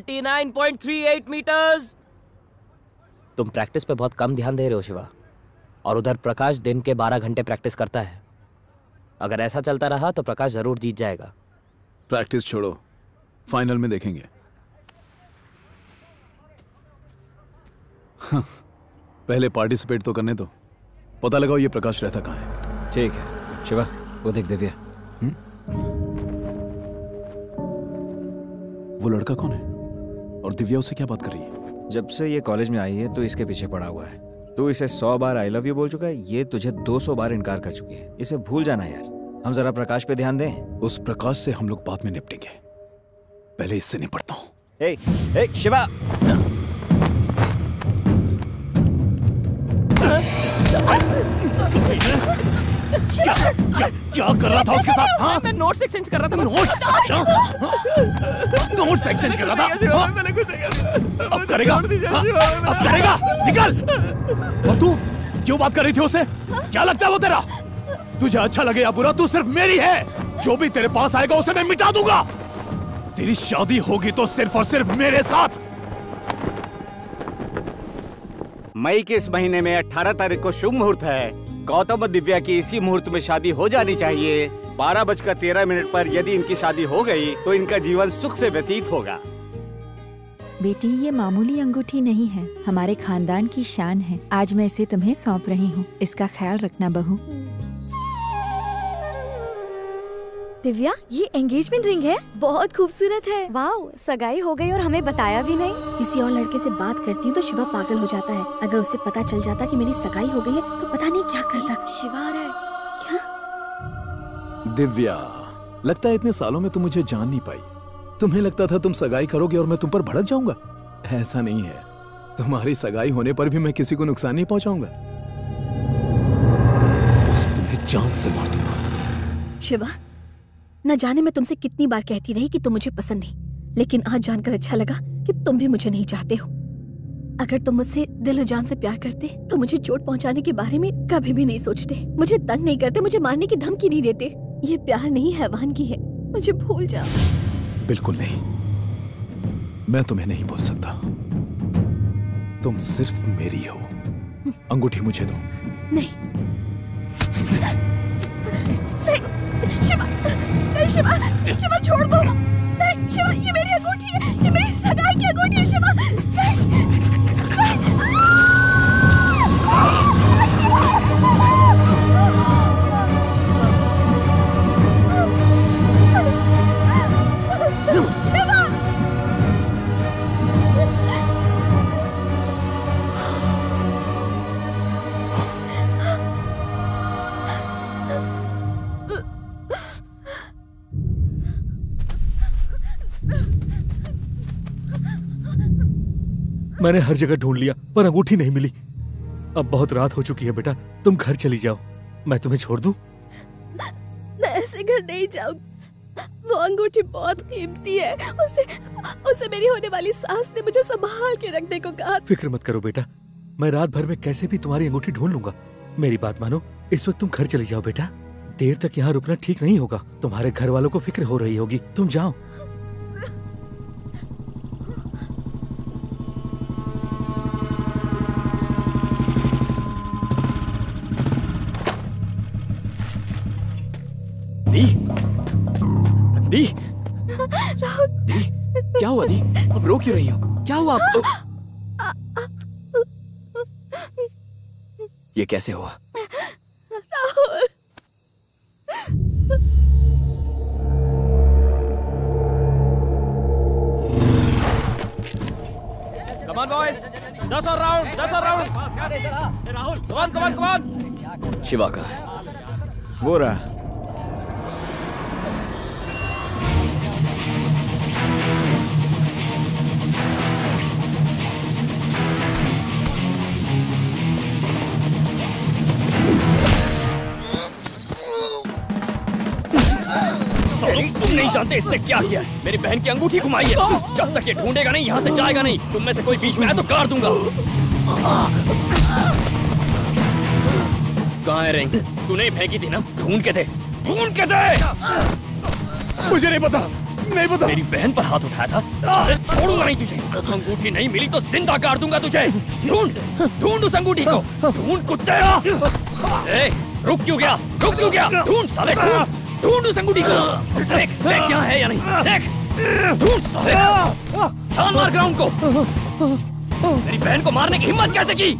39.38 metres. तुम practice पे बहुत कम ध्यान दे रहे हो शिवा, और उधर प्रकाश दिन के 12 घंटे प्रैक्टिस करता है। अगर ऐसा चलता रहा तो प्रकाश जरूर जीत जाएगा। प्रैक्टिस छोड़ो, फाइनल में देखेंगे। हाँ, पहले पार्टिसिपेट तो करने दो, पता लगाओ ये प्रकाश रहता कहाँ है। ठीक है शिवा, वो देख दिव्या। वो लड़का कौन है और दिव्या उससे क्या बात कर रही है? जब से ये कॉलेज में आई है तो इसके पीछे पड़ा हुआ है। तू इसे 100 बार आई लव यू बोल चुका है, ये तुझे 200 बार इनकार कर चुकी है। इसे भूल जाना यार। हम जरा प्रकाश पे ध्यान दें। उस प्रकाश से हम लोग बाद में निपटेंगे, पहले इससे निपटता हूँ। ए, ए, शिवा। क्या कर रहा था उसके साथ? हाँ? मैं नोट सेक्शन कर रहा था। नोट सेक्शन कर रहा था। अब करेगा? अब करेगा? निकल! और तू क्यों बात कर रही थी उससे? क्या लगता है वो तेरा? तुझे अच्छा लगे या बुरा, तू सिर्फ मेरी है। जो भी तेरे पास आएगा उसे मैं मिटा दूंगा। तेरी शादी होगी तो सिर्फ और सिर्फ मेरे साथ। मई के इस महीने में 18 तारीख को शुभ मुहूर्त है। गौतम और दिव्या की इसी मुहूर्त में शादी हो जानी चाहिए। 12:13 पर यदि इनकी शादी हो गई तो इनका जीवन सुख से व्यतीत होगा। बेटी, ये मामूली अंगूठी नहीं है, हमारे खानदान की शान है। आज मैं इसे तुम्हें सौंप रही हूँ, इसका ख्याल रखना बहू। दिव्या, ये एंगेजमेंट रिंग है, बहुत खूबसूरत है। वाओ, सगाई हो गई और हमें बताया भी नहीं। किसी और लड़के से बात करती है तो शिवा पागल हो जाता है। अगर उसे पता चल जाता कि मेरी सगाई हो गई है तो पता नहीं क्या करता। शिवा आ रहा है क्या? दिव्या, लगता है इतने सालों में तुम मुझे जान नहीं पाई। तुम्हें लगता था तुम सगाई करोगे और मैं तुम पर भड़क जाऊंगा। ऐसा नहीं है, तुम्हारी सगाई होने पर भी मैं किसी को नुकसान नहीं पहुँचाऊंगा। तुम्हें जान से मार दूंगा। शिवा, न जाने मैं तुमसे कितनी बार कहती रही कि तुम मुझे पसंद नहीं, लेकिन आज जानकर अच्छा लगा कि तुम भी मुझे नहीं चाहते हो। अगर तुम मुझसे दिल और जान से प्यार करते तो मुझे चोट पहुंचाने के बारे में कभी भी नहीं सोचते, मुझे तंग नहीं करते, मुझे मारने की धमकी नहीं देते। ये प्यार नहीं, हैवानगी है। मुझे भूल जाओ। बिल्कुल नहीं, मैं तुम्हें नहीं भूल सकता। तुम सिर्फ मेरी हो। अंगूठी मुझे दो। नहीं शिवा, नहीं शिवा, शिवा छोड़ दो। नहीं शिवा, ये मेरी अंगूठी है, ये मेरी सगाई की अंगूठी है शिवा। मैंने हर जगह ढूंढ लिया पर अंगूठी नहीं मिली। अब बहुत रात हो चुकी है बेटा, तुम घर चली जाओ। मैं तुम्हें छोड़ दूं? मैं ऐसे घर नहीं जाऊंगी। वो अंगूठी बहुत कीमती है, उसे मेरी होने वाली सास ने मुझे संभाल के रखने को कहा। फिक्र मत करो बेटा, मैं रात भर में कैसे भी तुम्हारी अंगूठी ढूंढ लूंगा। मेरी बात मानो, इस वक्त तुम घर चली जाओ बेटा। देर तक यहाँ रुकना ठीक नहीं होगा, तुम्हारे घर वालों को फिक्र हो रही होगी। तुम जाओ। दी, दी, क्या हुआ दी? अब रो क्यों रही हो? क्या हुआ आपको? ये कैसे हुआ? Come on boys, 10 और round. Rahul, come on। Shiva का वो रहा। तुम नहीं जानते इसने क्या किया है। मेरी बहन की अंगूठी घुमाई है। जब तक ये ढूंढेगा नहीं, यहाँ से जाएगा नहीं। तुम में से कोई बीच में आया तो काट दूंगा। कहाँ है रिंग? तूने फेंकी थी ना? ढूंढ के थे। मुझे नहीं पता, नहीं पता। मेरी बहन पर हाथ उठाया था। अरे छोड़ूंगा नहीं तुझे। अंगूठी नहीं मिली तो जिंदा काट दूंगा तुझे। ढूंढ ढूंढ उस अंगूठी को, ढूंढ कुत्ते। ए, रुक क्यों गया, रुक क्यों गया? ढूंढ साले, ढूंढ उस अंगूठी को। देख देख क्या है या नहीं, देख ढूंढ साले। छाल मार ग्राउंड को। मेरी बहन को मारने की हिम्मत कैसे की?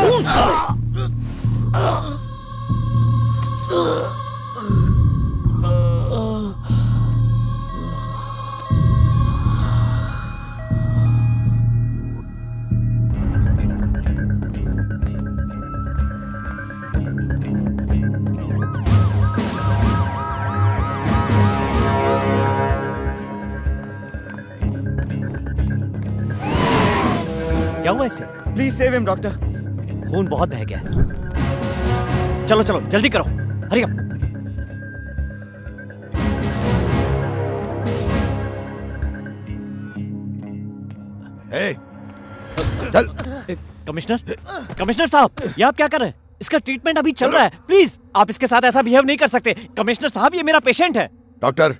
ढूंढ साले। क्या हुआ इससे? Please save him doctor. खून बहुत बह गया है। चलो चलो जल्दी करो, हरी अप। चल। कमिश्नर, कमिश्नर साहब ये आप क्या कर रहे हैं? इसका ट्रीटमेंट अभी चल रहा है, प्लीज आप इसके साथ ऐसा बिहेव नहीं कर सकते। कमिश्नर साहब ये मेरा पेशेंट है। डॉक्टर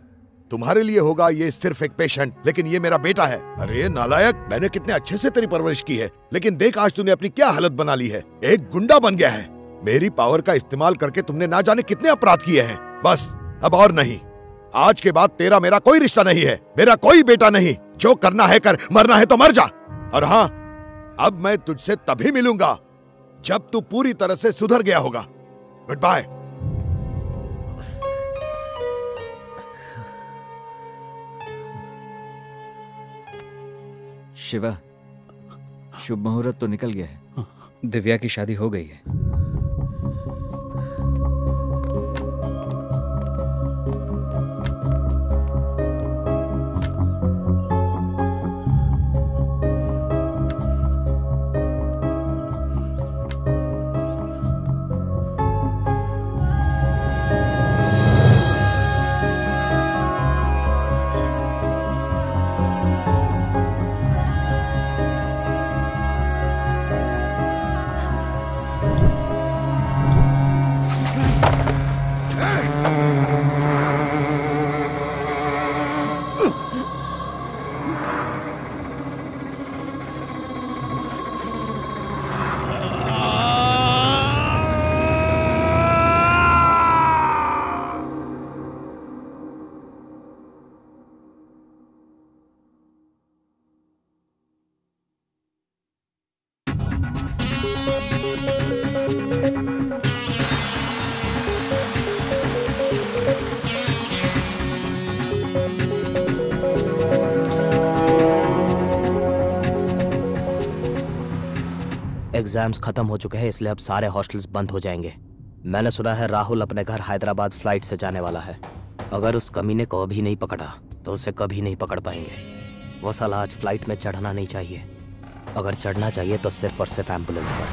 तुम्हारे लिए होगा ये सिर्फ एक पेशेंट, लेकिन ये मेरा बेटा है। अरे नालायक, मैंने कितने अच्छे से तेरी परवरिश की है, लेकिन देख आज तूने अपनी क्या हालत बना ली है। एक गुंडा बन गया है। मेरी पावर का इस्तेमाल करके तुमने ना जाने कितने अपराध किए हैं। बस अब और नहीं। आज के बाद तेरा मेरा कोई रिश्ता नहीं है, मेरा कोई बेटा नहीं। जो करना है कर, मरना है तो मर जा। और हाँ, अब मैं तुझसे तभी मिलूंगा जब तू पूरी तरह से सुधर गया होगा। Good bye. शिवा, शुभ मुहूर्त तो निकल गया है। दिव्या की शादी हो गई है। एग्जाम्स खत्म हो चुके हैं, इसलिए अब सारे हॉस्टल्स बंद हो जाएंगे। मैंने सुना है राहुल अपने घर हैदराबाद फ्लाइट से जाने वाला है। अगर उस कमीने को अभी नहीं पकड़ा तो उसे कभी नहीं पकड़ पाएंगे। वो साला आज फ्लाइट में चढ़ना नहीं चाहिए। अगर चढ़ना चाहिए तो सिर्फ और सिर्फ एम्बुलेंस पर।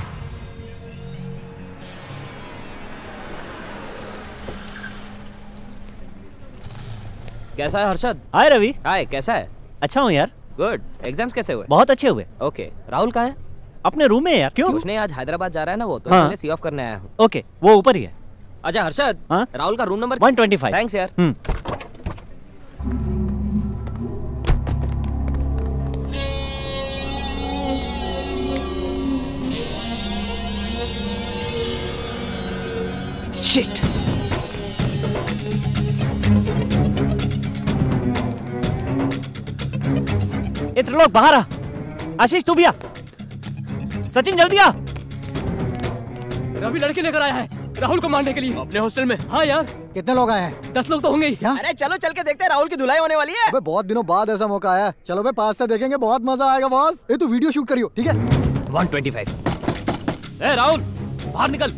कैसा है हर्षद? हाय रवि। हाय, कैसा है? अच्छा हूँ यार। गुड। एग्जाम्स कैसे हुए? बहुत अच्छे हुए। ओके, राहुल कहाँ है? अपने रूम में यार। क्यों? उसने आज हैदराबाद जा रहा है ना वो, तो इसलिए सी ऑफ करने आया हूँ। ओके, वो ऊपर ही है। अच्छा हर्षद, राहुल का रूम नंबर 125। थैंक्स यार। शिट। इतने लोग बाहर आ। आशीष तू भी आ। सचिन जल्दी आ। रवि लड़के लेकर आया है राहुल को मारने के लिए अपने हॉस्टल में। हाँ यार। कितने लोग आए हैं? 10 लोग तो होंगे ही। अरे चलो चल के देखते हैं, राहुल की धुलाई होने वाली है। बहुत दिनों बाद ऐसा मौका आया। चलो भाई पास से देखेंगे, बहुत मजा आएगा। बॉस ये तो वीडियो शूट करियो, ठीक है? 125। ए राहुल बाहर निकल।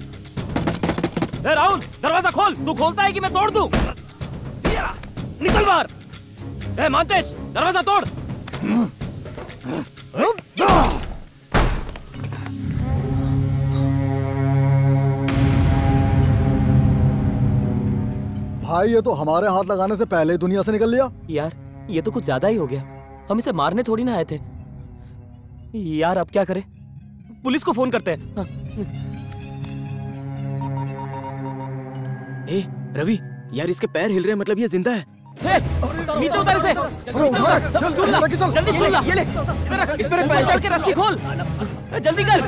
ए राहुल दरवाजा खोल। तू खोलता है कि मैं तोड़ दूं? निकल बाहर। ए मानतेश दरवाजा तोड़। भाई ये तो हमारे हाथ लगाने से पहले ही दुनिया से निकल लिया। यार ये तो कुछ ज्यादा ही हो गया। हम इसे मारने थोड़ी ना आए थे। यार अब क्या करें? पुलिस को फोन करते हैं। ए रवि यार इसके पैर हिल रहे हैं, मतलब ये जिंदा है। नीचे उतार इसे। जल्दी ये ले। इस पर पैर के रस्सी खोल। जल्दी कर।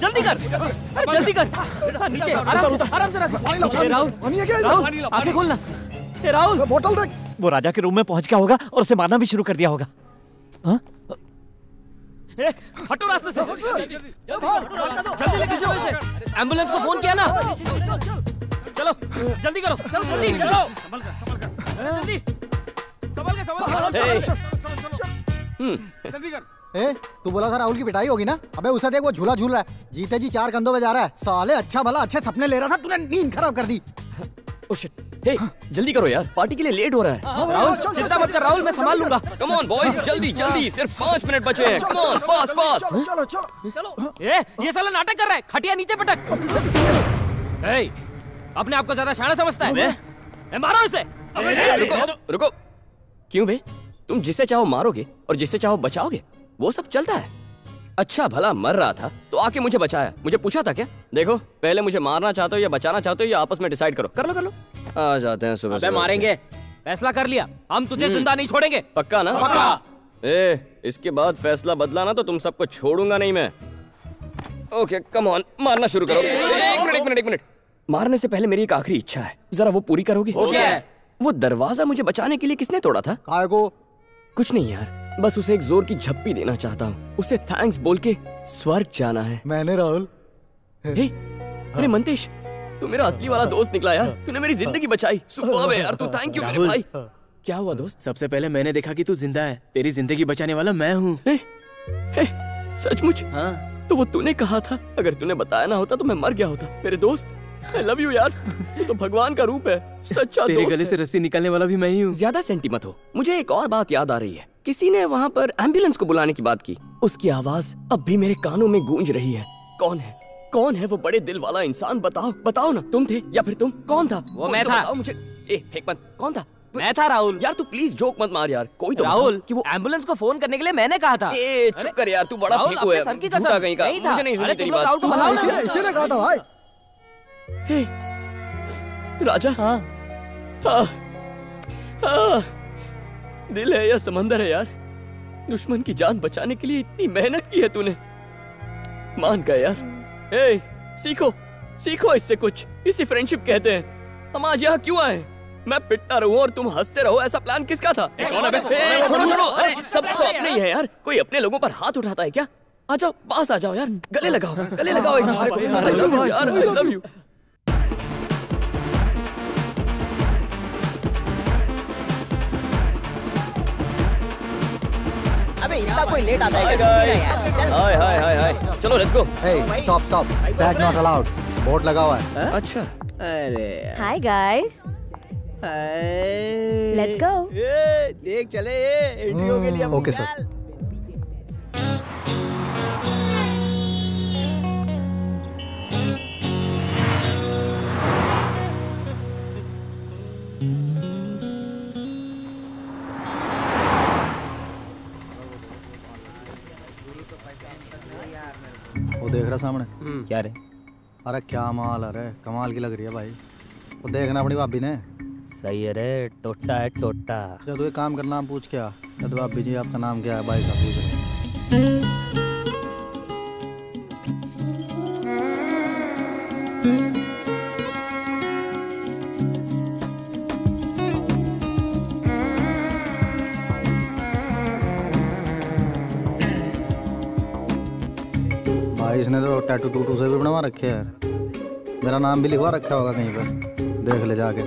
जल्दी कर। जल्दी कर। नीचे आराम से रख। राहुल आंखें खोलना। राहुल बोतल देख। वो राजा के रूम में पहुंच गया होगा और उसे मारना भी शुरू कर दिया होगा। हाँ हटो रास्ते से। जल्दी लेके जाओ इसे। एम्बुलेंस को फोन किया ना। चलो जल्दी करो। चलो जल्दी करो। जल्दी संभल कर। तू बोला था राहुल की पिटाई होगी ना। अबे उसे देख वो झूला झूल रहा है। जीते जी चार कंधों पे जा रहा है। साले अच्छा भला अच्छे सपने ले रहा था, तूने नींद खराब कर दी। जल्दी करो यार, पार्टी के लिए लेट हो रहा है। राहुल चिंता मत कर, राहुल मैं संभाल लूंगा। कम ऑन बॉयज, जल्दी जल्दी, सिर्फ 5 मिनट बचे हैं। Come on fast fast. चलो चलो चलो। ये साला नाटक कर रहा है। खटिया नीचे पटक। अपने आप को ज्यादा शाना समझता है। मारो इसे। रुको, क्यों बे? तुम जिसे चाहो मारोगे और जिसे चाहो बचाओगे, वो सब चलता है। अच्छा भला मर रहा था तो आके मुझे बचाया। मुझे पूछा था क्या? देखो पहले मुझे मारना चाहते हो या बचाना चाहते हो, या आपस में डिसाइड करो। कर लो कर लो। आ जाते हैं सुबह। मारेंगे, फैसला कर लिया। हम तुझे जिंदा नहीं छोड़ेंगे। पक्का ना? पक्का। इसके बाद फैसला बदला ना तो तुम सबको छोड़ूंगा नहीं मैं। ओके कम ऑन, मारना शुरू करो। एक मिनट। मारने से पहले मेरी एक आखिरी इच्छा है, जरा वो पूरी करोगे? वो दरवाजा मुझे बचाने के लिए किसने तोड़ा था? कुछ नहीं यार, बस उसे एक जोर की झप्पी देना चाहता हूँ। उसे थैंक्स बोल के स्वर्ग जाना है मैंने। राहुल अरे मंतेश, तू मेरा असली वाला दोस्त निकला यार। तूने मेरी जिंदगी बचाई। सुपर्ब है यार तू। थैंक यू मेरे भाई। क्या हुआ दोस्त? सबसे पहले मैंने देखा कि तू जिंदा है। तेरी जिंदगी बचाने वाला मैं हूँ। सचमुच? हाँ। तो वो तूने कहा था, अगर तूने बताया ना होता तो मैं मर गया होता। मेरे दोस्त I love you यार, तू तो भगवान का रूप है, सच्चा तेरे दोस्त। गले से रस्सी निकालने वाला भी मैं ही हूँ। ज्यादा सेंटी मत हो। मुझे एक और बात याद आ रही है, किसी ने वहाँ पर एम्बुलेंस को बुलाने की बात की। उसकी आवाज अब भी मेरे कानों में गूंज रही है। कौन है? कौन है वो बड़े दिल वाला इंसान? बताओ बताओ ना। तुम थे या फिर तुम? कौन था? वो मैं था। मुझे फेंक मत। कौन था? मैं था राहुल। यार तू प्लीज जोक मत मार यार। कोई तो राहुल कि वो एम्बुलेंस को फोन करने के लिए मैंने कहा था। चुप कर यार, तू बड़ा फेंकू है। मुझे कहा था भाई। राजा। हाँ। हाँ। हाँ। दिल है या समंदर है यार, दुश्मन की जान बचाने के लिए इतनी मेहनत की है तूने। मान गए यार। सीखो सीखो इससे कुछ। इसी फ्रेंडशिप कहते हैं। हम आज यहाँ क्यों आए? मैं पिटता रहूं और तुम हंसते रहो, ऐसा प्लान किसका था? छोड़ो, सब सपने ही है यार। कोई अपने लोगों पर हाथ उठाता है क्या? आ जाओ पास, आ जाओ यार। गले लगाओ एक दूसरे को। अबे इतना कोई लेट आता है यार। हाय चलो let's go. Stop, that not allowed. Board लगा हुआ है। अच्छा, अरे हाय गाइस, लेट्स गो। देख चले इंडिगो के लिए। Okay sir. वो देख रहा सामने क्या रे? अरे क्या माल है रे, कमाल की लग रही है भाई। वो देखना अपनी भाभी ने। सही है रे, टोटा है टोटा। तो ये काम करना पूछ क्या? तो भाभी जी आपका नाम क्या है भाई साहब? पूछ रहे। इसने तो टैटू टूटू से भी बनवा रखे हैं। मेरा नाम भी लिखवा रखा होगा कहीं पर, देख ले जाके।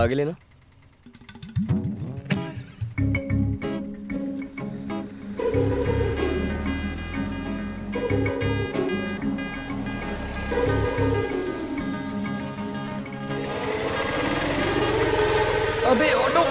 आगे लेना। अबे ऑटो।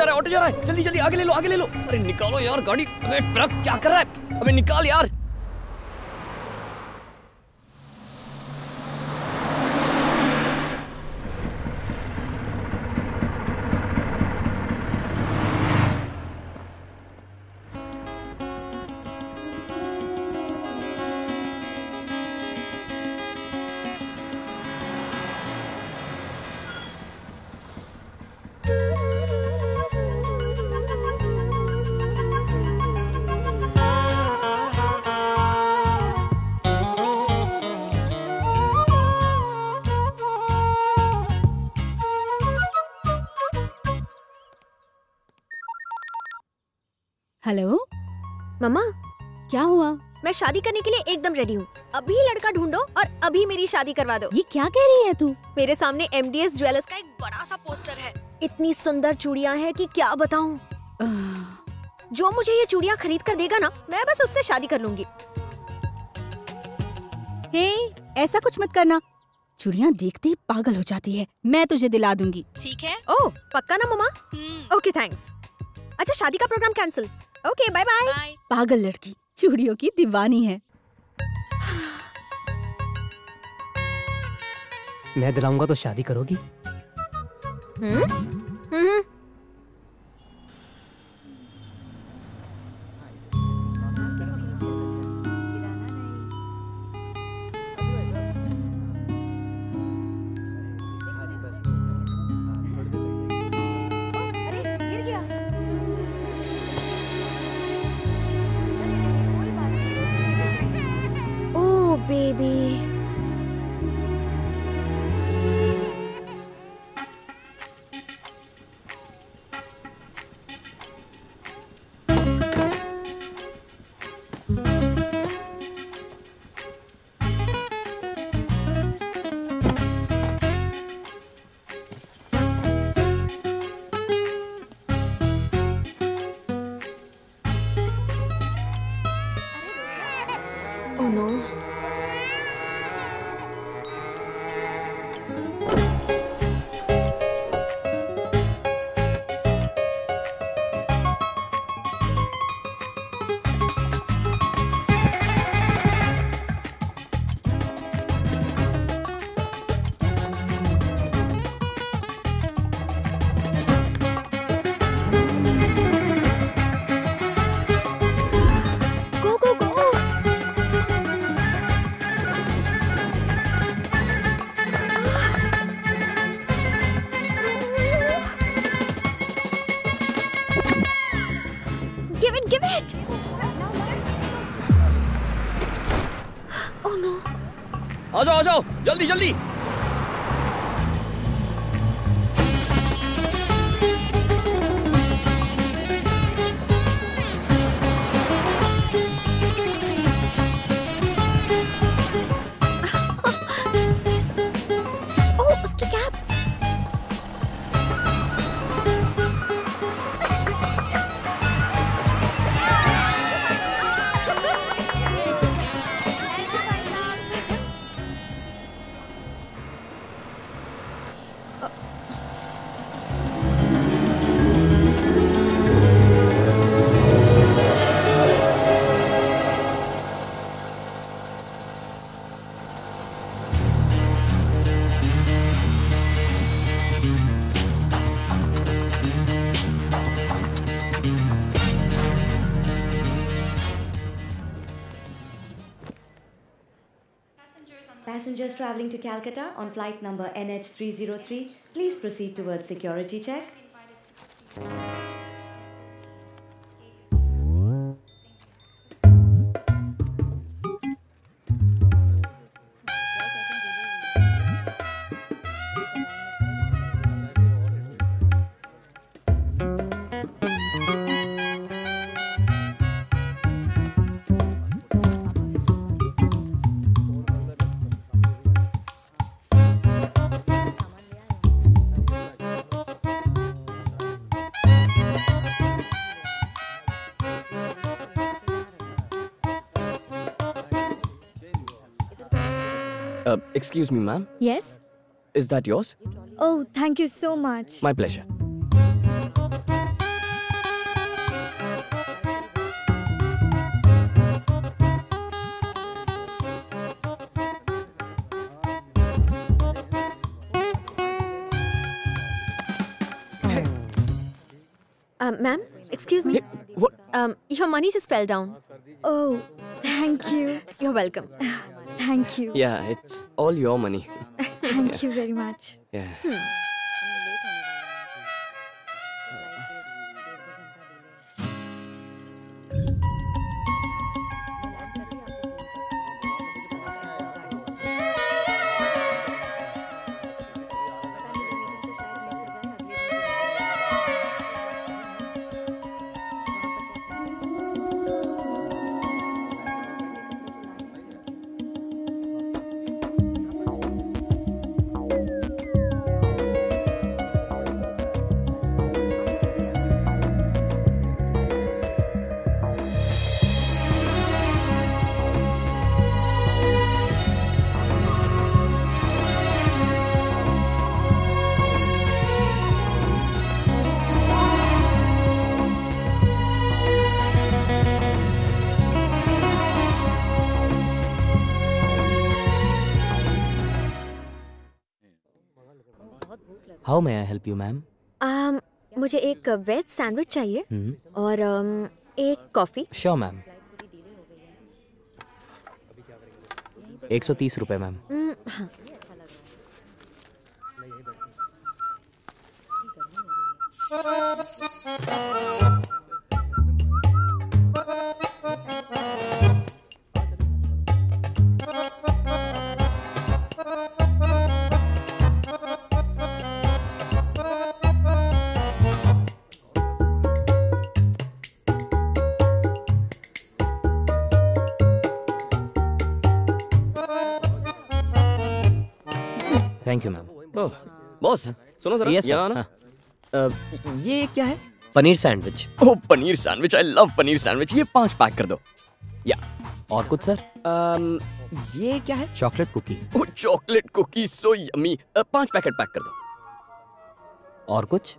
ऑटो जा रहा है, जल्दी जल्दी आगे ले लो आगे ले लो। अरे निकालो यार गाड़ी, अबे ट्रक क्या कर रहा है, अबे निकाल यार। हेलो मम्मा, क्या हुआ? मैं शादी करने के लिए एकदम रेडी हूँ, अभी लड़का ढूंढो और अभी मेरी शादी करवा दो। ये क्या कह रही है तू? मेरे सामने MDS ज्वेलर्स का एक बड़ा सा पोस्टर है, इतनी सुंदर चूड़ियाँ हैं कि क्या बताऊँ। जो मुझे ये चूड़ियाँ खरीद कर देगा ना, मैं बस उससे शादी कर लूंगी। हे, ऐसा कुछ मत करना, चूड़ियाँ देखते ही पागल हो जाती है। मैं तुझे दिला दूंगी, ठीक है? ओह पक्का ना मम्मा? Okay thanks. अच्छा शादी का programme cancel, okay bye bye. पागल लड़की चूड़ियों की दीवानी है। मैं दिलाऊंगा तो शादी करोगी? आ जाओ जल्दी जल्दी। Traveling to Calcutta on flight number NH303, please proceed towards security check. Excuse me, ma'am. Yes. Is that yours? Oh, thank you so much. My pleasure. Ma'am, excuse me. What? Your money just fell down. Oh, thank you. You're welcome. Thank you. Yeah, it's all your money. Thank you very much. Yeah. How may I help you, ma'am? मुझे एक veg sandwich चाहिए और एक coffee. Sure, ma'am. 130 रुपए ma'am. हाँ। Thank you ma'am. Boss सुनो जरा, यहाँ ना ये क्या है? Paneer sandwich. Oh paneer sandwich, I love paneer sandwich. ये 5 पैक कर दो। या और कुछ सर? ये क्या है? Chocolate cookie. Oh chocolate cookie so yummy. 5 packet pack कर दो। और कुछ?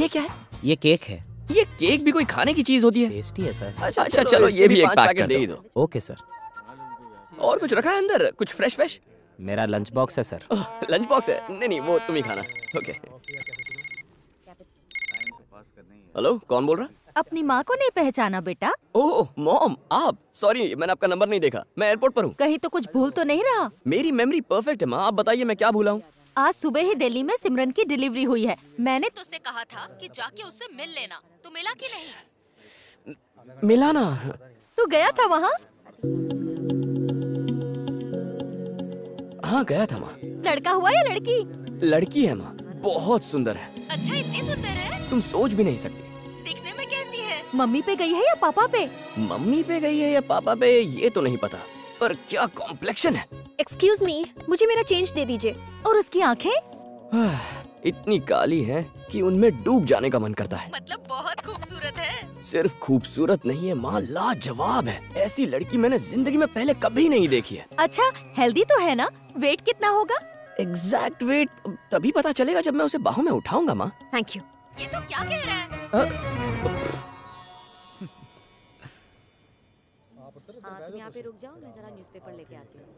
ये क्या है? ये केक है। ये केक भी कोई खाने की चीज़ होती है? टेस्टी है सर। अच्छा अच्छा चलो ये भी 1 पैकेट दे दो। Okay sir. और कुछ रखा है अंदर? कुछ फ्रेश फ्रेश? मेरा लंच बॉक्स है सर। लंच बॉक्स है? नहीं नहीं वो तुम ही खाना। ओके। हेलो कौन बोल रहा? अपनी माँ को नहीं पहचाना बेटा? ओह मॉम आप, सॉरी मैंने आपका नंबर नहीं देखा, मैं एयरपोर्ट पर हूँ। कहीं तो कुछ भूल तो नहीं रहा? मेरी मेमोरी परफेक्ट है माँ, आप बताइए मैं क्या भूला हूँ। आज सुबह ही दिल्ली में सिमरन की डिलीवरी हुई है, मैंने तुझसे कहा था कि जाके उससे मिल लेना, तू मिला कि नहीं? मिला ना। तू गया था वहाँ? हाँ गया था माँ। लड़का हुआ या लड़की? लड़की है माँ, बहुत सुंदर है। अच्छा इतनी सुंदर है? तुम सोच भी नहीं सकती। दिखने में कैसी है? मम्मी पे गई है या पापा पे? मम्मी पे गई है या पापा पे ये तो नहीं पता, पर क्या कॉम्प्लेक्शन है। एक्सक्यूज मी, मुझे मेरा चेंज दे दीजिए। और उसकी आँखें इतनी काली है कि उनमें डूब जाने का मन करता है। मतलब बहुत खूबसूरत है? सिर्फ खूबसूरत नहीं है माँ, लाजवाब है। ऐसी लड़की मैंने जिंदगी में पहले कभी नहीं देखी है। अच्छा हेल्दी तो है ना? वेट कितना होगा? एग्जैक्ट वेट तभी पता चलेगा जब मैं उसे बाहों में उठाऊंगा माँ। Thank you. ये तो क्या कह रहा है? तुम यहाँ पे रुक जाओ, मैं जरा न्यूज़पेपर लेके आती हूँ।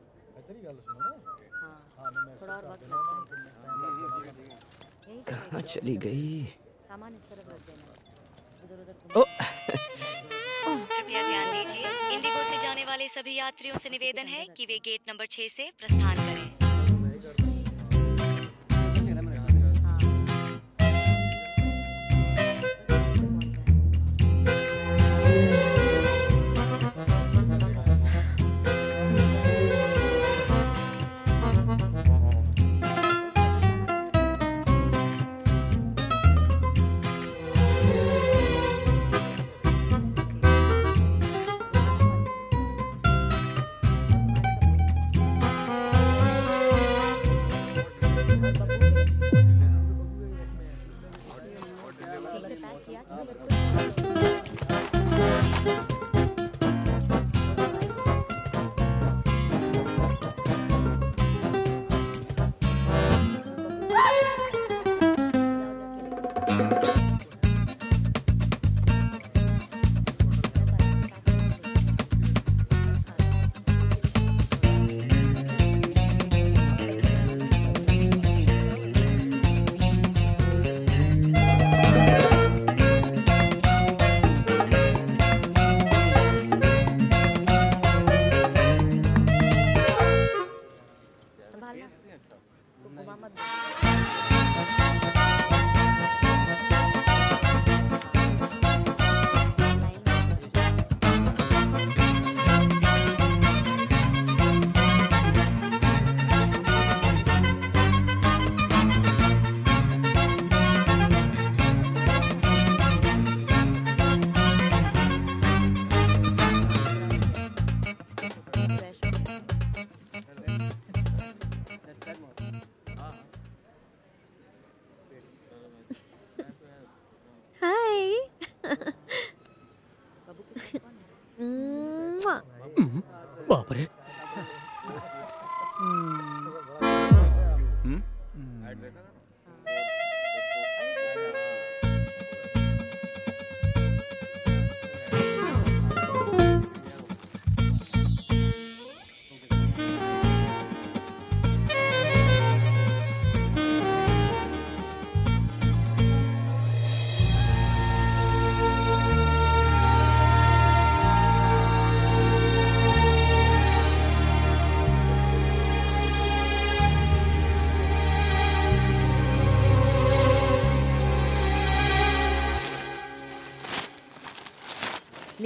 कहाँ चली गई? कृपया ध्यान दीजिए, इंडिगो से जाने वाले सभी यात्रियों से निवेदन है कि वे गेट नंबर 6 से प्रस्थान करें।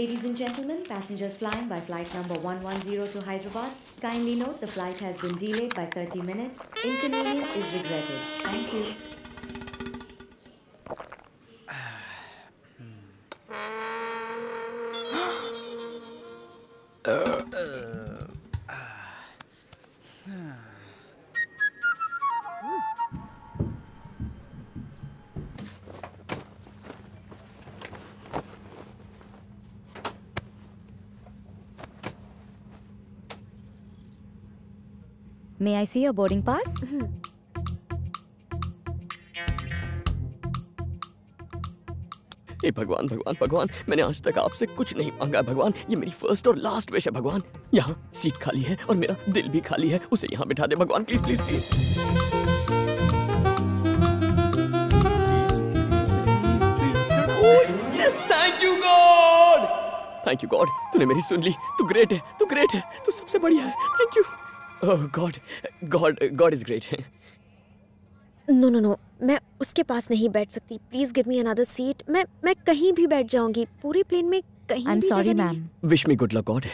Ladies and gentlemen, passengers flying by flight number 110 to Hyderabad, kindly note the flight has been delayed by 30 minutes. Inconvenience is regretted. Thank you. May I see your boarding pass? हे भगवान भगवान भगवान, मैंने आज तक आपसे कुछ नहीं मांगा भगवान, ये मेरी फर्स्ट और लास्ट विश है भगवान। यहाँ सीट खाली है और मेरा दिल भी खाली है, उसे यहाँ बिठा दे भगवान, please please please. Thank you God, thank you God, तूने मेरी सुन ली। तू ग्रेट है, तू ग्रेट है, तू सबसे बढ़िया है। Thank you. Oh God, God, God is great. No, no, no. मैं उसके पास नहीं बैठ सकती. Please give me another seat. मैं कहीं भी बैठ जाऊंगी. पूरी प्लेन में कहीं भी जगह नहीं. I'm sorry, ma'am. Wish me good luck, God.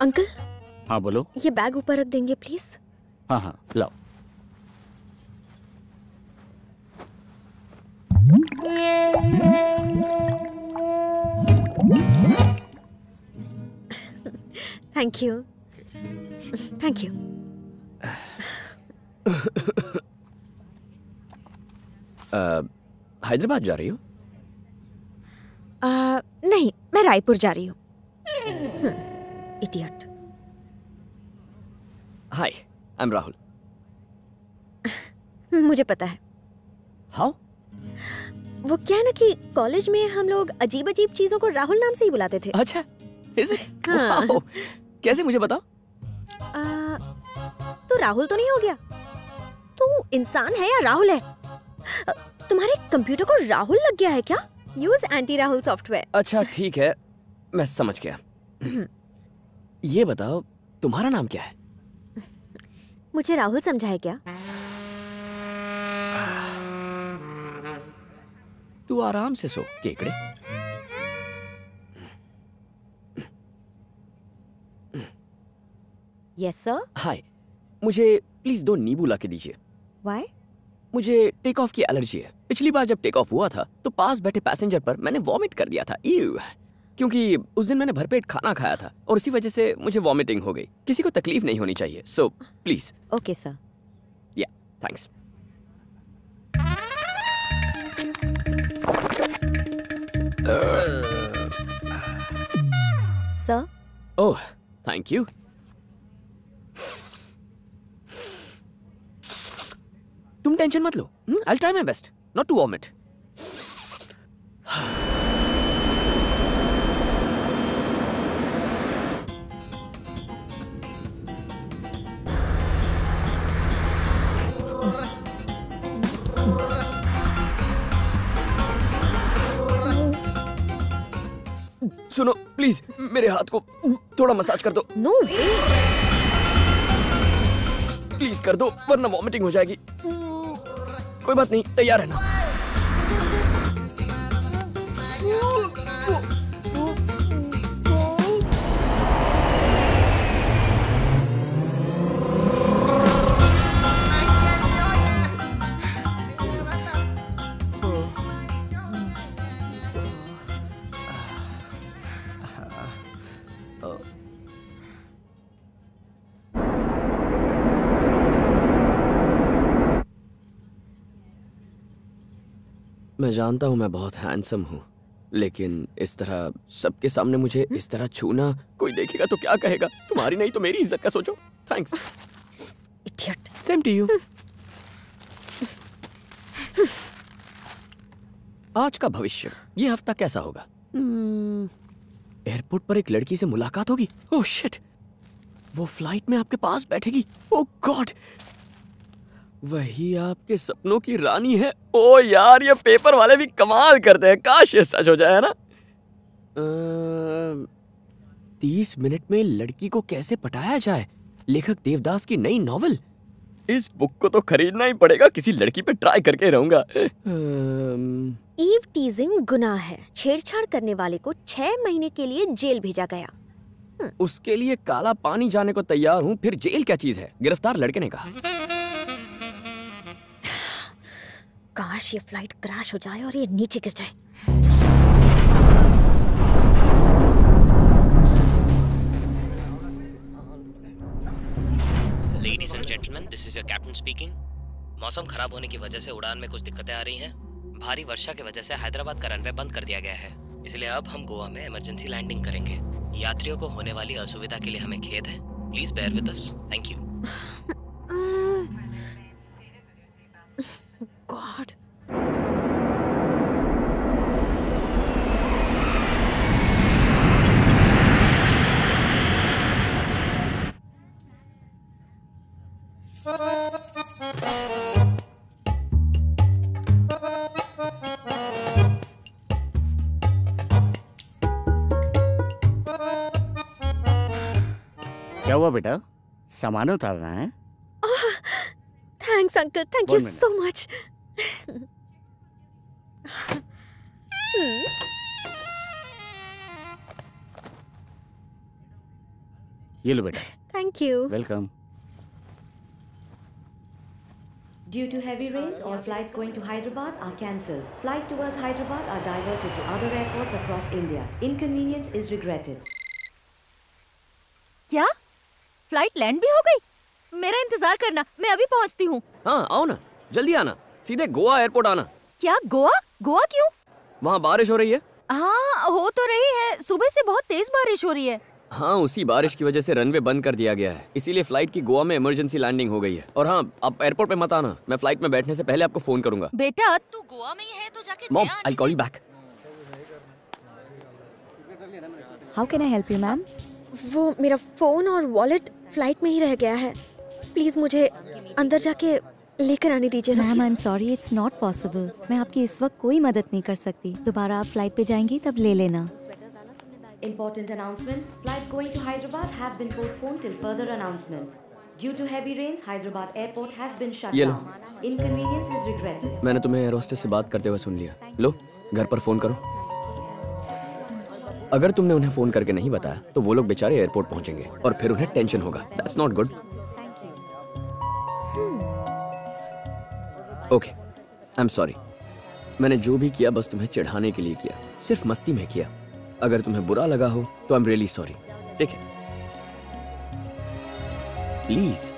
Uncle. हाँ बोलो। ये बैग ऊपर रख देंगे प्लीज? हाँ हाँ लाओ। Thank you, thank you. Hyderabad जा रही हो? नहीं, मैं रायपुर जा रही हूँ। Idiot. Hi, I am Rahul. मुझे पता है। हाँ? वो क्या है ना कि कॉलेज में हम लोग अजीब अजीब चीजों को राहुल नाम से ही बुलाते थे। अच्छा, हाँ। वाओ, कैसे मुझे बताओ? तो राहुल तो नहीं हो गया? तू इंसान है या राहुल है? तुम्हारे कंप्यूटर को राहुल लग गया है क्या? Use anti Rahul software. अच्छा ठीक है, मैं समझ गया। ये बताओ तुम्हारा नाम क्या है? मुझे राहुल समझा है क्या? तू आराम से सो केकड़े। Yes sir. हाय, मुझे प्लीज 2 नींबू ला के दीजिए। व्हाई? मुझे टेक ऑफ की एलर्जी है। पिछली बार जब टेक ऑफ हुआ था तो पास बैठे पैसेंजर पर मैंने वॉमिट कर दिया था। क्योंकि उस दिन मैंने भरपेट खाना खाया था और उसी वजह से मुझे वॉमिटिंग हो गई। किसी को तकलीफ नहीं होनी चाहिए, so please. Okay sir. Yeah thanks. Sir. Oh thank you. तुम टेंशन मत लो, I will try my best not to vomit. सुनो प्लीज मेरे हाथ को थोड़ा मसाज कर दो। नो वे, प्लीज कर दो वरना वॉमिटिंग हो जाएगी। कोई बात नहीं, तैयार है ना? मैं जानता हूँ मैं बहुत हैंडसम हूँ, लेकिन इस तरह सबके सामने मुझे इस तरह छूना, कोई देखेगा तो क्या कहेगा? तुम्हारी नहीं तो मेरी इज्जत का सोचो। Thanks. Idiot. Same to you. आज का भविष्य, ये हफ्ता कैसा होगा? एयरपोर्ट पर एक लड़की से मुलाकात होगी। ओह शिट, वो फ्लाइट में आपके पास बैठेगी। ओह गॉड, वही आपके सपनों की रानी है। ओ यार, ये पेपर वाले भी कमाल करते हैं, काश ये सच हो जाए ना। 30 मिनट में लड़की को कैसे पटाया जाए, लेखक देवदास की नई नॉवल। इस बुक को तो खरीदना ही पड़ेगा, किसी लड़की पे ट्राई करके रहूंगा। ईव टीजिंग गुनाह है। छेड़छाड़ करने वाले को 6 महीने के लिए जेल भेजा गया। उसके लिए काला पानी जाने को तैयार हूँ, फिर जेल क्या चीज है? गिरफ्तार लड़के ने कहा। काश ये फ्लाइट क्रैश हो जाए और ये नीचे गिर जाए। Ladies and gentleman, this is your captain speaking. मौसम खराब होने की वजह से उड़ान में कुछ दिक्कतें आ रही हैं। भारी वर्षा की वजह से हैदराबाद का रनवे बंद कर दिया गया है, इसलिए अब हम गोवा में इमरजेंसी लैंडिंग करेंगे। यात्रियों को होने वाली असुविधा के लिए हमें खेद है, please bear with us. Thank you. God. क्या हुआ बेटा? सामान उतारना है? Thanks uncle, thank you so much. ये लो बेटा। Thank you. Welcome. Due to heavy rains, all flights going to Hyderabad are cancelled. Flight towards Hyderabad are diverted to other airports across India. Inconvenience is regretted. क्या? Flight land भी हो गई? मेरा इंतजार करना, मैं अभी पहुंचती हूँ। हाँ आओ ना, जल्दी आना, सीधे गोवा एयरपोर्ट आना। क्या गोवा? गोवा क्यों? वहाँ बारिश हो रही है। हाँ हो तो रही है, सुबह से बहुत तेज बारिश हो रही है। हाँ उसी बारिश की वजह से रनवे बंद कर दिया गया है, इसीलिए फ्लाइट की गोवा में इमरजेंसी लैंडिंग हो गई है। और हाँ आप एयरपोर्ट पे मत आना, मैं फ्लाइट में बैठने से पहले आपको फोन करूंगा। बेटा तू गोवा में ही है तो जाके mom, I call you back. How can I help you ma'am? वो मेरा फोन और वॉलेट फ्लाइट में ही रह गया है, प्लीज मुझे अंदर जाके लेकर आने दीजिए। Ma'am I am sorry, it's not possible. मैं आपकी इस वक्त कोई मदद नहीं कर सकती। दोबारा आप फ्लाइट पे जाएंगी तब ले लेना। Important announcement. Flight going to Hyderabad has been postponed till further announcement. Due to heavy rains, Hyderabad airport has been shut down. Inconvenience is regretted. मैंने तुम्हें एयर होस्टेस से बात करते हुए सुन लिया। लो घर पर फोन करो। अगर तुमने उन्हें फोन करके नहीं बताया तो वो लोग बेचारे एयरपोर्ट पहुंचेंगे और फिर उन्हें टेंशन होगा। That's not good. Okay, I am sorry. मैंने जो भी किया बस तुम्हें चिढ़ाने के लिए किया, सिर्फ मस्ती में किया। अगर तुम्हें बुरा लगा हो तो आई एम रियली सॉरी। ठीक है प्लीज।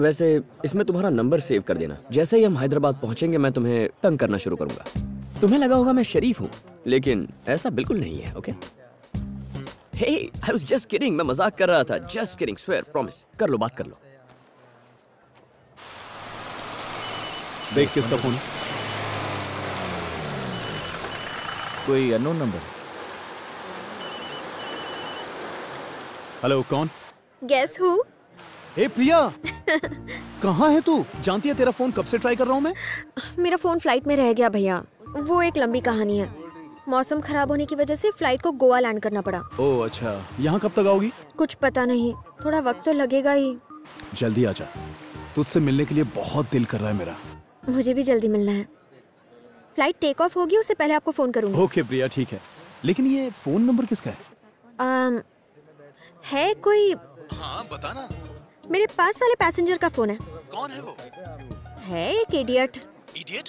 वैसे इसमें तुम्हारा नंबर सेव कर देना, जैसे ही हम हैदराबाद पहुंचेंगे मैं तुम्हें तंग करना शुरू करूंगा। तुम्हें लगा होगा मैं शरीफ हूँ, लेकिन ऐसा बिल्कुल नहीं है। Okay hey I was just kidding, मैं मजाक कर रहा था। जस्ट किडिंग, स्वेयर, प्रॉमिस कर लो, बात कर लो। देख किसका फोन, कोई अननोन नंबर। हेलो कौन? Guess who. ए प्रिया कहाँ है तू? जानती है तेरा फोन कब से ट्राई कर रहा हूँ मैं। मेरा फोन फ्लाइट में रह गया भैया, वो एक लंबी कहानी है। मौसम खराब होने की वजह से फ्लाइट को गोवा लैंड करना पड़ा। ओह अच्छा, यहाँ कब तक आओगी? कुछ पता नहीं, थोड़ा वक्त तो लगेगा ही। जल्दी आ जा, तुझसे मिलने के लिए बहुत दिल कर रहा है मेरा। मुझे भी जल्दी मिलना है, फ्लाइट टेक ऑफ होगी उससे पहले आपको फोन करूंगी। ओके प्रिया ठीक है, लेकिन ये फोन नंबर किसका है? है कोई? हाँ बताना। मेरे पास वाले पैसेंजर का फोन है। कौन है वो? है एक इडियट। इडियट?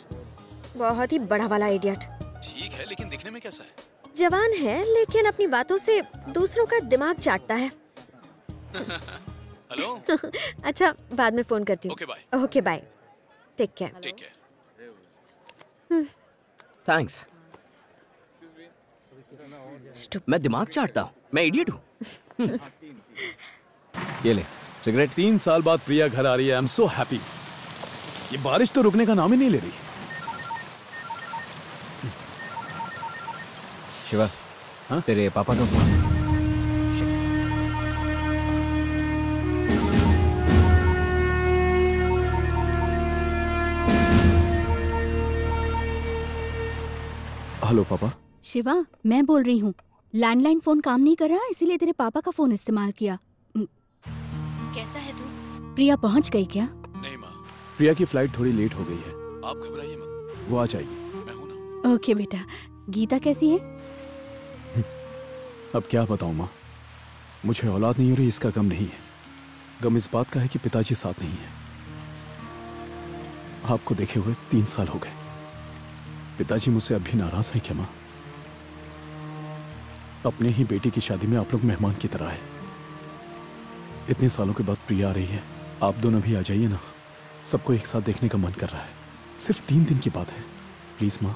बहुत ही बड़ा वाला इडियट। ठीक है, लेकिन दिखने में कैसा है? जवान है, लेकिन अपनी बातों से दूसरों का दिमाग चाटता है। हेलो अच्छा बाद में फोन करती हूँ। Okay bye, take care. Thanks. मैं दिमाग चाटता हूँ, मैं इडियट हूँ। ये ले सिगरेट। 3 साल बाद प्रिया घर आ रही है। I am so happy. ये बारिश तो रुकने का नाम ही नहीं ले रही। शिवा हाँ तेरे पापा का फोन। हेलो पापा। शिवा मैं बोल रही हूँ, लैंडलाइन फोन काम नहीं कर रहा, इसीलिए तेरे पापा का फोन इस्तेमाल किया। कैसा है तू? प्रिया पहुंच गई क्या? नहीं माँ, प्रिया की फ्लाइट थोड़ी लेट हो गई है। आप घबराइए मत, वो आ जाएगी, मैं हूँ ना। ओके बेटा। गीता कैसी है? अब क्या बताऊँ माँ, मुझे औलाद नहीं हो रही इसका गम नहीं है, गम इस बात का है कि पिताजी साथ नहीं है। आपको देखे हुए 3 साल हो गए, पिताजी मुझसे अब भी नाराज है क्या माँ? अपने ही बेटी की शादी में आप लोग मेहमान की तरह है। इतने सालों के बाद प्रिया आ रही है, आप दोनों भी आ जाइए ना, सबको एक साथ देखने का मन कर रहा है। सिर्फ 3 दिन की बात है, प्लीज माँ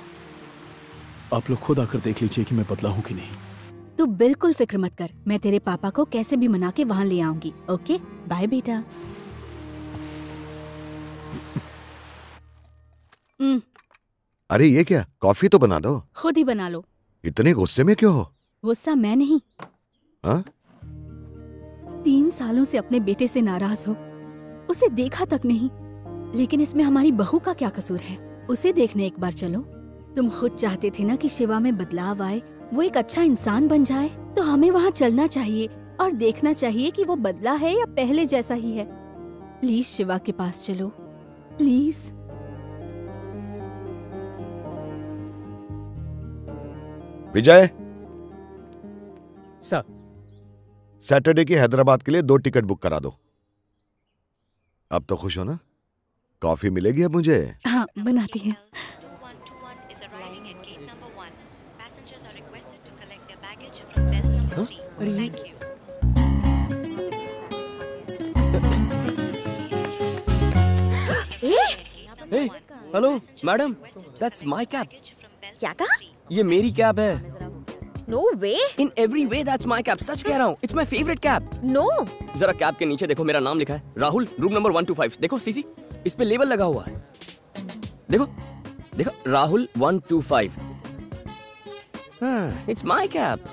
आप लोग खुद आकर देख लीजिए कि मैं बदला हूँ कि नहीं। तू बिल्कुल फिक्र मत कर, मैं तेरे पापा को कैसे भी मना के वहाँ ले आऊंगी। ओके बाय बेटा। अरे ये क्या, कॉफी तो बना दो। खुद ही बना लो, इतने गुस्से में क्यों हो? गुस्सा मैं नहीं, हा? 3 सालों से अपने बेटे से नाराज हो, उसे देखा तक नहीं, लेकिन इसमें हमारी बहू का क्या कसूर है? उसे देखने एक बार चलो। तुम खुद चाहते थे ना कि शिवा में बदलाव आए, वो एक अच्छा इंसान बन जाए, तो हमें वहाँ चलना चाहिए और देखना चाहिए कि वो बदला है या पहले जैसा ही है। प्लीज शिवा के पास चलो प्लीज। विजय सर, सैटरडे की हैदराबाद के लिए 2 टिकट बुक करा दो। अब तो खुश हो ना? कॉफी मिलेगी अब मुझे? हाँ बनाती है। Hello madam, that's my cab. क्या कहा? ये मेरी कैब है। No way. In every way that's my cab. सच कह रहा हूँ, it's my favorite cab. No. जरा कैब के नीचे देखो, मेरा नाम लिखा है राहुल, रूम नंबर 125। देखो सीसी, इस पे लेबल लगा हुआ है। देखो देखो राहुल 125। हाँ, it's my cab.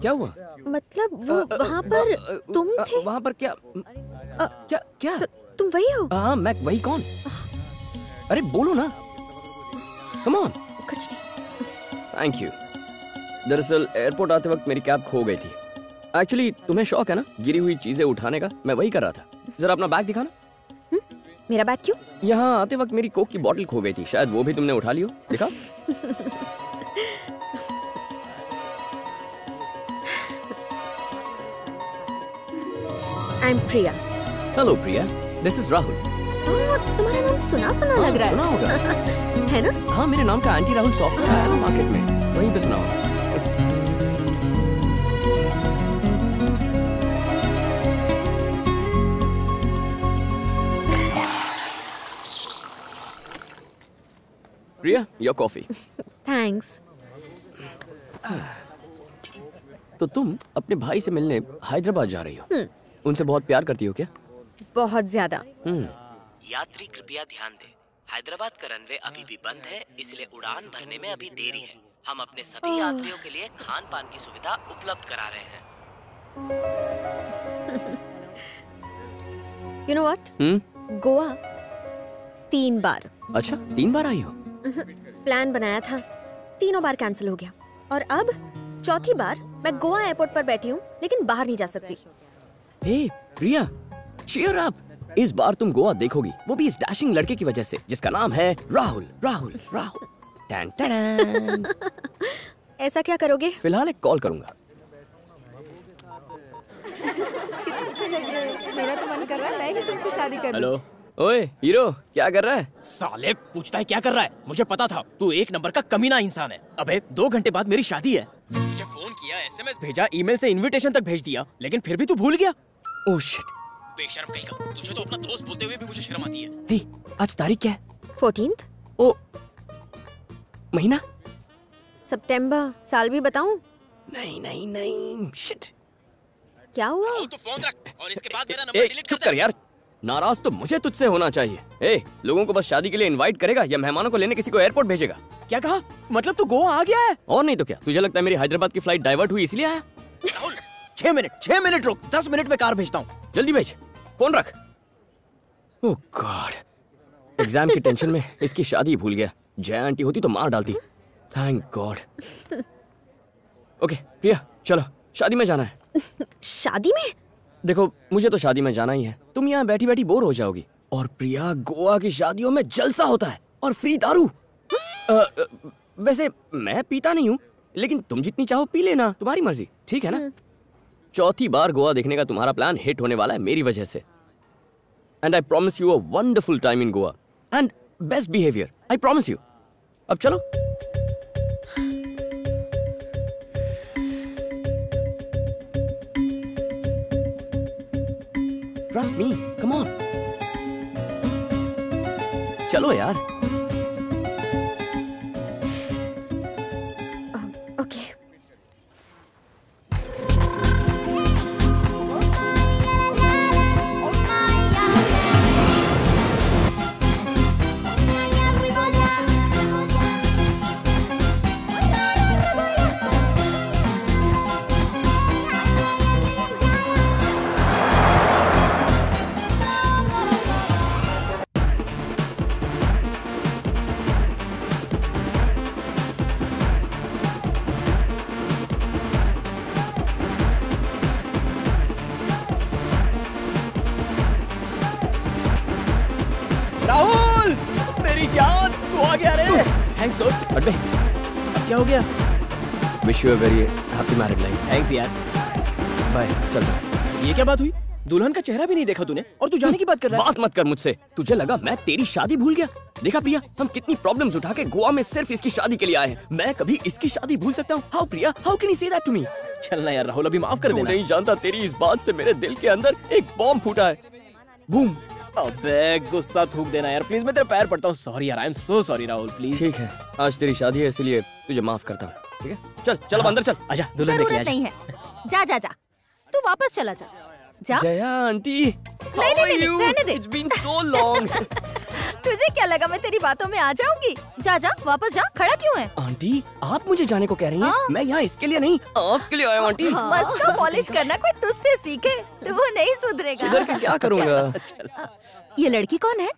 क्या हुआ? मतलब वो वहाँ पर तुम थे? वहाँ पर क्या क्या क्या? तुम वही हो? हाँ मैं वही। कौन? अरे बोलो ना, come on. कुछ नहीं। Thank you. दरअसल एयरपोर्ट आते वक्त मेरी कैब खो गई थी। एक्चुअली तुम्हें शौक है ना गिरी हुई चीजें उठाने का, मैं वही कर रहा था। जरा अपना बैग दिखाना। मेरा बैग क्यों? यहाँ आते वक्त मेरी कोक की बोतल खो गई थी, शायद वो भी तुमने उठा ली हो। दिखाओ। I am Priya. Hello Priya, this is Rahul. तुम्हारा नाम सुना सुना लग रहा है। सुना होगा है ना? हाँ, मेरे नाम का एंटी राहुल सॉफ्टवेयर आया ना मार्केट में, वहीं पे सुना होगा। Priya, your coffee. थैंक्स। तो तुम अपने भाई से मिलने हैदराबाद जा रही हो। उनसे बहुत प्यार करती हो क्या? बहुत ज्यादा। यात्री कृपया ध्यान दें, हैदराबाद का रनवे अभी भी बंद है, इसलिए उड़ान भरने में अभी देरी है। हम अपने सभी यात्रियों के लिए खान पान की सुविधा उपलब्ध करा रहे हैं। You know what? गोवा 3 बार। अच्छा, 3 बार आई हो? प्लान बनाया था, 3नों बार कैंसिल हो गया और अब 4थी बार मैं गोवा एयरपोर्ट पर बैठी हूँ, लेकिन बाहर नहीं जा सकती। Hey Priya, cheer up. इस बार तुम गोवा देखोगी, वो भी इस डैशिंग लड़के की वजह से जिसका नाम है राहुल। राहुल राहुल टन टन। ऐसा क्या करोगे? फिलहाल एक कॉल करूंगा। मेरा तो मन कर रहा है मैं ही तुमसे शादी कर लूं। ओए हीरो, क्या कर रहा है? साले पूछता है क्या कर रहा है, मुझे पता था तू 1 नंबर का कमीना इंसान है। अबे 2 घंटे बाद मेरी शादी है, तुझे फोन किया, SMS भेजा, ईमेल से इनविटेशन तक भेज दिया, लेकिन फिर भी तू भूल गया। ओह शिट, बेशर्म कहीं का। तुझे तो अपना दोस्त बोलते हुए भी मुझे शर्म आती है। हे, आज तारीख क्या है? 14th। ओ, महीना सितंबर। साल भी बताऊं? नहीं नहीं नहीं, शिट। क्या हुआ? तू फोन रख और इसके बाद मेरा नंबर डिलीट कर यार। नाराज तो मुझे तुझसे होना चाहिए। ए, लोगों को बस शादी के लिए इनवाइट करेगा या मेहमानों को लेने किसी को एयरपोर्ट भेजेगा। क्या कहा? मतलब तू गोवा आ गया है? और नहीं तो क्या, तुझे लगता है मेरी हैदराबाद की फ्लाइट डाइवर्ट हुई इसलिए आया? 6 मिनट रुक, 10 मिनट में कार भेजता हूँ। जल्दी भेज, फोन रख। ओह गॉड, एग्जाम की टेंशन में इसकी शादी भूल गया। जय आंटी होती तो मार डालती। Thank God. ओके प्रिया, चलो शादी में जाना है। शादी में? देखो, मुझे तो शादी में जाना ही है, तुम यहाँ बैठी बैठी बोर हो जाओगी। और प्रिया, गोवा की शादियों में जलसा होता है और फ्री दारू। वैसे मैं पीता नहीं हूँ, लेकिन तुम जितनी चाहो पी लेना, तुम्हारी मर्जी, ठीक है ना? 4थी बार गोवा देखने का तुम्हारा प्लान हिट होने वाला है मेरी वजह से। And I promise you a wonderful time in Goa and best behaviour, I promise you. अब चलो। Trust me, come on. चलो यार। Okay. क्या हो गया? Wish you a very happy married life. Thanks यार। Bye, चलता। ये क्या बात हुई? दुल्हन का चेहरा भी नहीं देखा तूने और तू जाने की बात कर रहा है। बात मत कर मुझसे, तुझे लगा मैं तेरी शादी भूल गया? देखा प्रिया, हम कितनी प्रॉब्लम्स उठा के गोवा में सिर्फ इसकी शादी के लिए आए हैं। मैं कभी इसकी शादी भूल सकता हूँ? How Priya, how can you say that to me? चलना यार राहुल, अभी माफ कर देना। नहीं जानता, तेरी इस बात से मेरे दिल के अंदर एक बॉम्ब फूटा है। बूम। अबे गुस्सा थूक देना यार प्लीज, मैं तेरे पैर पड़ता हूँ। सॉरी यार, I am so sorry Rahul, please. ठीक है, आज तेरी शादी है इसलिए तुझे माफ करता हूँ, ठीक है? चल चल, हाँ। अंदर चल, आजा, दुल्हन देख ले। नहीं है, जा जा जा, तू वापस चला जा। जा जया आंटी, नहीं, इट्स बीन सो लॉन्ग। तुझे क्या लगा मैं तेरी बातों में आ जाऊंगी? जा जा, वापस जा। खड़ा क्यों है? आंटी आप मुझे जाने को कह रही हैं, मैं यहाँ इसके लिए नहीं आपके लिए आया हूँ आंटी। मस्का पॉलिश करना कोई तुझसे सीखे तो वो नहीं सुधरेगा। सुधर के क्या करूँगा? ये लड़की कौन है?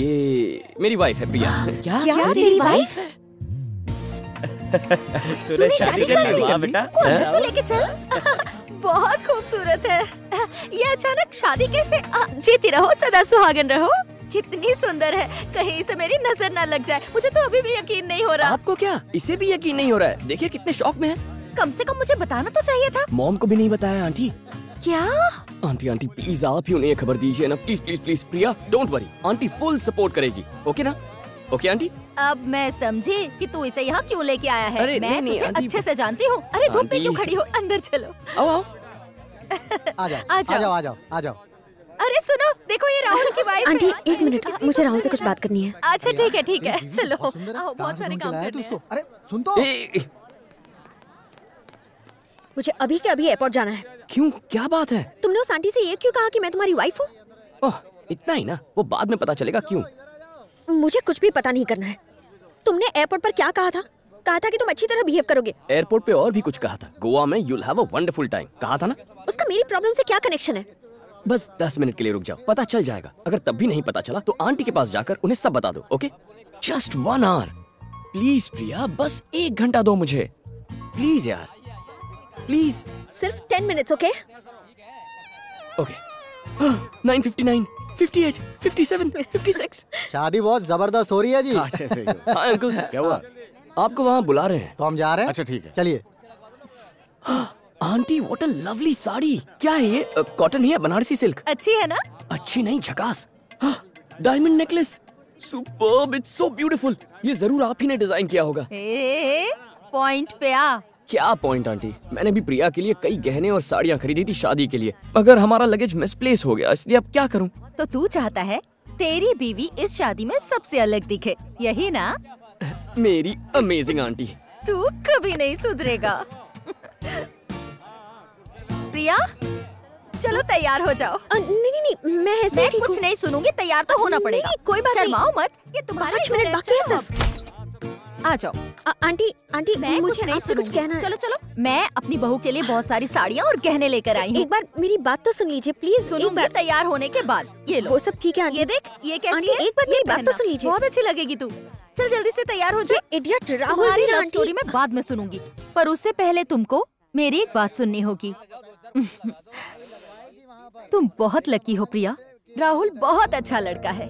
ये मेरी वाइफ है प्रिया। क्या तेरी वाइफ? तूने शादी कर ली बेटा? तो लेके चल। बहुत खूबसूरत है ये। अचानक शादी कैसे? जीती रहो, सदा सुहागन रहो। कितनी सुंदर है, कहीं इसे मेरी नजर ना लग जाए। मुझे तो अभी भी यकीन नहीं हो रहा। आपको क्या, इसे भी यकीन नहीं हो रहा है? देखिए कितने शौक में है। कम से कम मुझे बताना तो चाहिए था। मॉम को भी नहीं बताया आंटी। क्या? आंटी आंटी प्लीज आप ही उन्हें ये खबर दीजिए ना, please please please. Priya don't worry, aunty full support करेगी, ओके ना? Okay aunty. अब मैं समझी कि तू इसे यहाँ क्यों लेके आया है। मैं नहीं, नहीं, तुझे अच्छे से जानती हूँ। अरे धूप में क्यों खड़ी हो, अंदर चलो। आओ आ जाओ। अरे सुनो, देखो ये राहुल की वाइफ है। आंटी एक मिनट, मुझे राहुल से कुछ बात करनी है। अच्छा ठीक है ठीक है, चलो आओ, बहुत सारे काम करने हैं। अरे सुन तो, मुझे अभी के अभी एयरपोर्ट जाना है। क्यों, क्या बात है? तुमने उस आंटी से ये क्यों कहा कि मैं तुम्हारी वाइफ हूँ? ओह इतना ही ना, वो बाद में पता चलेगा। क्यों? मुझे कुछ भी पता नहीं करना है। तुमने एयरपोर्ट पर क्या कहा था? कहा था कि तुम अच्छी तरह बिहेव करोगे। एयरपोर्ट पे और भी कुछ कहा था। गोवा में you'll have a wonderful time कहा था ना। उसका मेरी प्रॉब्लम से क्या कनेक्शन है? बस 10 मिनट के लिए रुक जाओ, पता चल जाएगा। अगर तब भी नहीं पता चला तो आंटी के पास जाकर उन्हें सब बता दो। Okay just 1 hour please. Priya बस 1 घंटा दो मुझे, प्लीज यार प्लीज। सिर्फ 10 मिनट्स ओके? ओके। 9:59 58 57 56 शादी बहुत जबरदस्त हो रही है जी। अच्छे से हाँ अंकल, क्या हुआ? आपको वहाँ बुला रहे हैं तो हम जा रहे हैं। अच्छा ठीक है चलिए। Aunty what a lovely sari. क्या है ये? कॉटन है, बनारसी सिल्क। अच्छी है ना? अच्छी नहीं, झकास। Diamond necklace, superb, it's so beautiful. ये जरूर आप ही ने डिजाइन किया होगा। पॉइंट पे आ। क्या पॉइंट आंटी? मैंने भी प्रिया के लिए कई गहने और साड़ियाँ खरीदी थी शादी के लिए, मगर हमारा लगेज मिसप्लेस हो गया, इसलिए अब क्या करूँ? तो तू चाहता है तेरी बीवी इस शादी में सबसे अलग दिखे, यही ना? मेरी अमेजिंग आंटी, तू कभी नहीं सुधरेगा। प्रिया चलो तैयार हो जाओ। नहीं नहीं मैं ऐसे कुछ नहीं सुनूंगी, तैयार तो होना पड़ेगा। नहीं, कोई बात शर्माओ मत, ये तुम्हारा 5 मिनट बाकी है सिर्फ। आ जाओ। आंटी आंटी मैं मुझे नहीं आपसे कुछ कहना है। चलो चलो, मैं अपनी बहू के लिए बहुत सारी साड़ियाँ और गहने लेकर आई हूँ। एक बार मेरी बात तो सुन लीजिए प्लीज। सुनूंगी तैयार होने के बाद। ये लो वो सब ठीक है। ये देख ये कैसी है, एक बार मेरी बात तो सुन लीजिए, बहुत अच्छी लगेगी तू। चल जल्दी से तैयार हो जाए। इडियट राहुल की स्टोरी मैं बाद में सुनूंगी, पर उससे पहले तुमको मेरी एक बात सुननी होगी। तुम बहुत लकी हो प्रिया, राहुल बहुत अच्छा लड़का है।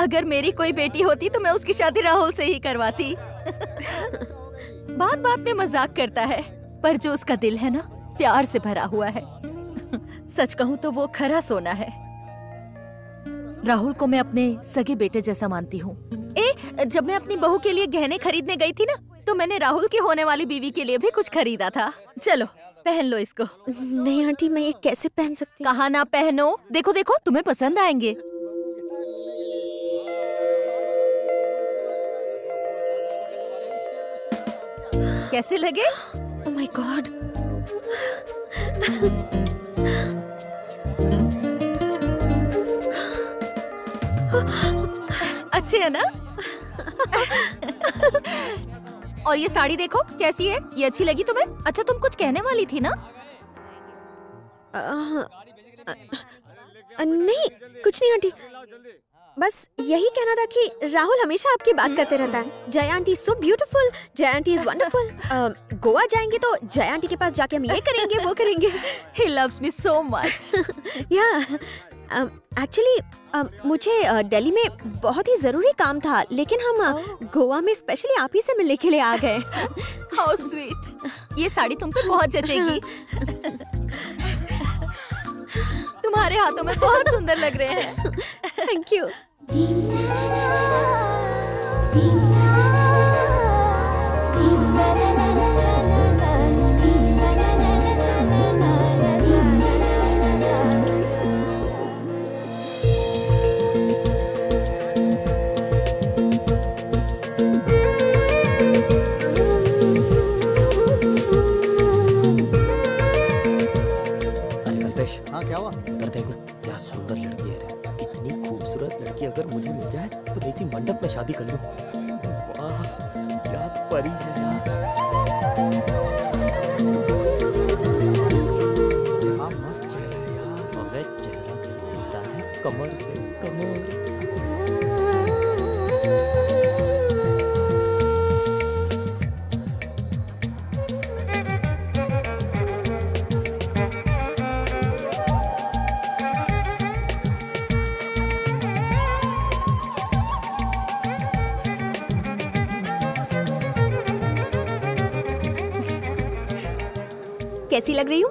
अगर मेरी कोई बेटी होती तो मैं उसकी शादी राहुल से ही करवाती। बात बात में मजाक करता है, पर जो उसका दिल है ना, प्यार से भरा हुआ है। सच कहूँ तो वो खरा सोना है। राहुल को मैं अपने सगे बेटे जैसा मानती हूँ। जब मैं अपनी बहू के लिए गहने खरीदने गई थी ना, तो मैंने राहुल की होने वाली बीवी के लिए भी कुछ खरीदा था। चलो पहन लो इसको। नहीं आंटी मैं ये कैसे पहन सकती? कहा ना पहनो, देखो देखो तुम्हें पसंद आएंगे। कैसे लगे? Oh my god. अच्छे है ना? और ये साड़ी देखो कैसी है, ये अच्छी लगी तुम्हें? अच्छा तुम कुछ कहने वाली थी ना? नहीं कुछ नहीं आंटी, बस यही कहना था कि राहुल हमेशा आपकी बात करते रहता है। Jai aunty so beautiful, Jai aunty is wonderful. Goa जाएंगे तो जय आंटी के पास जाके हम ये करेंगे वो करेंगे। He loves me so much. Yeah. Actually मुझे दिल्ली में बहुत ही ज़रूरी काम था, लेकिन हम गोवा में स्पेशली आप ही से मिलने के लिए आ गए। How sweet. ये साड़ी तुम पे बहुत जचेगी। तुम्हारे हाथों में बहुत सुंदर लग रहे हैं। Thank you. क्या सुंदर लड़की है रे। इतनी खूबसूरत लड़की अगर मुझे मिल जाए तो इसी मंडप में शादी कर लूं। वाह क्या परी है यार। कमर पे कमर। कैसी लग रही हूँ?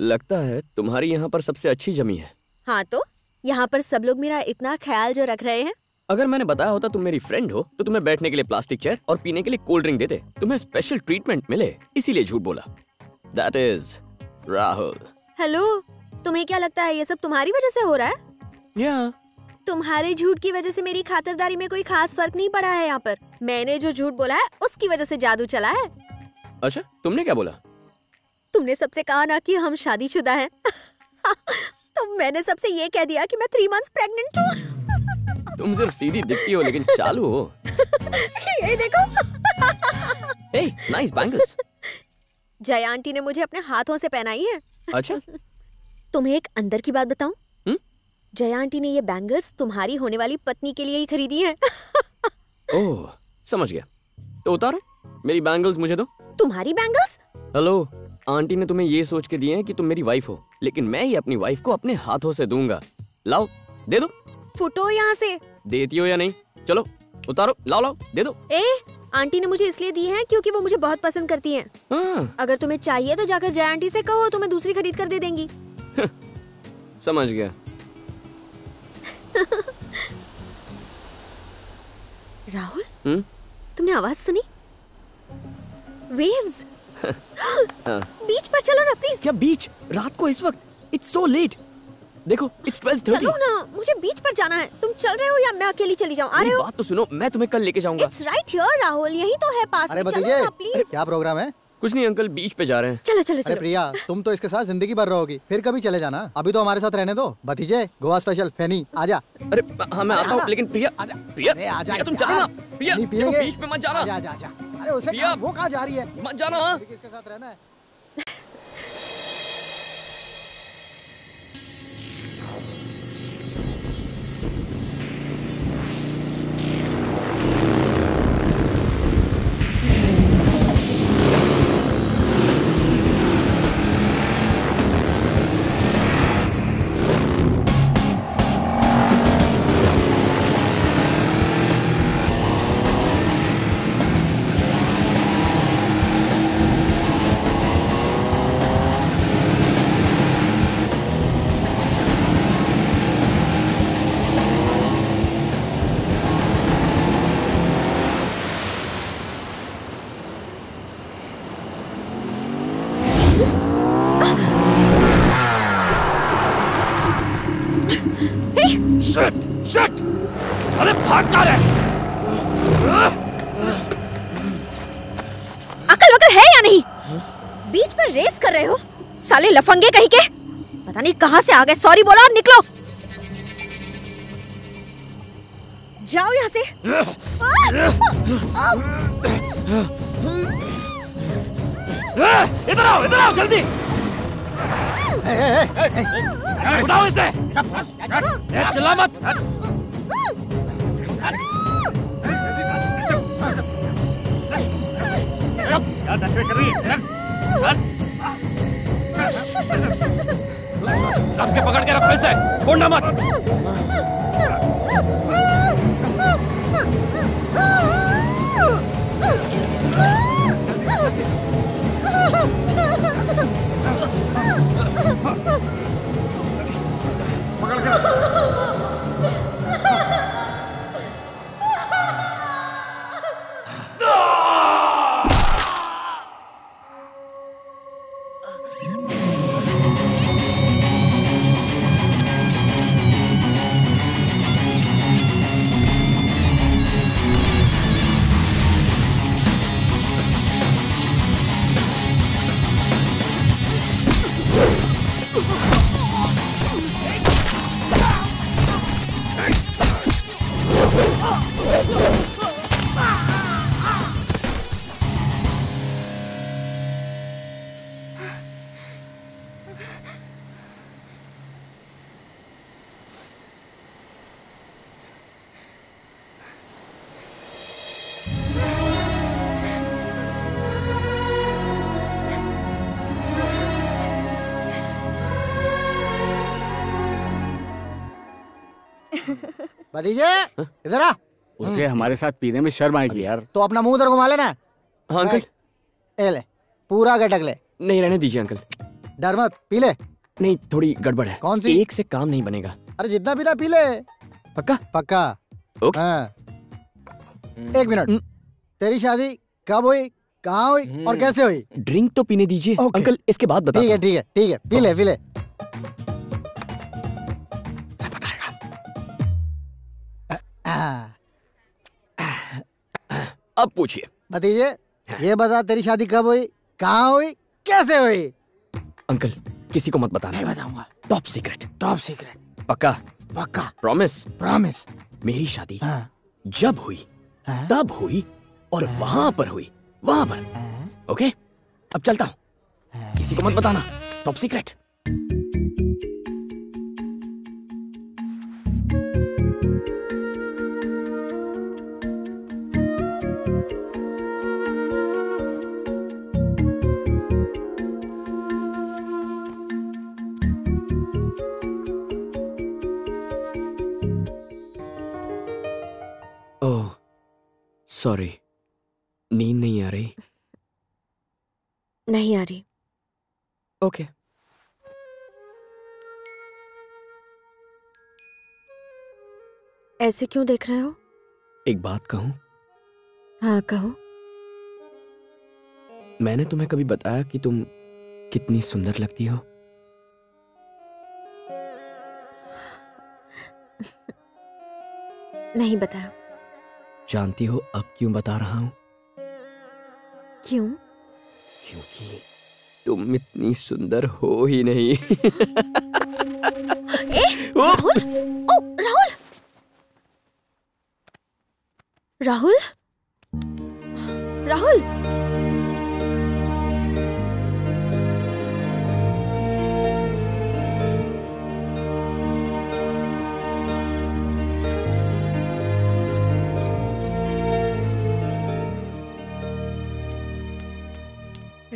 लगता है तुम्हारी यहाँ पर सबसे अच्छी जमी है। हाँ तो यहाँ पर सब लोग मेरा इतना ख्याल जो रख रहे हैं। अगर मैंने बताया होता तुम मेरी फ्रेंड हो तो तुम्हें बैठने के लिए प्लास्टिक चेयर और पीने के लिए कोल्ड ड्रिंक देते। तुम्हें स्पेशल ट्रीटमेंट मिले इसीलिए झूठ बोला। That is Rahul. हेलो, तुम्हें क्या लगता है ये सब तुम्हारी वजह से हो रहा है? yeah. तुम्हारे झूठ की वजह से मेरी खातिरदारी में कोई खास फर्क नहीं पड़ा है। यहाँ पर मैंने जो झूठ बोला है उसकी वजह से जादू चला है। अच्छा, तुमने क्या बोला? तुमने सबसे कहा ना कि हम शादीशुदा हैं। तो मैंने सबसे ये कह दिया कि मैं 3 मंथ्स प्रेग्नेंट हूँ। तुम सिर्फ सीधी दिखती हो लेकिन चालू हो। ये देखो। hey, nice bangles। Jai aunty ने मुझे अपने हाथों से पहनाई है। अच्छा। तुम्हें एक अंदर की बात बताऊं? जय आंटी ने ये बैंगल्स तुम्हारी होने वाली पत्नी के लिए ही खरीदी है। ओह, समझ गया। तो उतारो मेरी बैंगल्स, मुझे दो। तुम्हारी बैंगल्स? हेलो, आंटी ने तुम्हें ये सोच के दिए हैं कि तुम मेरी वाइफ हो, लेकिन मैं ये अपनी वाइफ को अपने हाथों से दूंगा। लाओ दे दो। फुटो यहाँ से। देती हो या नहीं? चलो उतारो, लाओ लाओ दे दो। ए, आंटी ने मुझे इसलिए दी हैं क्योंकि वो मुझे बहुत पसंद करती हैं। हाँ। अगर तुम्हें चाहिए तो जाकर जय आंटी से कहो, तुम्हें दूसरी खरीद कर दे देंगी। समझ गया। राहुल, तुमने आवाज सुनी? वेव्स। बीच पर चलो ना प्लीज। क्या बीच? रात को इस वक्त? It's so late. देखो इट्स 12:30। चलो ना, मुझे बीच पर जाना है। तुम चल रहे हो या मैं अकेली चली जाऊं? आ रहे हो? बात तो सुनो, मैं तुम्हें कल लेके जाऊंगा। इट्स राइट हियर राहुल, यही तो है पास में। चलो ना प्लीज। क्या प्रोग्राम है? कुछ नहीं अंकल, बीच पे जा रहे हैं। चलो चलो चलो। प्रिया, तुम तो इसके साथ जिंदगी भर रहोगी, फिर कभी चले जाना। अभी तो हमारे साथ रहने दो। भतीजे, गोवा स्पेशल फैनी आजा। अरे हाँ मैं आता हूँ, लेकिन प्रिया प्रिया तुम चलो ना। प्रिया बीच पे मत जाना। अरे उसे प्रिया, वो कहाँ जा रही है? मत जाना। किसके साथ रहना है? लफंगे कहीं के, पता नहीं कहां से आ गए। सॉरी बोलो और निकलो, जाओ यहां से। इधर आओ जल्दी। उठाओ इसे। चिल्ला मत। कस के पकड़ के रखो इसे, छोड़ना मत। पकड़ के भतीजे इधर आ। उसे हमारे साथ पीने में शर्म आएगी यार। तो अपना मुंह उधर घुमा लेना। हाँ अंकल ए ले पूरा गटक ले। नहीं रहने दीजिए अंकल। डर मत पी ले। नहीं थोड़ी गड़बड़ है। कौन सी? एक से काम नहीं बनेगा। अरे जितना पीना पी ले। पक्का? पक्का। ओके। हाँ। एक मिनट, तेरी शादी कब हुई, कहाँ हुई और कैसे हुई? ड्रिंक तो पीने दीजिए अंकल, इसके बाद बताता हूँ। ठीक है ठीक है पी ले पी ले। अब पूछिए भतीजे। हाँ। ये बता तेरी शादी कब हुई, कहाँ हुई, कैसे हुई? अंकल किसी को मत बताना। नहीं बताऊंगा। Top secret. Top secret. पक्का? पक्का। प्रॉमिस? प्रॉमिस। मेरी शादी हाँ। जब हुई हाँ? तब हुई और हाँ? वहां पर हुई, वहां पर हाँ? ओके अब चलता हूँ हाँ? किसी को मत बताना, टॉप सीक्रेट। सॉरी नींद नहीं आ रही। नहीं आ रही। ओके ऐसे क्यों देख रहे हो? एक बात कहूं? हाँ कहो। मैंने तुम्हें कभी बताया कि तुम कितनी सुंदर लगती हो? नहीं बताया। जानती हो अब क्यों बता रहा हूं? क्यों? क्योंकि तुम इतनी सुंदर हो ही नहीं। ए, राहुल! ओ, राहुल! राहुल! राहुल!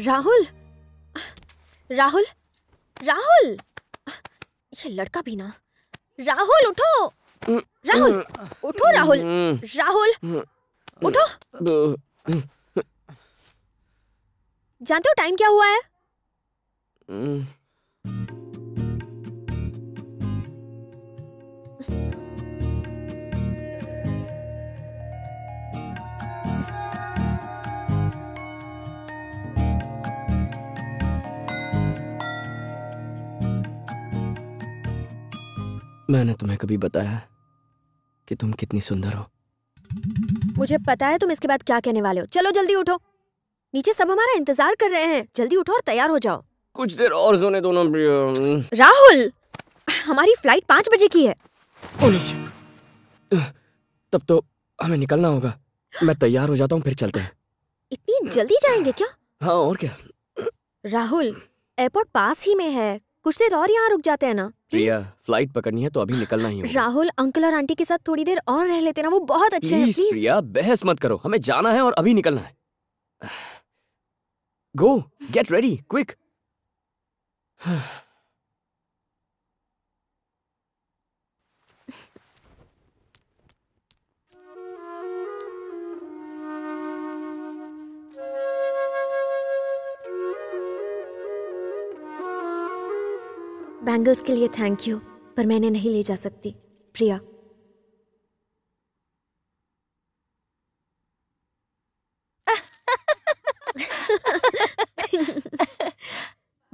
राहुल राहुल राहुल ये लड़का भी ना। राहुल उठो, राहुल उठो, राहुल राहुल उठो। जानते हो टाइम क्या हुआ है? मैंने तुम्हें कभी बताया कि तुम कितनी सुंदर हो? मुझे पता है तुम इसके बाद क्या कहने वाले हो। चलो जल्दी उठो, नीचे सब हमारा इंतजार कर रहे हैं। जल्दी उठो और तैयार हो जाओ। कुछ देर और सोने दो ना। राहुल हमारी फ्लाइट 5 बजे की है। तब तो हमें निकलना होगा। मैं तैयार हो जाता हूँ फिर चलते हैं। इतनी जल्दी जाएंगे क्या? हाँ और क्या। राहुल एयरपोर्ट पास ही में है, कुछ देर और यहाँ रुक जाते हैं ना। प्रिया फ्लाइट पकड़नी है तो अभी निकलना ही होगा। राहुल अंकल और आंटी के साथ थोड़ी देर और रह लेते ना, वो बहुत अच्छे हैं। प्लीज प्रिया बहस मत करो, हमें जाना है और अभी निकलना है। Go get ready quick. Bangles के लिए थैंक यू, पर मैंने नहीं ले जा सकती। Priya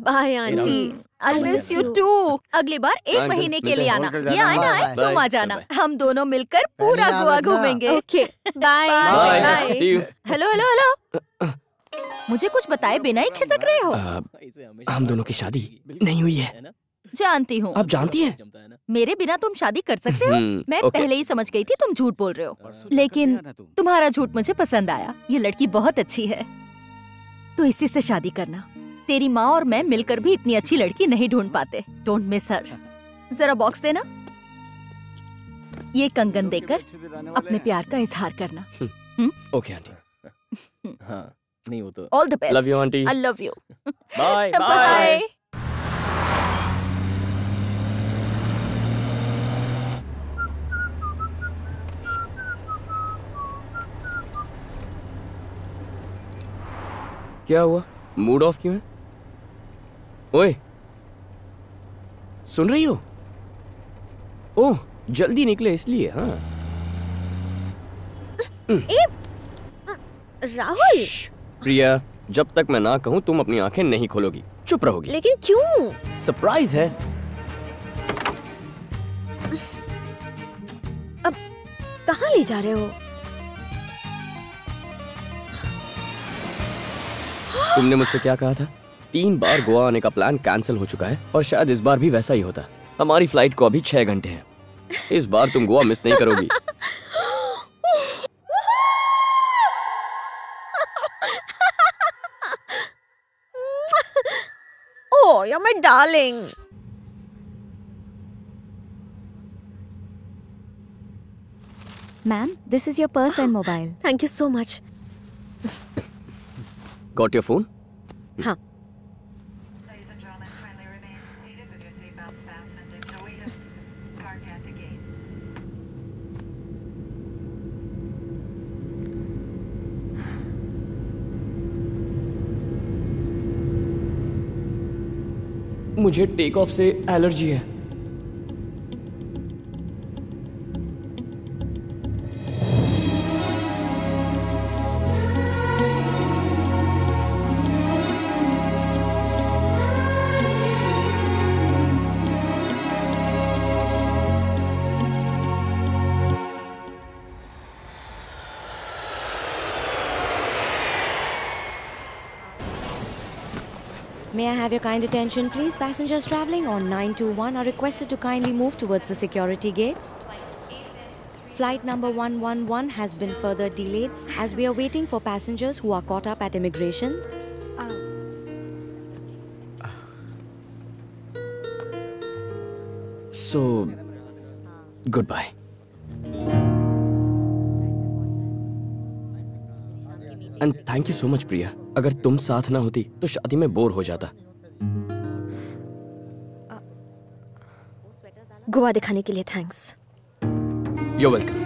bye aunty. I miss you too. अगली बार 1 महीने के लिए आना। ये आना है तुम आ जाना। हम दोनों मिलकर पूरा गोवा घूमेंगे। Okay bye bye. Hello hello hello, मुझे कुछ बताए बिना ही खिसक रहे हो। हम दोनों की शादी नहीं हुई है। जानती हूँ। आप जानती हैं? मेरे बिना तुम शादी कर सकते हो? मैं पहले ही समझ गई थी तुम झूठ बोल रहे हो, लेकिन तुम्हारा झूठ मुझे पसंद आया। ये लड़की बहुत अच्छी है तो इसी से शादी करना। तेरी माँ और मैं मिलकर भी इतनी अच्छी लड़की नहीं ढूंढ पाते। Don't miss her. जरा बॉक्स देना। ये कंगन देकर अपने प्यार का इजहार करना। Okay aunty. नहीं वो तो। All the best. Love you auntie. I love you. Bye. Bye. Bye. क्या हुआ, मूड ऑफ क्यों है? ओए, सुन रही हो? ओह, जल्दी निकले इसलिए। हाँ राहुल। प्रिया, जब तक मैं ना कहूँ तुम अपनी आंखें नहीं खोलोगी, चुप रहोगी। लेकिन क्यों? सरप्राइज है। अब कहाँ ले जा रहे हो? तुमने मुझसे क्या कहा था? 3 बार गोवा आने का प्लान कैंसिल हो चुका है और शायद इस बार भी वैसा ही होता। हमारी फ्लाइट को अभी 6 घंटे हैं। इस बार तुम गोवा मिस नहीं करोगी। Oh, you're my darling. Ma'am, this is your purse and mobile. Thank you so much. Got your phone? हाँ. मुझे टेक ऑफ से एलर्जी है। May I have your kind attention, please? Passengers traveling on 921 are requested to kindly move towards the security gate. Flight number 111 has been further delayed as we are waiting for passengers who are caught up at immigration. So, goodbye. And thank you so much, Priya. अगर तुम साथ ना होती तो शादी में bore हो जाता। गोवा दिखाने के लिए थैंक्स। You're welcome.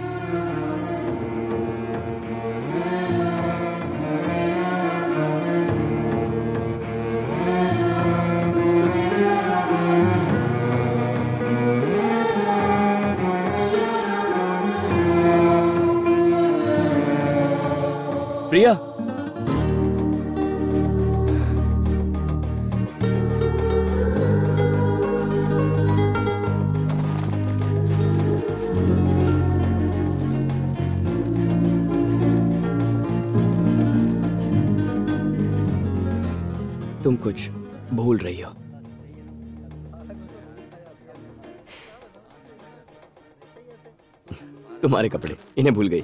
प्रिया, तुम कुछ भूल रही हो। तुम्हारे कपड़े, इन्हें भूल गई।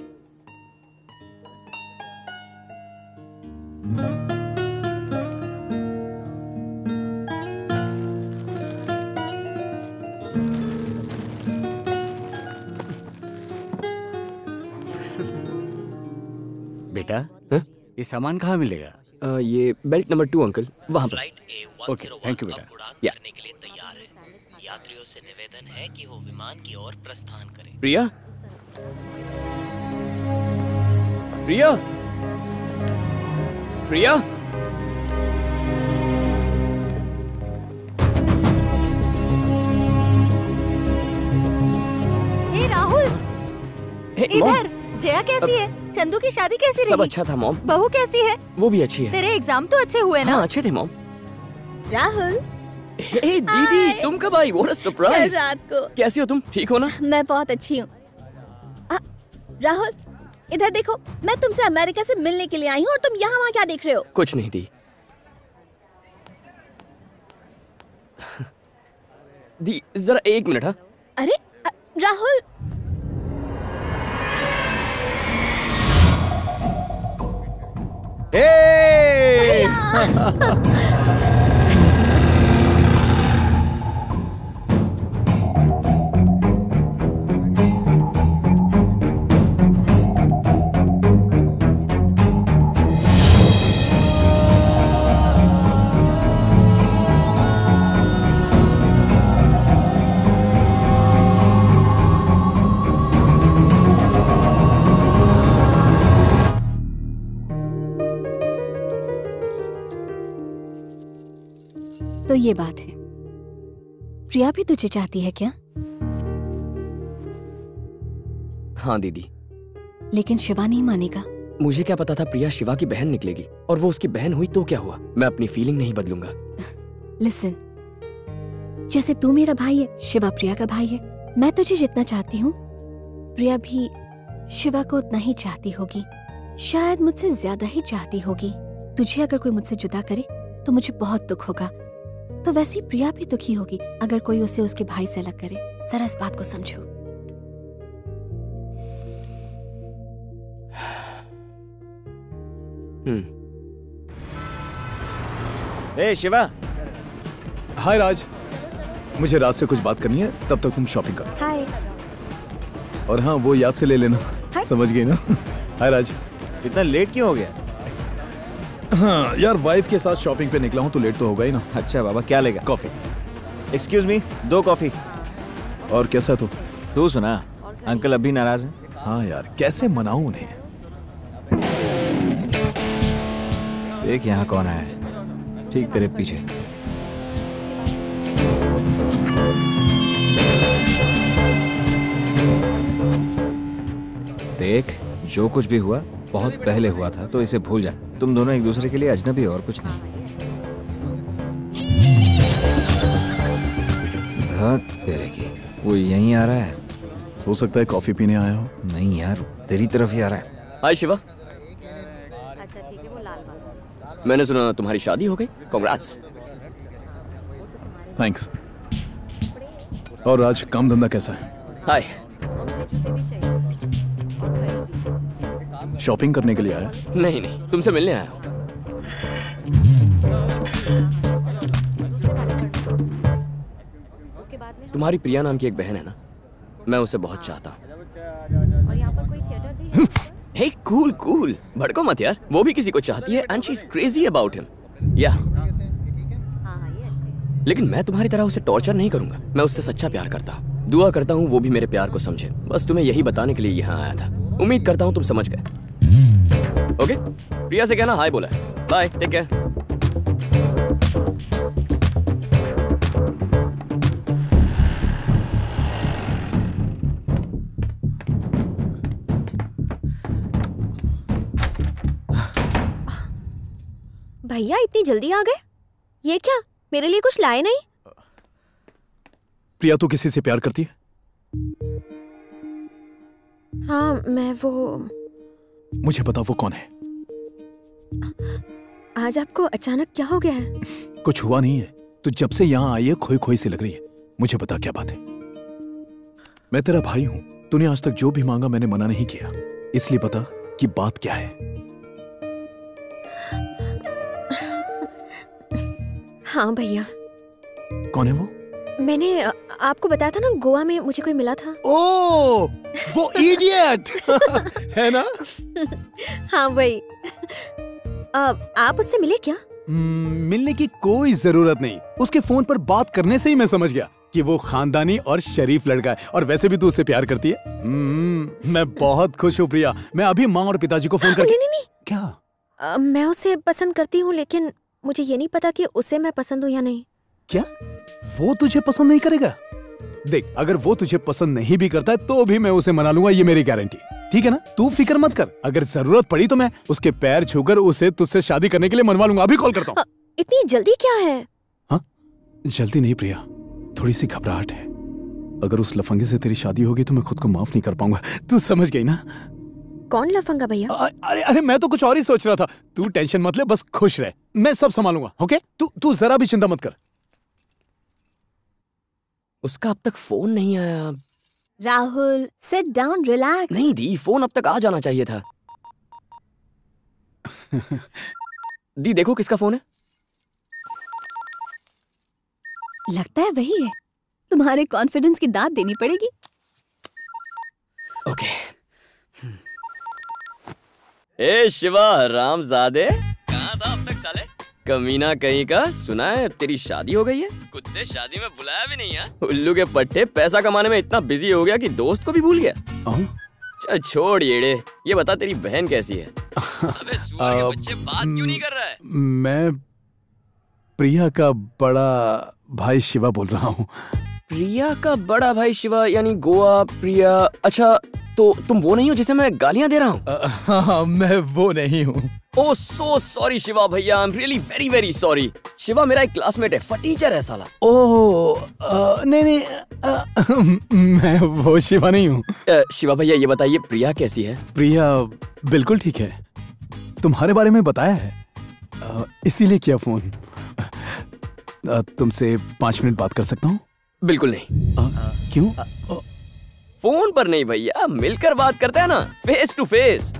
बेटा, हा? ये सामान कहाँ मिलेगा? ये बेल्ट नंबर 2 अंकल, वहाँ पर। ओके, थैंक यू बेटा। करने के लिए तैयार है। यात्रियों से निवेदन है कि वो विमान की ओर प्रस्थान करें। प्रिया, प्रिया, प्रिया, हे राहुल, इधर। जया कैसी है? चंदू की शादी कैसी रही? सब अच्छा था मॉम। बहू कैसी है? वो भी अच्छी है। तेरे एग्जाम तो अच्छे हुए ना? हाँ, अच्छे थे मॉम। राहुल, हे दीदी, तुम कब आई? What a surprise. रात को। कैसी हो तुम, ठीक हो ना? मैं बहुत अच्छी हूँ। राहुल, इधर देखो, मैं तुमसे अमेरिका से मिलने के लिए आई हूँ और तुम यहाँ वहाँ क्या देख रहे हो? कुछ नहीं दी दी, जरा 1 मिनट। हाँ। अरे राहुल, Hey! ये बात है। प्रिया भी तुझे चाहती है क्या? हाँ दीदी। लेकिन शिवा नहीं मानेगा। मुझे क्या पता था प्रिया शिवा की बहन निकलेगी, और वो उसकी बहन हुई तो क्या हुआ? मैं अपनी फीलिंग नहीं बदलूंगा। लिसन, जैसे तू मेरा भाई है, शिवा प्रिया का भाई है। मैं तुझे जितना चाहती हूँ, प्रिया भी शिवा को उतना ही चाहती होगी, शायद मुझसे ज्यादा ही चाहती होगी। तुझे अगर कोई मुझसे जुदा करे तो मुझे बहुत दुख होगा, तो वैसे ही प्रिया भी दुखी होगी अगर कोई उसे उसके भाई से अलग करे। जरा इस बात को समझो। ए शिवा। हाय राज, मुझे रात से कुछ बात करनी है, तब तक तुम शॉपिंग करो। हाय। और हाँ, वो याद से ले लेना। हाय। समझ गई ना? हाय राज। इतना लेट क्यों हो गया? हाँ यार, वाइफ के साथ शॉपिंग पे निकला हूँ तो लेट तो होगा ही ना। अच्छा बाबा, क्या लेगा? कॉफी। एक्सक्यूज मी, दो कॉफी। और कैसा तू सुना, अंकल अभी नाराज है? हाँ यार, कैसे मनाऊं उन्हें। देख यहाँ कौन आया है, ठीक तेरे पीछे। देख, जो कुछ भी हुआ बहुत पहले हुआ था, तो इसे भूल जा। तुम दोनों एक दूसरे के लिए अजनबी और कुछ नहीं। धक तेरे की, वो यहीं आ रहा है। हो सकता है कॉफी पीने आया हो। नहीं यार, तेरी तरफ ही आ रहा है। हाय शिवा। अच्छा ठीक है, वो लाल बाल। मैंने सुना तुम्हारी शादी हो गई, कांग्रेट्स। थैंक्स। और आज काम धंधा कैसा है? हाय। शॉपिंग करने के लिए आया? नहीं नहीं, तुमसे मिलने आया हूँ। तुम्हारी प्रिया नाम की एक बहन है ना, मैं उसे बहुत चाहता हूँ। और यहाँ पर कोई थिएटर भी है? हे कूल कूल, भड़को मत यार। वो भी किसी को चाहती है, and she is crazy about him. या लेकिन मैं तुम्हारी तरह उसे टॉर्चर नहीं करूंगा, मैं उससे सच्चा प्यार करता हूँ। दुआ करता हूँ वो भी मेरे प्यार को समझे। बस तुम्हें यही बताने के लिए यहाँ आया था। उम्मीद करता हूँ तुम समझ गए। ओके, प्रिया से कहना हाय बोला है। Bye, take care. भैया इतनी जल्दी आ गए? ये क्या, मेरे लिए कुछ लाए नहीं? प्रिया तो किसी से प्यार करती है? हाँ मैं वो। मुझे बताओ वो कौन है? आज आपको अचानक क्या हो गया है? कुछ हुआ नहीं है, तू जब से यहाँ आई है खोई खोई सी लग रही है। मुझे बता क्या बात है। मैं तेरा भाई हूँ, तूने आज तक जो भी मांगा मैंने मना नहीं किया, इसलिए बता कि बात क्या है। हाँ भैया। कौन है वो? मैंने आपको बताया था ना, गोवा में मुझे कोई मिला था। ओ, वो इडियट है ना? हाँ वही। आप उससे मिले क्या? मिलने की कोई जरूरत नहीं, उसके फोन पर बात करने से ही मैं समझ गया कि वो खानदानी और शरीफ लड़का है, और वैसे भी तू उससे प्यार करती है। मैं बहुत खुश हूँ प्रिया। मैं अभी माँ और पिताजी को फोन करके। नहीं नहीं, क्या मैं उसे पसंद करती हूँ, लेकिन मुझे ये नहीं पता कि उसे मैं पसंद हूँ या नहीं। क्या वो तुझे पसंद नहीं करेगा? देख, अगर वो तुझे पसंद नहीं भी करता है तो भी मैं उसे मना लूंगा, ये मेरी गारंटी। ठीक है ना, तू फिक्र मत कर। अगर जरूरत पड़ी तो मैं उसके पैर छूकर उसे तुझसे शादी करने के लिए मनवा लूंगा। अभी कॉल करता हूँ। इतनी जल्दी क्या है? हाँ जल्दी नहीं प्रिया, थोड़ी सी घबराहट है। अगर उस लफंगे से तेरी शादी होगी तो मैं खुद को माफ नहीं कर पाऊंगा, तू समझ गई ना? कौन लफंगा भैया? अरे अरे मैं तो कुछ और ही सोच रहा था। तू टेंशन मत ले, बस खुश रह, मैं सब संभालूंगा। ओके, तू जरा भी चिंता मत कर। उसका अब तक फोन नहीं आया। Rahul sit down, relax. नहीं दी, फोन अब तक आ जाना चाहिए था। दी देखो किसका फोन है। लगता है वही है, तुम्हारे कॉन्फिडेंस की दाद देनी पड़ेगी। ओके। ए शिवा रामजादे, कहाँ था अब तक साले? कमीना कहीं का। सुना है तेरी शादी हो गई है? कुत्ते, शादी में बुलाया भी नहीं है। उल्लू के पट्टे, पैसा कमाने में इतना बिजी हो गया कि दोस्त को भी भूल गया। चल छोड़ येड़े, ये बता तेरी बहन कैसी है? अबे सूअर के बच्चे, बात क्यों नहीं कर रहा है? मैं प्रिया का बड़ा भाई शिवा बोल रहा हूँ। प्रिया का बड़ा भाई शिवा यानी गोवा प्रिया। अच्छा तो तुम वो नहीं हो जिसे मैं गालियाँ दे रहा हूँ? हाँ, मैं वो नहीं हूँ। ओह सो सॉरी शिवा भैया, I am really very very sorry. Shiva मेरा एक क्लासमेट है, टीचर है साला। ओह नहीं, मैं वो शिवा नहीं हूँ। शिवा भैया ये बताइए प्रिया कैसी है? प्रिया बिल्कुल ठीक है, तुम्हारे बारे में बताया है इसीलिए किया फोन। तुमसे 5 मिनट बात कर सकता हूँ? बिल्कुल नहीं। क्यों? फोन पर नहीं भैया, मिलकर बात करते हैं ना, फेस टू फेस।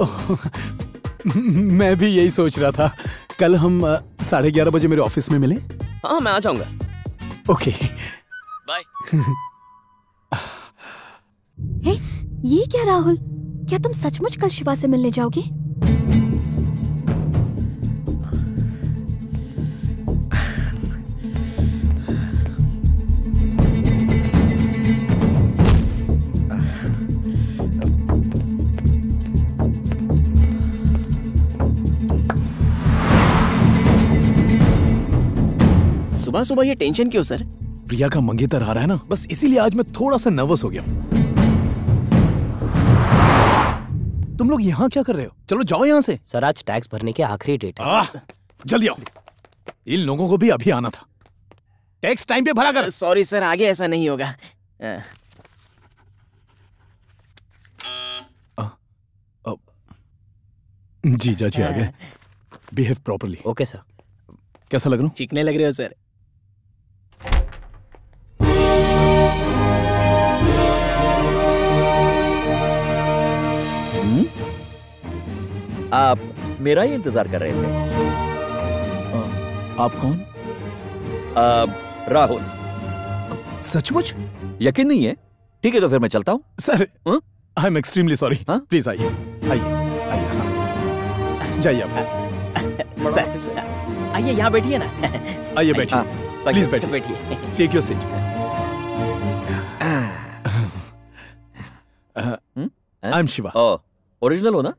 मैं भी यही सोच रहा था। कल हम 11:30 बजे मेरे ऑफिस में मिले। हाँ मैं आ जाऊंगा। Okay bye. ये क्या राहुल, क्या तुम सचमुच कल शिवा से मिलने जाओगे? सुबह सुबह ये टेंशन क्यों सर? प्रिया का मंगेतर आ रहा है ना, बस इसीलिए आज मैं थोड़ा सा नर्वस हो गया। तुम लोग यहाँ क्या कर रहे हो? चलो जाओ यहाँ से। सर आज टैक्स भरने के आखिरी डेट है। जल्दी आओ, इन लोगों को भी अभी आना था। टैक्स टाइम पे भरा कर। सॉरी सर, आगे ऐसा नहीं होगा। जीजा जी आ गए। Behave properly. Okay sir. कैसा लग रहा हूँ? चिकने लग रहे हो सर। आप मेरा ही इंतजार कर रहे थे। आप कौन? राहुल। सचमुच? यकीन नहीं है? ठीक है तो फिर मैं चलता हूँ। Sir I am extremely sorry. Please आइए आइए आइए, जाइए आप। सर आइए यहाँ बैठिए ना। आइए बैठिए, प्लीज बैठिए बैठिए। Take your seat. I am Shiva. Original हो ना?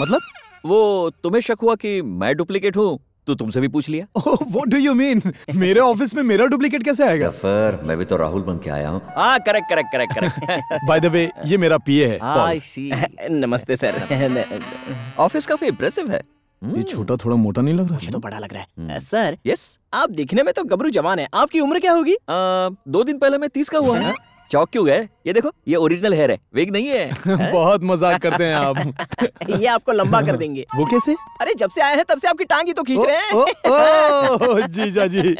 मतलब वो तुम्हें शक हुआ कि मैं डुप्लीकेट हूँ तो तुमसे भी पूछ लिया। What do you mean? मेरे ऑफिस में मेरा डुप्लीकेट कैसे आएगा? फिर मैं भी तो राहुल बन के आया हूँ। Correct correct correct correct. By the way ये मेरा पीए है। नमस्ते सर। ऑफिस काफी इंप्रेसिव है। ये छोटा थोड़ा मोटा नहीं लग रहा? मुझे तो बड़ा लग रहा है सर। यस आप दिखने में तो गबरू जवान है। आपकी उम्र क्या होगी? 2 दिन पहले मैं 30 का हुआ है। चौक क्यों गए? ये देखो ये ओरिजिनल हेयर है, वेग नहीं है। बहुत मजाक करते हैं आप। ये आपको लंबा कर देंगे। वो कैसे? अरे जब से आए हैं तब से आपकी टांग ही तो खींच रहे हैं। जीजा जी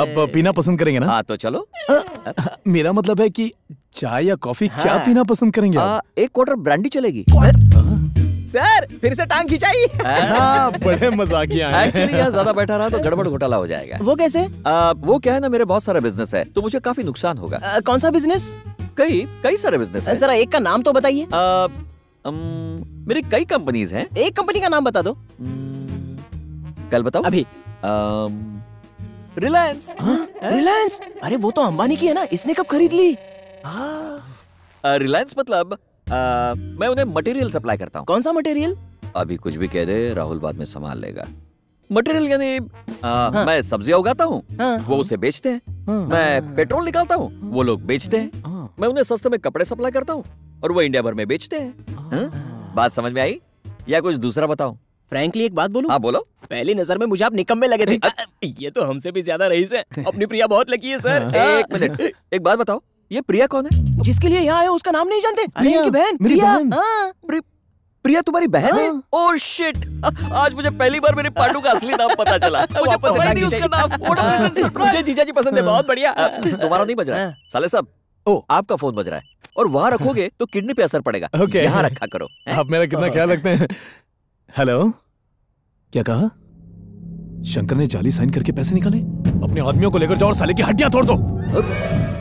आप पीना पसंद करेंगे ना? हाँ तो चलो। मेरा मतलब है कि चाय या कॉफी क्या पीना पसंद करेंगे? 1 क्वार्टर ब्रांडी चलेगी सर। फिर से टांग खिंचाई। बड़े मजाकिया हैं। एक्चुअली यहाँ ज्यादा बैठा रहा तो गड़बड़ घोटाला हो जाएगा। वो कैसे? वो क्या है ना, मेरे बहुत सारा बिजनेस है तो मुझे काफी नुकसान होगा। कौन सा बिजनेस? कई सारे बिजनेस है। जरा एक का नाम तो बताइए। मेरी कई कंपनीज हैं। एक कंपनी का नाम बता दो। कल बताओ। अभी रिलायंस। रिलायंस? अरे वो तो अंबानी की है ना, इसने कब खरीद ली? रिलायंस मतलब मैं उन्हें मटेरियल सप्लाई करता हूँ। कौन सा मटेरियल? अभी कुछ भी कह दे, राहुल बाद में संभाल लेगा। मटेरियल यानी मैं सब्जियां उगाता हूँ, वो उसे बेचते हैं। मैं पेट्रोल निकालता हूँ, वो लोग बेचते हैं। मैं उन्हें सस्ते में कपड़े सप्लाई करता हूँ और वो इंडिया भर में बेचते हैं। बात समझ में आई या कुछ दूसरा बताओ? फ्रैंकली एक बात बोलूं? हाँ बोलो। पहली नजर में मुझे आप निकम्मे लगे थे। ये तो हमसे भी ज्यादा रईस है। अपनी प्रिया बहुत लकी है सर। एक मिनट, एक बात बताओ, ये प्रिया कौन है जिसके लिए यहाँ आए हो? उसका नाम नहीं जानते? प्रिया की बहन। मेरी बहन? हाँ। प्रिया तुम्हारी बहन है? ओह शिट, आज मुझे पहली बार मेरे पांडू का असली नाम पता चला। मुझे पसंद नहीं उसका नाम। मुझे जीजा जी पसंद है। बहुत बढ़िया। तुम्हारा नहीं बज रहा है साले साहब। ओ आपका फोन बज रहा है और वहाँ रखोगे तो किडनी पे असर पड़ेगा। यहाँ रखा करो। आप मेरा कितना ख्याल रखते हैं। हेलो क्या कहा? शंकर ने जाली साइन करके पैसे निकाले। अपने आदमियों को लेकर जाओ और साले की हड्डियाँ तोड़ दो।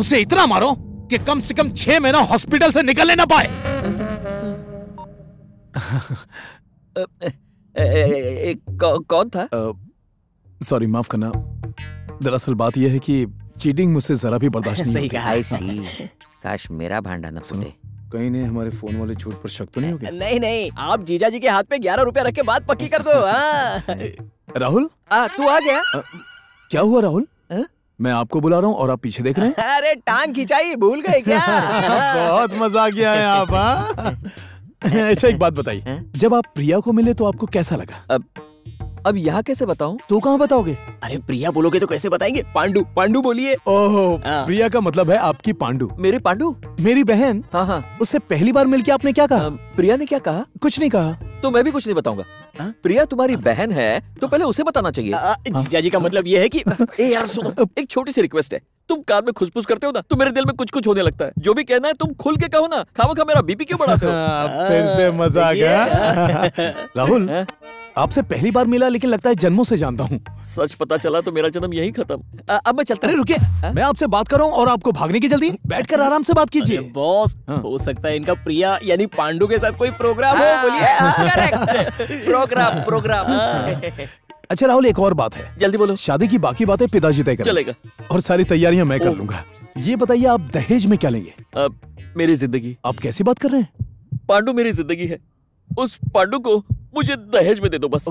उसे इतना मारो कि कम से कम 6 महीना हॉस्पिटल से निकलने ना पाए। कौन था? सॉरी माफ करना, दरअसल बात यह है कि चीटिंग मुझसे जरा भी बर्दाश्त नहीं। सही कहा। काश मेरा भांडा ना सुने। कहीं ने हमारे फोन वाले छूट पर शक तो नहीं हो गया? नहीं नहीं, आप जीजा जी के हाथ पे 11 रुपया रख के बात पक्की कर दो। राहुल तू आ गया? क्या हुआ राहुल? मैं आपको बुला रहा हूँ और आप पीछे देख रहे हैं। अरे टांग खिंचाई भूल गए क्या? बहुत मजा आ गया है आप। अच्छा एक बात बताइए, जब आप प्रिया को मिले तो आपको कैसा लगा? अब यहाँ कैसे बताऊं? तो कहाँ बताओगे? अरे प्रिया बोलोगे तो कैसे बताएंगे? पांडू पांडू बोलिए। ओह प्रिया का मतलब है आपकी पांडू। मेरे पांडू? मेरी बहन। हाँ हाँ। उससे पहली बार मिलके आपने क्या कहा? प्रिया ने क्या कहा? कुछ नहीं कहा। तो मैं भी कुछ नहीं बताऊंगा। प्रिया तुम्हारी बहन है तो पहले उसे बताना चाहिए। जीजाजी का मतलब ये है कि ए यार सुनो, एक छोटी सी रिक्वेस्ट है। तुम कार में खुसफुस करते हो ना तो मेरे दिल में कुछ कुछ होने लगता है। जो भी कहना है तुम खुल के कहो ना, खामखा मेरा बीपी क्यों बढ़ाते हो? फिर से मजा आ गया। राहुल आपसे पहली बार मिला लेकिन लगता है जन्मों से जानता हूँ। सच पता चला तो मेरा जन्म यही खत्म। अब मैं चलता। रुकिए, मैं आपसे बात कर रहा हूँ और आपको भागने की जल्दी। बैठकर आराम से बात कीजिए। बॉस हो सकता है इनका प्रिया यानी पांडू के साथ कोई प्रोग्राम हो। बोलिए प्रोग्राम प्रोग्राम। अच्छा राहुल एक और बात है, जल्दी बोलो। शादी की बाकी बातें पिताजी तय करेंगे। चलेगा। और सारी तैयारियां मैं कर लूंगा। ये बताइए आप दहेज में क्या लेंगे? अब मेरी जिंदगी। आप कैसी बात कर रहे हैं? पांडू मेरी जिंदगी है, उस पांडू को मुझे दहेज में दे दो बस।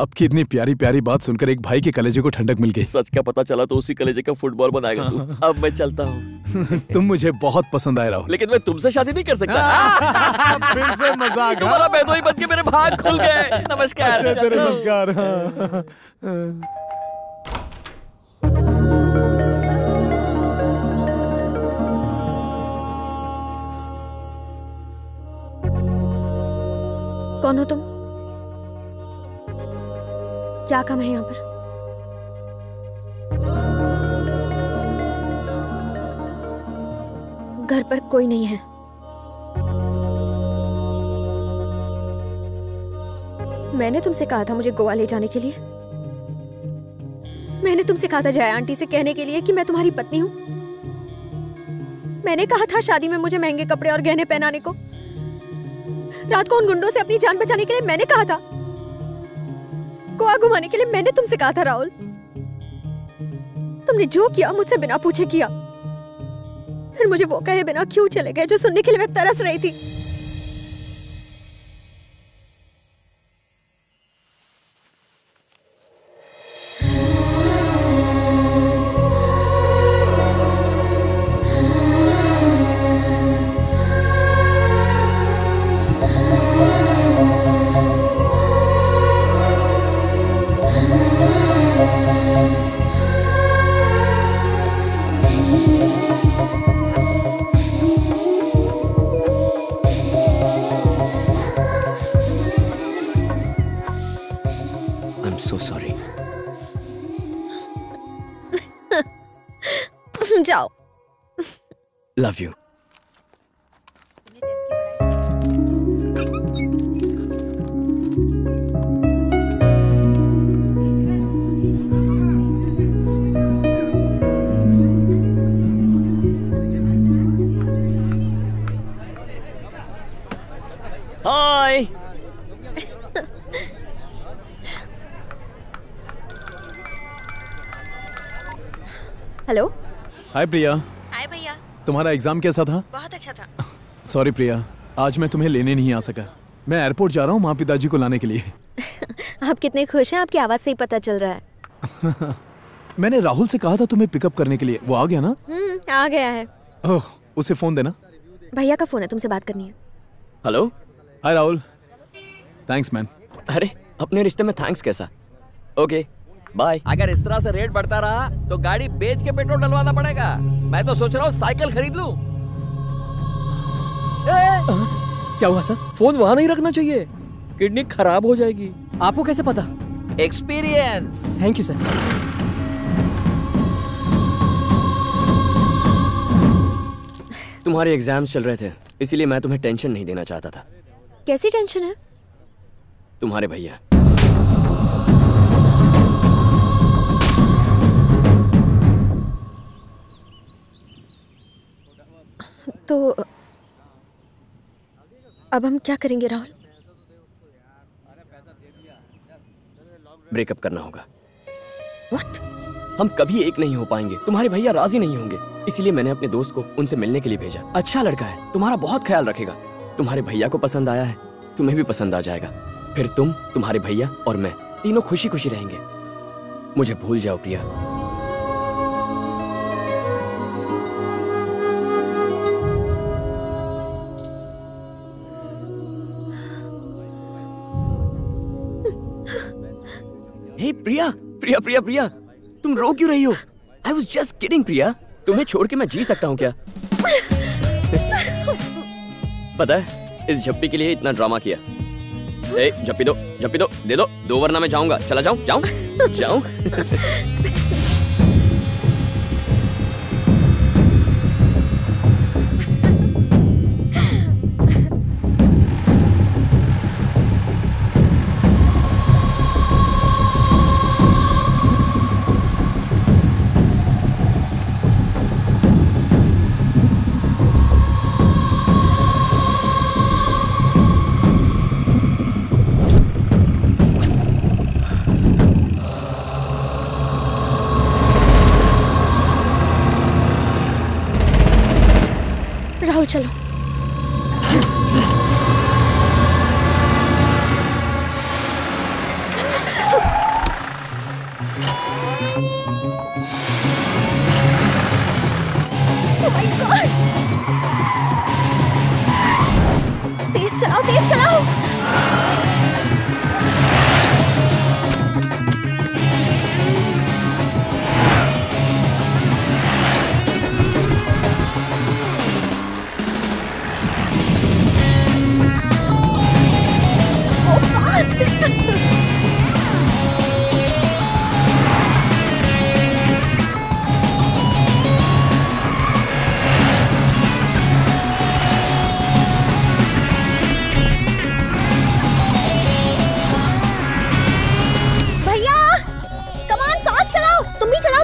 आपकी इतनी प्यारी प्यारी बात सुनकर एक भाई के कलेजे को ठंडक मिल गई। सच का पता चला तो उसी कलेजे का फुटबॉल बनाएगा तू। अब मैं चलता हूँ। तुम मुझे बहुत पसंद आए राहुल, लेकिन मैं तुमसे शादी नहीं कर सकता। फिर से मजा। तुम्हारा बेदोई बनके मेरे भाग खुल गए। नमस्कार। अच्छा, नमस्कार। कौन हो तुम? क्या काम है यहाँ पर? घर पर कोई नहीं है। मैंने तुमसे कहा था मुझे गोवा ले जाने के लिए। मैंने तुमसे कहा था जया आंटी से कहने के लिए कि मैं तुम्हारी पत्नी हूँ। मैंने कहा था शादी में मुझे महंगे कपड़े और गहने पहनाने को। रात को उन गुंडों से अपनी जान बचाने के लिए मैंने कहा था। गोवा घुमाने के लिए मैंने तुमसे कहा था। राहुल तुमने जो किया मुझसे बिना पूछे किया, फिर मुझे वो कहे बिना क्यों चले गए जो सुनने के लिए मैं तरस रही थी। Love you. Hi. Hello. Hi Priya. Hi भैया। तुम्हारा एग्जाम कैसा था? बहुत अच्छा था। सॉरी प्रिया, आज मैं तुम्हें लेने नहीं आ सका। मैं एयरपोर्ट जा रहा हूँ माँ पिताजी को लाने के लिए। आप कितने खुश हैं, आपकी आवाज से ही पता चल रहा है। मैंने राहुल से कहा था तुम्हें पिकअप करने के लिए, वो आ गया ना? आ गया है। ओह, उसे फोन देना। भैया का फोन है, तुमसे बात करनी है। Hello. Hi Rahul. Thanks ma'am. अरे अपने रिश्ते में थैंक्स कैसा? Okay bye. अगर इस तरह से रेट बढ़ता रहा तो गाड़ी बेच के पेट्रोल डलवाना पड़ेगा। मैं तो सोच रहा हूँ साइकिल खरीद लूं। क्या हुआ सर? फोन वहाँ नहीं रखना चाहिए, किडनी खराब हो जाएगी। आपको कैसे पता? एक्सपीरियंस। Thank you sir. तुम्हारे एग्जाम्स चल रहे थे इसीलिए मैं तुम्हें टेंशन नहीं देना चाहता था। कैसी टेंशन है? तुम्हारे भैया। तो अब हम क्या करेंगे राहुल? ब्रेकअप करना होगा। What? हम कभी एक नहीं हो पाएंगे। तुम्हारे भैया राजी नहीं होंगे, इसलिए मैंने अपने दोस्त को उनसे मिलने के लिए भेजा। अच्छा लड़का है, तुम्हारा बहुत ख्याल रखेगा। तुम्हारे भैया को पसंद आया है, तुम्हें भी पसंद आ जाएगा। फिर तुम्हारे भैया और मैं तीनों खुशी खुशी रहेंगे। मुझे भूल जाओ प्रिया। हे प्रिया, प्रिया प्रिया प्रिया, तुम रो क्यों रही हो? I was just kidding Priya. तुम्हें छोड़ के मैं जी सकता हूँ क्या? पता है इस झप्पी के लिए इतना ड्रामा किया। ए, झप्पी दो, दे दो, वरना मैं जाऊंगा। चला जाऊं। चलो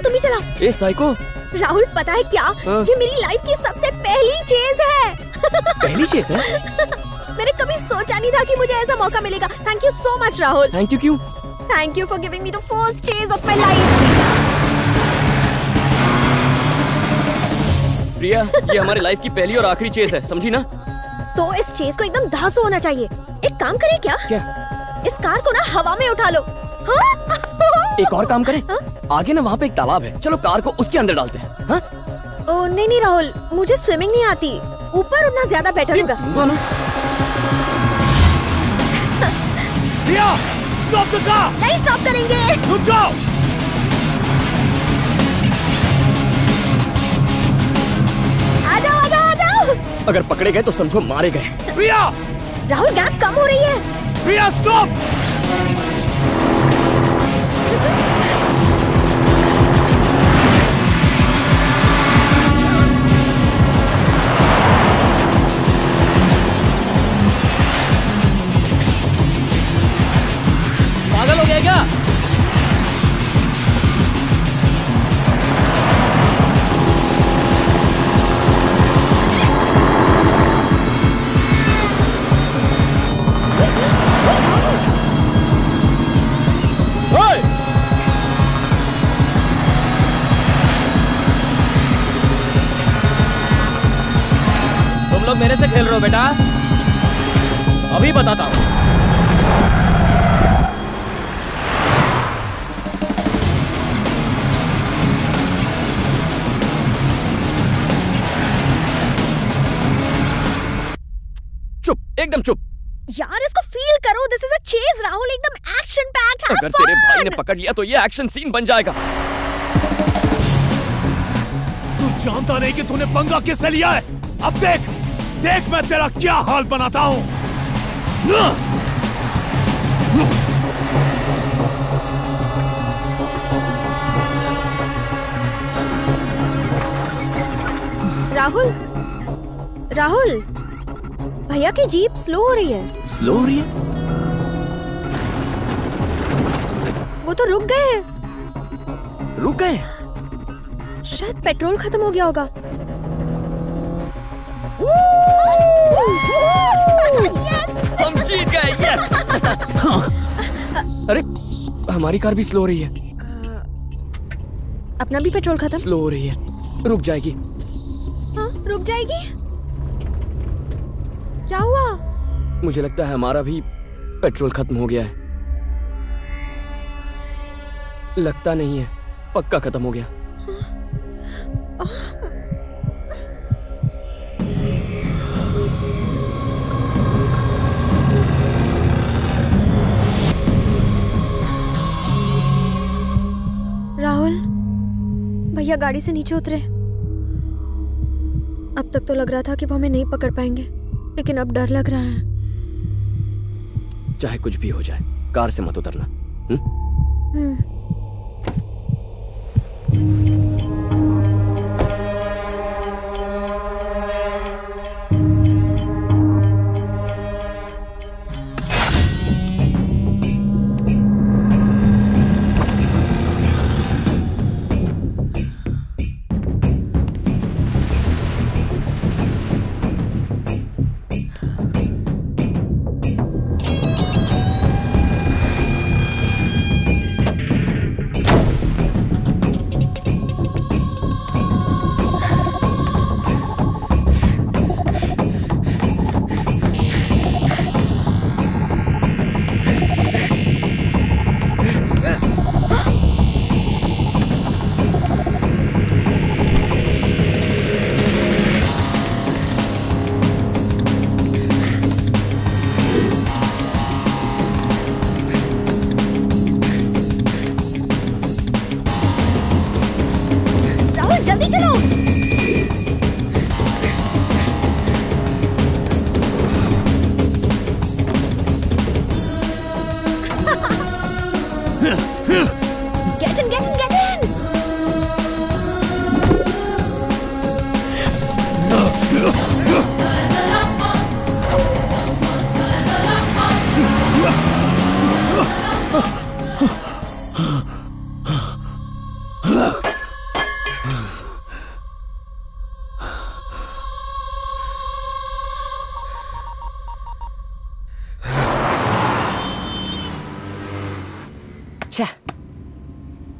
तेज चलाओ। ए साइको राहुल, पता है क्या? ये मेरी लाइफ की सबसे पहली चीज है। पहली चीज है? मैंने कभी सोचा नहीं था कि मुझे ऐसा मौका मिलेगा। Thank you so much Rahul. Thank you क्यों? Thank you for giving me the first चीज ऑफ माय लाइफ। प्रिया, ये हमारी लाइफ की पहली और आखिरी चीज है, समझी ना? तो इस चीज को एकदम धांसू होना चाहिए। एक काम करें क्या? इस कार को ना हवा में उठा लो। हाँ? एक और काम करें। आगे ना वहाँ पे एक तालाब है, चलो कार को उसके अंदर डालते हैं। ओ नहीं राहुल, मुझे स्विमिंग नहीं आती। ऊपर उतना ज्यादा बेटर होगा। प्रिया, स्टॉप तो कार। नहीं स्टॉप करेंगे। रुक जाओ। आ जाओ। अगर पकड़े गए तो समझो मारे गए। प्रिया, राहुल गैप कम हो रही है। प्रिया स्टॉप। पागल हो गया क्या? मेरे से खेल रहे हो बेटा? अभी बताता हूँ। चुप, एकदम चुप। यार इसको फील करो, this is a chase Rahul, एकदम एक्शन पैक्ड। अगर तेरे भाई ने पकड़ लिया तो ये एक्शन सीन बन जाएगा। तू जानता नहीं कि तूने पंगा किससे लिया है। अब देख मैं तेरा क्या हाल बनाता हूं। राहुल, भैया की जीप स्लो हो रही है। वो तो रुक गए। शायद पेट्रोल खत्म हो गया होगा। हम जीत गए। यस। अरे हमारी कार भी स्लो हो रही है। अपना भी पेट्रोल खत्म। स्लो हो रही है, रुक जाएगी। हाँ, रुक जाएगी। क्या हुआ? मुझे लगता है हमारा भी पेट्रोल खत्म हो गया है। लगता नहीं है, पक्का खत्म हो गया। राहुल भैया गाड़ी से नीचे उतरे। अब तक तो लग रहा था कि वो हमें नहीं पकड़ पाएंगे, लेकिन अब डर लग रहा है। चाहे कुछ भी हो जाए कार से मत उतरना।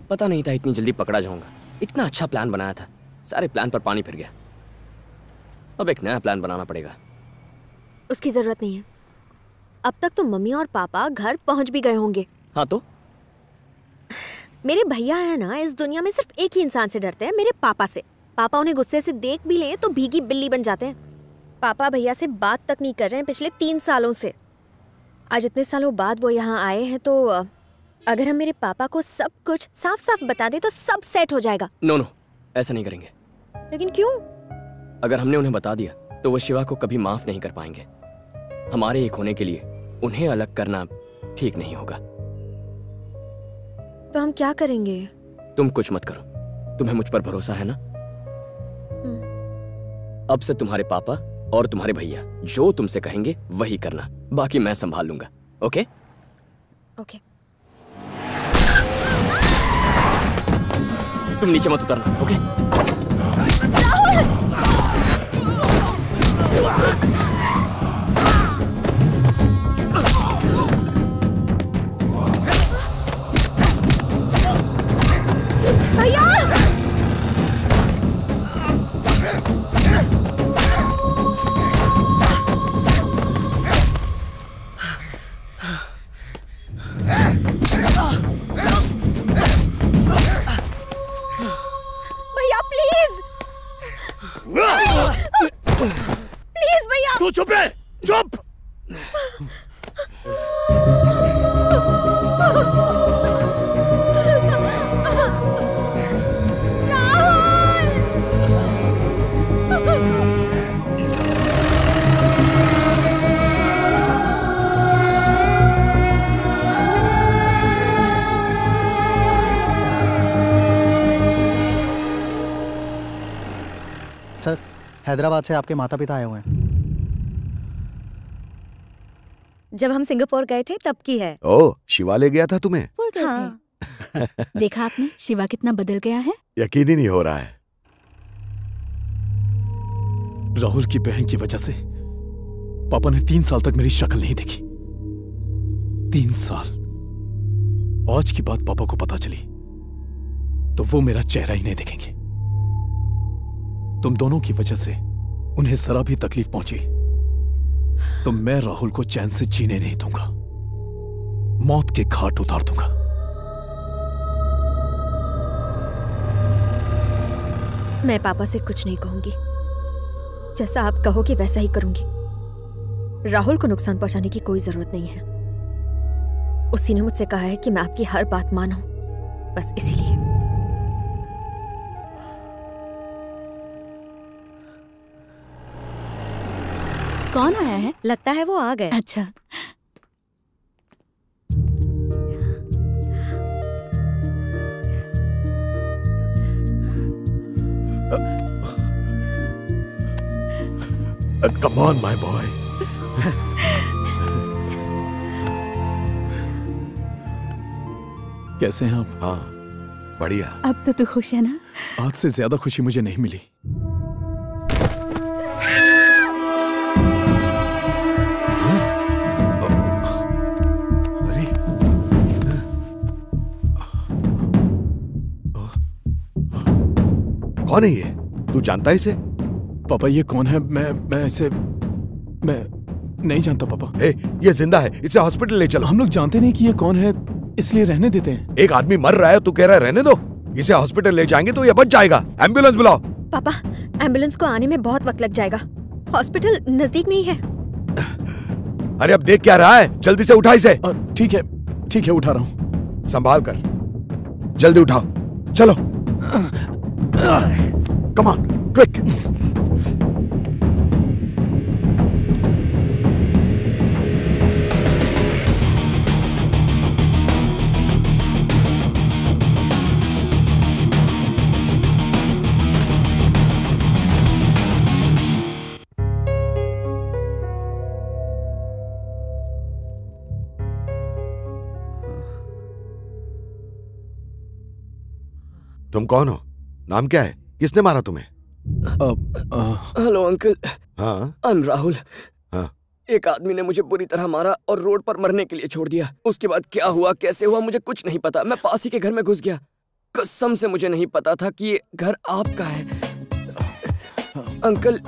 पता नहीं था इतनी जल्दी पकड़ा जाऊंगा। इतना अच्छा प्लान बनाया था, सारे प्लान पर पानी फिर गया। अब एक नया प्लान बनाना पड़ेगा। उसकी जरूरत नहीं है, अब तक तो मम्मी और पापा घर पहुंच भी गए होंगे। हाँ तो मेरे भैया है ना, इस दुनिया में सिर्फ एक ही इंसान से डरते हैं, मेरे पापा से। पापा उन्हें गुस्से से देख भी लें तो भीगी बिल्ली बन जाते हैं। पापा भैया से बात तक नहीं कर रहे हैं पिछले 3 सालों से। आज इतने सालों बाद वो यहाँ आए हैं, तो अगर हम मेरे पापा को सब कुछ साफ साफ बता दें तो सब सेट हो जाएगा। नो, ऐसा नहीं करेंगे। लेकिन क्यों? अगर हमने उन्हें बता दिया तो वो शिवा को कभी माफ नहीं कर पाएंगे। हमारे एक होने के लिए उन्हें अलग करना ठीक नहीं होगा। तो हम क्या करेंगे? तुम कुछ मत करो, तुम्हें मुझ पर भरोसा है ना। अब से तुम्हारे पापा और तुम्हारे भैया जो तुमसे कहेंगे वही करना, बाकी मैं संभाल लूंगा। Okay okay. तुम नीचे मत उतरना, ओके? भैया! चुप रहे, चुप। सर, हैदराबाद से आपके माता पिता आए हुए हैं। जब हम सिंगापुर गए थे तब की है। ओह, शिवा ले गया था तुम्हें? हाँ। देखा आपने शिवा कितना बदल गया है, यकीन ही नहीं हो रहा है। राहुल की बहन की वजह से पापा ने 3 साल तक मेरी शक्ल नहीं देखी। 3 साल। आज की बात पापा को पता चली तो वो मेरा चेहरा ही नहीं देखेंगे। तुम दोनों की वजह से उन्हें जरा भी तकलीफ पहुंची तो मैं राहुल को चैन से जीने नहीं दूंगा, मौत के घाट उतार दूंगा। मैं पापा से कुछ नहीं कहूंगी, जैसा आप कहोगे वैसा ही करूंगी। राहुल को नुकसान पहुंचाने की कोई जरूरत नहीं है। उसी ने मुझसे कहा है कि मैं आपकी हर बात मानूं, बस इसीलिए। कौन आया है? लगता है वो आ गए। अच्छा, come on my boy. कैसे हैं आप? हाँ बढ़िया। अब तो तू खुश है ना? आज से ज्यादा खुशी मुझे नहीं मिली। कौन है ये? तू जानता है इसे? पापा ये कौन है? मैं नहीं जानता पापा। ये जिंदा है, इसे हॉस्पिटल ले चलो। हम लोग जानते नहीं कि ये कौन है, इसलिए रहने देते हैं। एक आदमी मर रहा है, तू कह रहा है रहने दो। इसे हॉस्पिटल ले जाएंगे तो ये बच जाएगा। एम्बुलेंस बुलाओ। पापा एम्बुलेंस को आने में बहुत वक्त लग जाएगा, हॉस्पिटल नजदीक में ही है। अरे अब देख क्या रहा है, जल्दी से उठा इसे। ठीक है उठा रहा हूँ। संभाल कर, जल्दी उठाओ, चलो। Come on quick. तुम कौन हो? नाम क्या है? किसने मारा तुम्हें? Hello uncle. हाँ आई एम राहुल। हाँ, एक आदमी ने मुझे बुरी तरह मारा और रोड पर मरने के लिए छोड़ दिया। उसके बाद क्या हुआ कैसे हुआ मुझे कुछ नहीं पता। मैं पास ही के घर में घुस गया। कसम से मुझे नहीं पता था कि ये घर आपका है। अंकल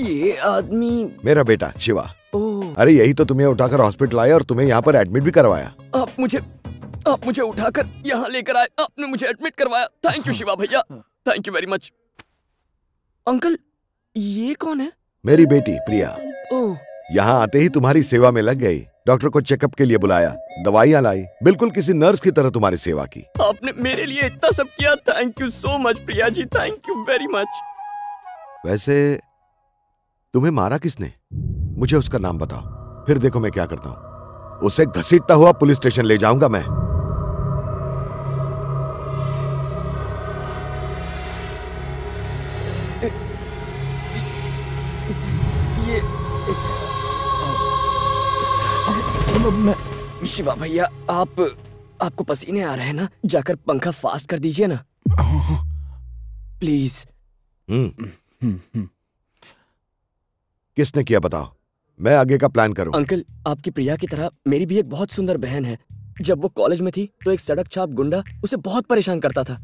ये आदमी मेरा बेटा शिवा। अरे यही तो तुम्हें उठाकर हॉस्पिटल आया और तुम्हें यहाँ पर एडमिट भी करवाया। आप मुझे उठाकर यहाँ लेकर आए, आपने मुझे एडमिट करवाया। थैंक यू शिवा भैया, thank you very much. Uncle ये कौन है? मेरी बेटी प्रिया। ओह, यहाँ आते ही तुम्हारी सेवा में लग गई। डॉक्टर को चेकअप के लिए बुलाया, दवाइयाँ लाई, बिल्कुल किसी नर्स की तरह तुम्हारी सेवा की। आपने मेरे लिए इतना सब किया, thank you so much Priya ji, thank you very much. वैसे तुम्हें मारा किसने? मुझे उसका नाम बताओ, फिर देखो मैं क्या करता हूँ। उसे घसीटता हुआ पुलिस स्टेशन ले जाऊंगा मैं। शिवा भैया आपको पसीने आ रहे हैं ना, जाकर पंखा फास्ट कर दीजिए ना प्लीज। किसने किया बताओ, मैं आगे का प्लान करूं। अंकल आपकी प्रिया की तरह मेरी भी एक बहुत सुंदर बहन है। जब वो कॉलेज में थी तो एक सड़क छाप गुंडा उसे बहुत परेशान करता था।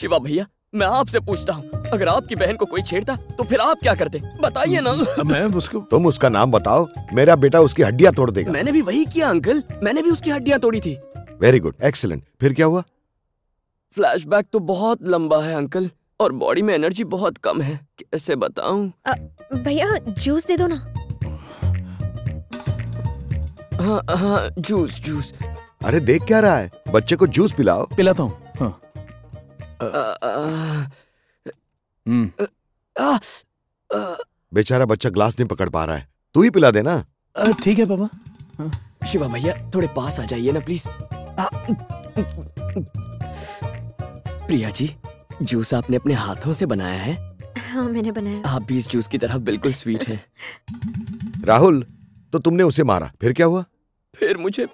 शिवा भैया मैं आपसे पूछता हूँ, अगर आपकी बहन को कोई छेड़ता तो फिर आप क्या करते? बताइए ना। मैं उसको तुम उसका नाम बताओ, मेरा बेटा उसकी हड्डियाँ तोड़ देगा। मैंने भी वही किया अंकल, मैंने भी उसकी हड्डियाँ तोड़ी थी। Very good, excellent. फिर क्या हुआ? फ्लैशबैक तो बहुत लंबा है अंकल, और बॉडी में एनर्जी बहुत कम है, कैसे बताऊँ। भैया जूस दे दो ना। हाँ हाँ जूस जूस। अरे देख क्या रहा है, बच्चे को जूस पिलाओ। पिलाता हूँ। बेचारा बच्चा ग्लास नहीं पकड़ पा रहा है, तू ही पिला देना। ठीक है पापा। शिवा भैया थोड़े पास आ जाइए ना प्लीज। प्रिया जी जूस आपने अपने हाथों से बनाया है? हाँ मैंने बनाया। आप भी इस जूस की तरह बिल्कुल स्वीट हैं। राहुल तो तुमने उसे मारा, फिर क्या हुआ? फिर मुझे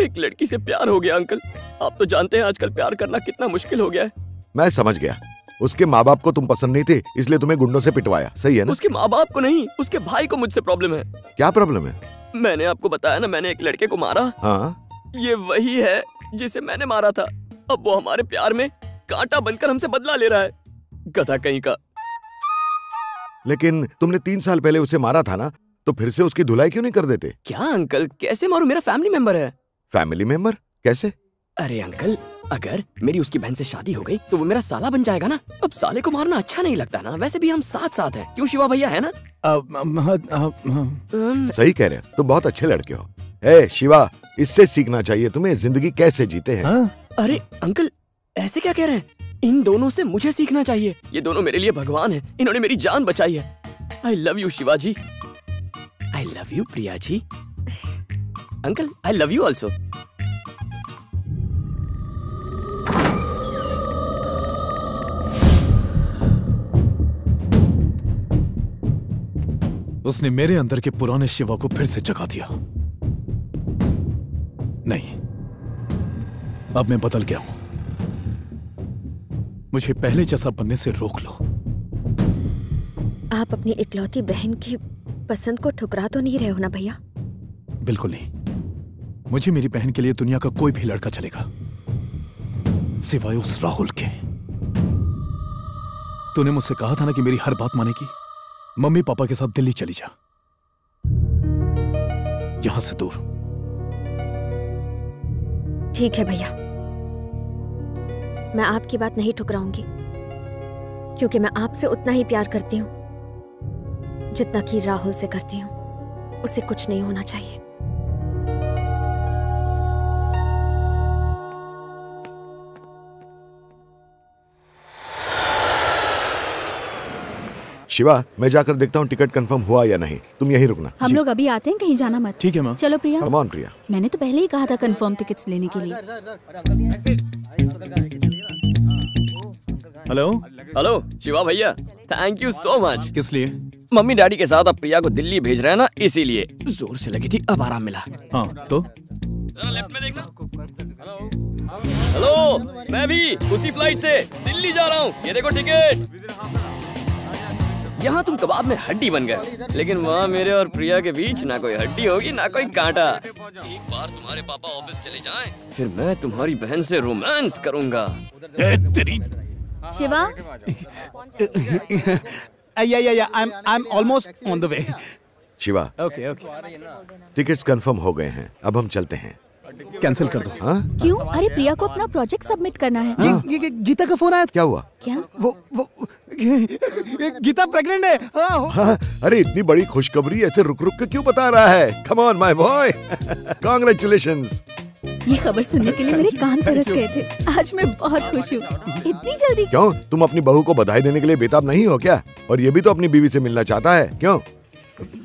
एक लड़की से प्यार हो गया अंकल। आप तो जानते हैं आजकल प्यार करना कितना मुश्किल हो गया है। मैं समझ गया, उसके माँ बाप को तुम पसंद नहीं थे इसलिए तुम्हें गुंडों से पिटवाया, सही है ना? उसके माँ बाप को नहीं, उसके भाई को मुझसे प्रॉब्लम है। क्या प्रॉब्लम है? मैंने आपको बताया ना, मैंने एक लड़के को मारा। हाँ ये वही है जिसे मैंने मारा था। अब वो हमारे प्यार में कांटा बनकर हमसे बदला ले रहा है, गधा कहीं का। लेकिन तुमने 3 साल पहले उसे मारा था ना, तो फिर से उसकी धुलाई क्यों नहीं कर देते? क्या अंकल कैसे मारू, मेरा फैमिली मेंबर है। फैमिली मेंबर कैसे? अरे अंकल अगर मेरी उसकी बहन से शादी हो गई तो वो मेरा साला बन जाएगा ना। अब साले को मारना अच्छा नहीं लगता ना, वैसे भी हम साथ साथ हैं, क्यों शिवा भैया, है ना? सही कह रहे हो, तुम बहुत अच्छे लड़के हो। ए शिवा, इससे सीखना चाहिए तुम्हें जिंदगी कैसे जीते हैं। अरे अंकल ऐसे क्या कह रहे हैं, इन दोनों से मुझे सीखना चाहिए, ये दोनों मेरे लिए भगवान है, इन्होंने मेरी जान बचाई है। I love you Shivaji, I love you Priya ji, uncle I love you also. उसने मेरे अंदर के पुराने शिवा को फिर से जगा दिया। नहीं, अब मैं बदल गया हूं, मुझे पहले जैसा बनने से रोक लो। आप अपनी इकलौती बहन की पसंद को ठुकरा तो नहीं रहे हो ना भैया? बिल्कुल नहीं, मुझे मेरी बहन के लिए दुनिया का कोई भी लड़का चलेगा सिवाय उस राहुल के। तूने मुझसे कहा था ना कि मेरी हर बात मानेगी, मम्मी पापा के साथ दिल्ली चली जा, यहां से दूर। ठीक है भैया, मैं आपकी बात नहीं ठुकराऊंगी, क्योंकि मैं आपसे उतना ही प्यार करती हूं जितना कि राहुल से करती हूं। उसे कुछ नहीं होना चाहिए। शिवा, मैं जाकर देखता हूँ टिकट कंफर्म हुआ या नहीं, तुम यहीं रुकना। हम लोग अभी आते हैं, कहीं जाना मत। ठीक है माँ। चलो प्रिया। कम ऑन प्रिया, मैंने तो पहले ही कहा था कंफर्म टिकट्स लेने के लिए। हेलो हेलो शिवा भैया, थैंक यू सो मच। किस लिए? मम्मी डैडी के साथ अब प्रिया को दिल्ली भेज रहे हैं ना, इसीलिए। जोर से लगी थी, अब आराम मिला। हाँ तो जरा लेफ्ट में देखना। हेलो, मैं भी उसी फ्लाइट से दिल्ली जा रहा हूँ, ये देखो टिकट। यहाँ तुम कबाब में हड्डी बन गए, लेकिन वहाँ मेरे और प्रिया के बीच ना कोई हड्डी होगी ना कोई कांटा। एक बार तुम्हारे पापा ऑफिस चले जाएं, फिर मैं तुम्हारी बहन से रोमांस करूँगा। Shiva, I'm almost on the way. Shiva, tickets confirm हो गए हैं, अब हम चलते हैं। कैंसिल कर दो। हाँ? क्यों? अरे प्रिया को अपना प्रोजेक्ट सबमिट करना है। हाँ? ये गीता का फोन आया। क्या हुआ? क्या वो गीता प्रेग्नेंट है। हाँ? अरे इतनी बड़ी खुशखबरी ऐसे रुक रुक के क्यों बता रहा है? Come on my boy, congratulations. ये खबर सुनने के लिए मेरे कान तरस गए थे, आज मैं बहुत खुश हूँ। इतनी जल्दी क्यों? तुम अपनी बहू को बधाई देने के लिए बेताब नहीं हो क्या? और ये भी तो अपनी बीवी से मिलना चाहता है क्यों?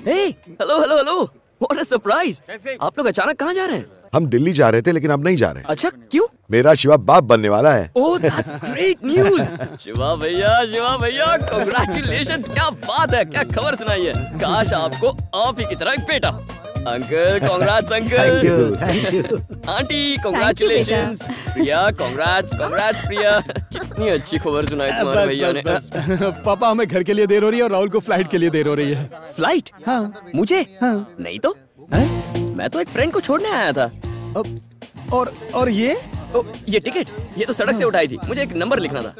Hello hello hello, what a surprise. आप लोग अचानक कहाँ जा रहे हैं? हम दिल्ली जा रहे थे, लेकिन अब नहीं जा रहे। अच्छा क्यों? मेरा शिवा बाप बनने वाला है। Oh that's great news. Shiva भैया, शिवा भैया, कांग्रेचुलेशंस। क्या बात है, क्या खबर सुनाई है। काश आपको आप ही की तरह एक बेटा। Uncle congrats uncle. Thank you aunty, congratulations. Priya congrats, congrats Priya. कितनी अच्छी खबर सुनाई तुम्हारे भैया ने। पापा, हमें घर के लिए देर हो रही है और राहुल को फ्लाइट के लिए देर हो रही है। फ्लाइट? हाँ मुझे? हाँ नहीं तो मैं तो एक फ्रेंड को छोड़ने आया था। और ये टिकट, ये तो सड़क से उठाई थी, मुझे एक नंबर लिखना था।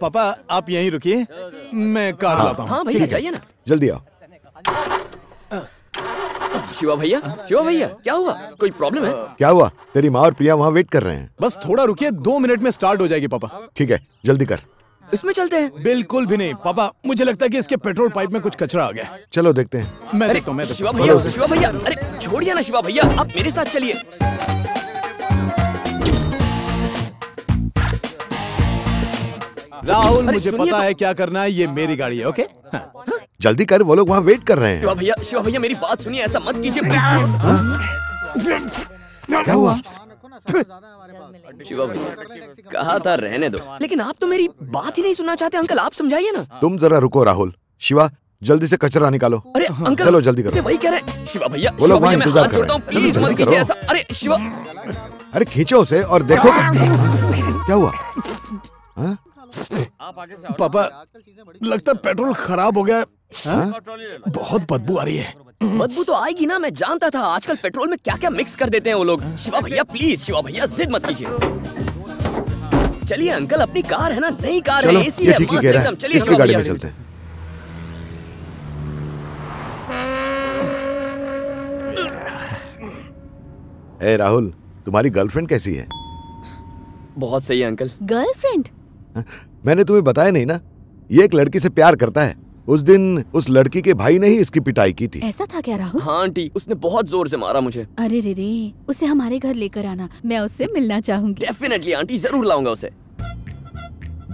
पापा आप यहीं रुकिए, मैं कार लाता हूँ। हाँ भैया जाइए ना, जल्दी आओ। शिवा भैया, शिवा भैया क्या हुआ, कोई प्रॉब्लम है? क्या हुआ? तेरी माँ और प्रिया वहाँ वेट कर रहे हैं। बस थोड़ा रुकिए, 2 मिनट में स्टार्ट हो जाएगी पापा। ठीक है जल्दी कर। इसमें चलते हैं? बिल्कुल भी नहीं पापा, मुझे लगता है कि इसके पेट्रोल पाइप में कुछ कचरा आ गया। चलो देखते हैं। मैं देखता हूँ। शिवा भैया, शिवा भैया, अरे छोड़िए ना शिवा भैया, आप मेरे साथ चलिए। राहुल मुझे पता है क्या करना है, ये मेरी गाड़ी है। ओके जल्दी कर, वो लोग वहाँ वेट कर रहे हैं। शिवा भैया मेरी बात सुनिए, ऐसा मत कीजिए। क्या हुआ? शिवा भैया कहा था रहने दो, लेकिन आप तो मेरी बात ही नहीं सुनना चाहते। अंकल आप समझाइए ना। तुम जरा रुको राहुल। शिवा जल्दी से कचरा निकालो। अरे अंकल चलो जल्दी करो। वही कह रहे शिवा भैया, बोलो वहाँ इंतजार कर रहा हूँ, प्लीज मत कीजिए ऐसा। अरे शिवा, अरे खींचो उसे और देखो क्या हुआ। पापा लगता है पेट्रोल खराब हो गया है। बहुत बदबू आ रही है। बदबू तो आएगी ना, मैं जानता था। आजकल पेट्रोल में क्या क्या मिक्स कर देते हैं वो लोग। शिवा भैया प्लीज, शिवा भैया जिद मत कीजिए। चलिए अंकल, अपनी कार है ना, नई कार है, एसी है, मस्त एकदम। चलिए इसकी गाड़ी में चलते हैं। ए राहुल, तुम्हारी गर्लफ्रेंड कैसी है? बहुत सही है अंकल। गर्लफ्रेंड? मैंने तुम्हें बताया नहीं ना, ये एक लड़की से प्यार करता है। उस दिन उस लड़की के भाई ने ही इसकी पिटाई की थी। ऐसा था क्या राहुल? हाँ आंटी, उसने बहुत जोर से मारा मुझे। अरे रे रे, उसे हमारे घर लेकर आना, मैं उससे मिलना चाहूंगी। डेफिनेटली आंटी, जरूर लाऊंगा उसे।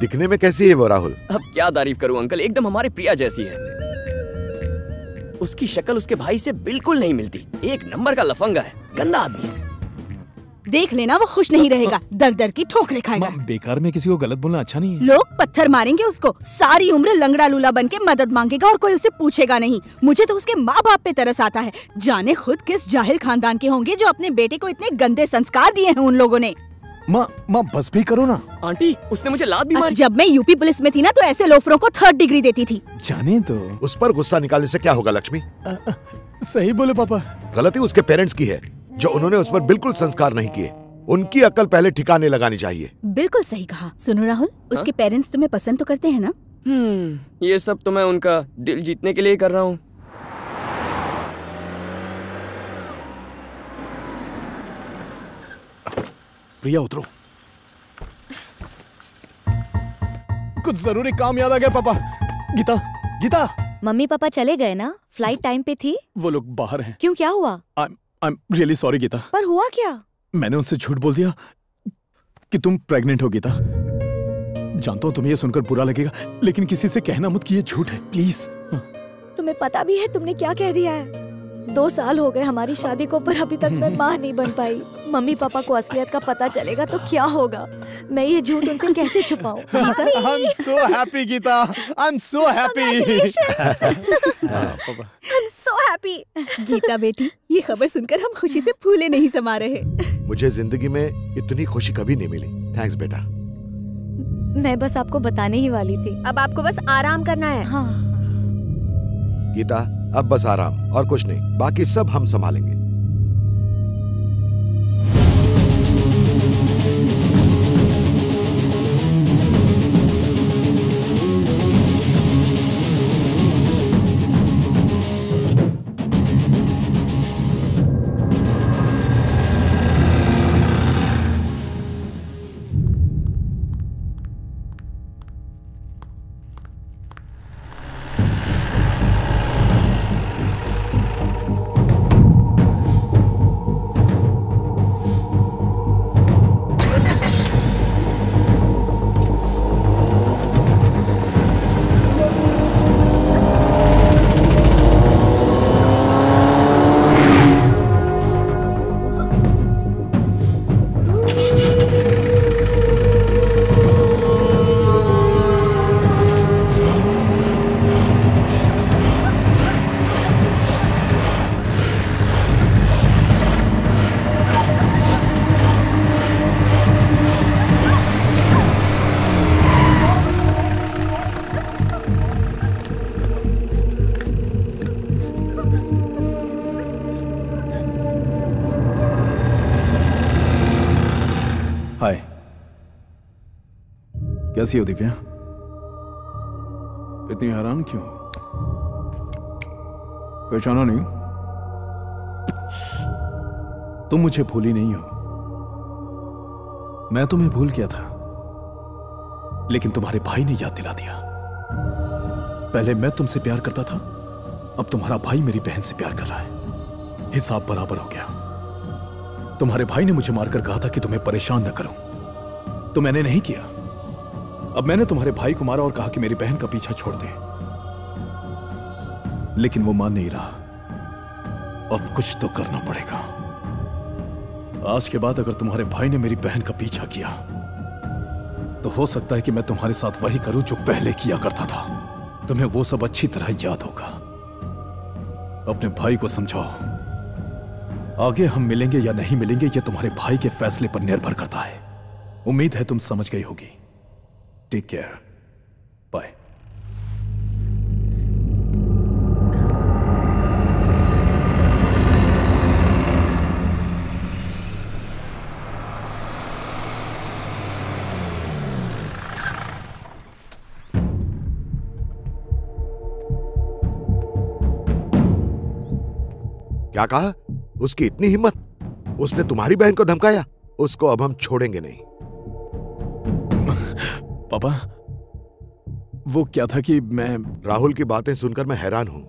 दिखने में कैसी है वो राहुल? अब क्या तारीफ करूं अंकल, एकदम हमारे प्रिया जैसी है। उसकी शक्ल उसके भाई से बिल्कुल नहीं मिलती। एक नंबर का लफंगा है, गंदा आदमी है। देख लेना वो खुश नहीं रहेगा, दर दर की ठोकरें खाएगा। बेकार में किसी को गलत बोलना अच्छा नहीं है। लोग पत्थर मारेंगे उसको, सारी उम्र लंगड़ा लूला बन के मदद मांगेगा और कोई उसे पूछेगा नहीं। मुझे तो उसके माँ बाप पे तरस आता है, जाने खुद किस जाहिल खानदान के होंगे जो अपने बेटे को इतने गंदे संस्कार दिए हैं उन लोगों ने। माँ बस भी करो ना आंटी, उसने मुझे लात भी मारी। जब मैं यूपी पुलिस में थी ना तो ऐसे लोफरों को थर्ड डिग्री देती थी। जाने तो उस पर गुस्सा निकालने से क्या होगा लक्ष्मी। सही बोले पापा, गलती उसके पेरेंट्स की है जो उन्होंने उस पर बिल्कुल संस्कार नहीं किए। उनकी अकल पहले ठिकाने लगानी चाहिए। बिल्कुल सही कहा। सुनो राहुल, उसके पेरेंट्स तुम्हें पसंद तो करते हैं ना? ये सब तो मैं उनका दिल जीतने के लिए कर रहा हूँ। प्रिया उतरो, कुछ जरूरी काम याद आ गया पापा। गीता, गीता। मम्मी पापा चले गए ना, फ्लाइट टाइम पे थी। वो लोग बाहर हैं। क्यों, क्या हुआ? I'm really sorry Gita. पर हुआ क्या? मैंने उनसे झूठ बोल दिया कि तुम प्रेग्नेंट हो गीता। जानता हूँ तुम्हें ये सुनकर बुरा लगेगा, लेकिन किसी से कहना मत कि ये झूठ है, प्लीज। तुम्हें पता भी है तुमने क्या कह दिया है? 2 साल हो गए हमारी शादी को, पर अभी तक मैं माँ नहीं बन पाई। मम्मी पापा को असलियत का पता चलेगा तो क्या होगा? मैं ये झूठ उनसे कैसे छुपाऊँ? I'm so happy Gita, I'm so happy। Gita बेटी, ये खबर सुनकर हम खुशी से फूले नहीं समा रहे। मुझे जिंदगी में इतनी खुशी कभी नहीं मिली। थैंक्स बेटा। मैं बस आपको बताने ही वाली थी। अब आपको बस आराम करना है। हाँ। गीता, अब बस आराम और कुछ नहीं, बाकी सब हम संभालेंगे। कैसी हो दिव्या? इतनी हैरान क्यों? पहचाना नहीं? तुम मुझे भूली नहीं हो। मैं तुम्हें भूल गया था, लेकिन तुम्हारे भाई ने याद दिला दिया। पहले मैं तुमसे प्यार करता था, अब तुम्हारा भाई मेरी बहन से प्यार कर रहा है। हिसाब बराबर हो गया। तुम्हारे भाई ने मुझे मारकर कहा था कि तुम्हें परेशान न करूं, तो मैंने नहीं किया। अब मैंने तुम्हारे भाई को मारा और कहा कि मेरी बहन का पीछा छोड़ दे, लेकिन वो मान नहीं रहा। अब कुछ तो करना पड़ेगा। आज के बाद अगर तुम्हारे भाई ने मेरी बहन का पीछा किया तो हो सकता है कि मैं तुम्हारे साथ वही करूं जो पहले किया करता था। तुम्हें वो सब अच्छी तरह याद होगा। अपने भाई को समझाओ। आगे हम मिलेंगे या नहीं मिलेंगे यह तुम्हारे भाई के फैसले पर निर्भर करता है। उम्मीद है तुम समझ गई होगी। Take care, bye. क्या कहा? उसकी इतनी हिम्मत? उसने तुम्हारी बहन को धमकाया, उसको अब हम छोड़ेंगे नहीं। पापा, वो क्या था कि मैं... राहुल की बातें सुनकर मैं हैरान हूं।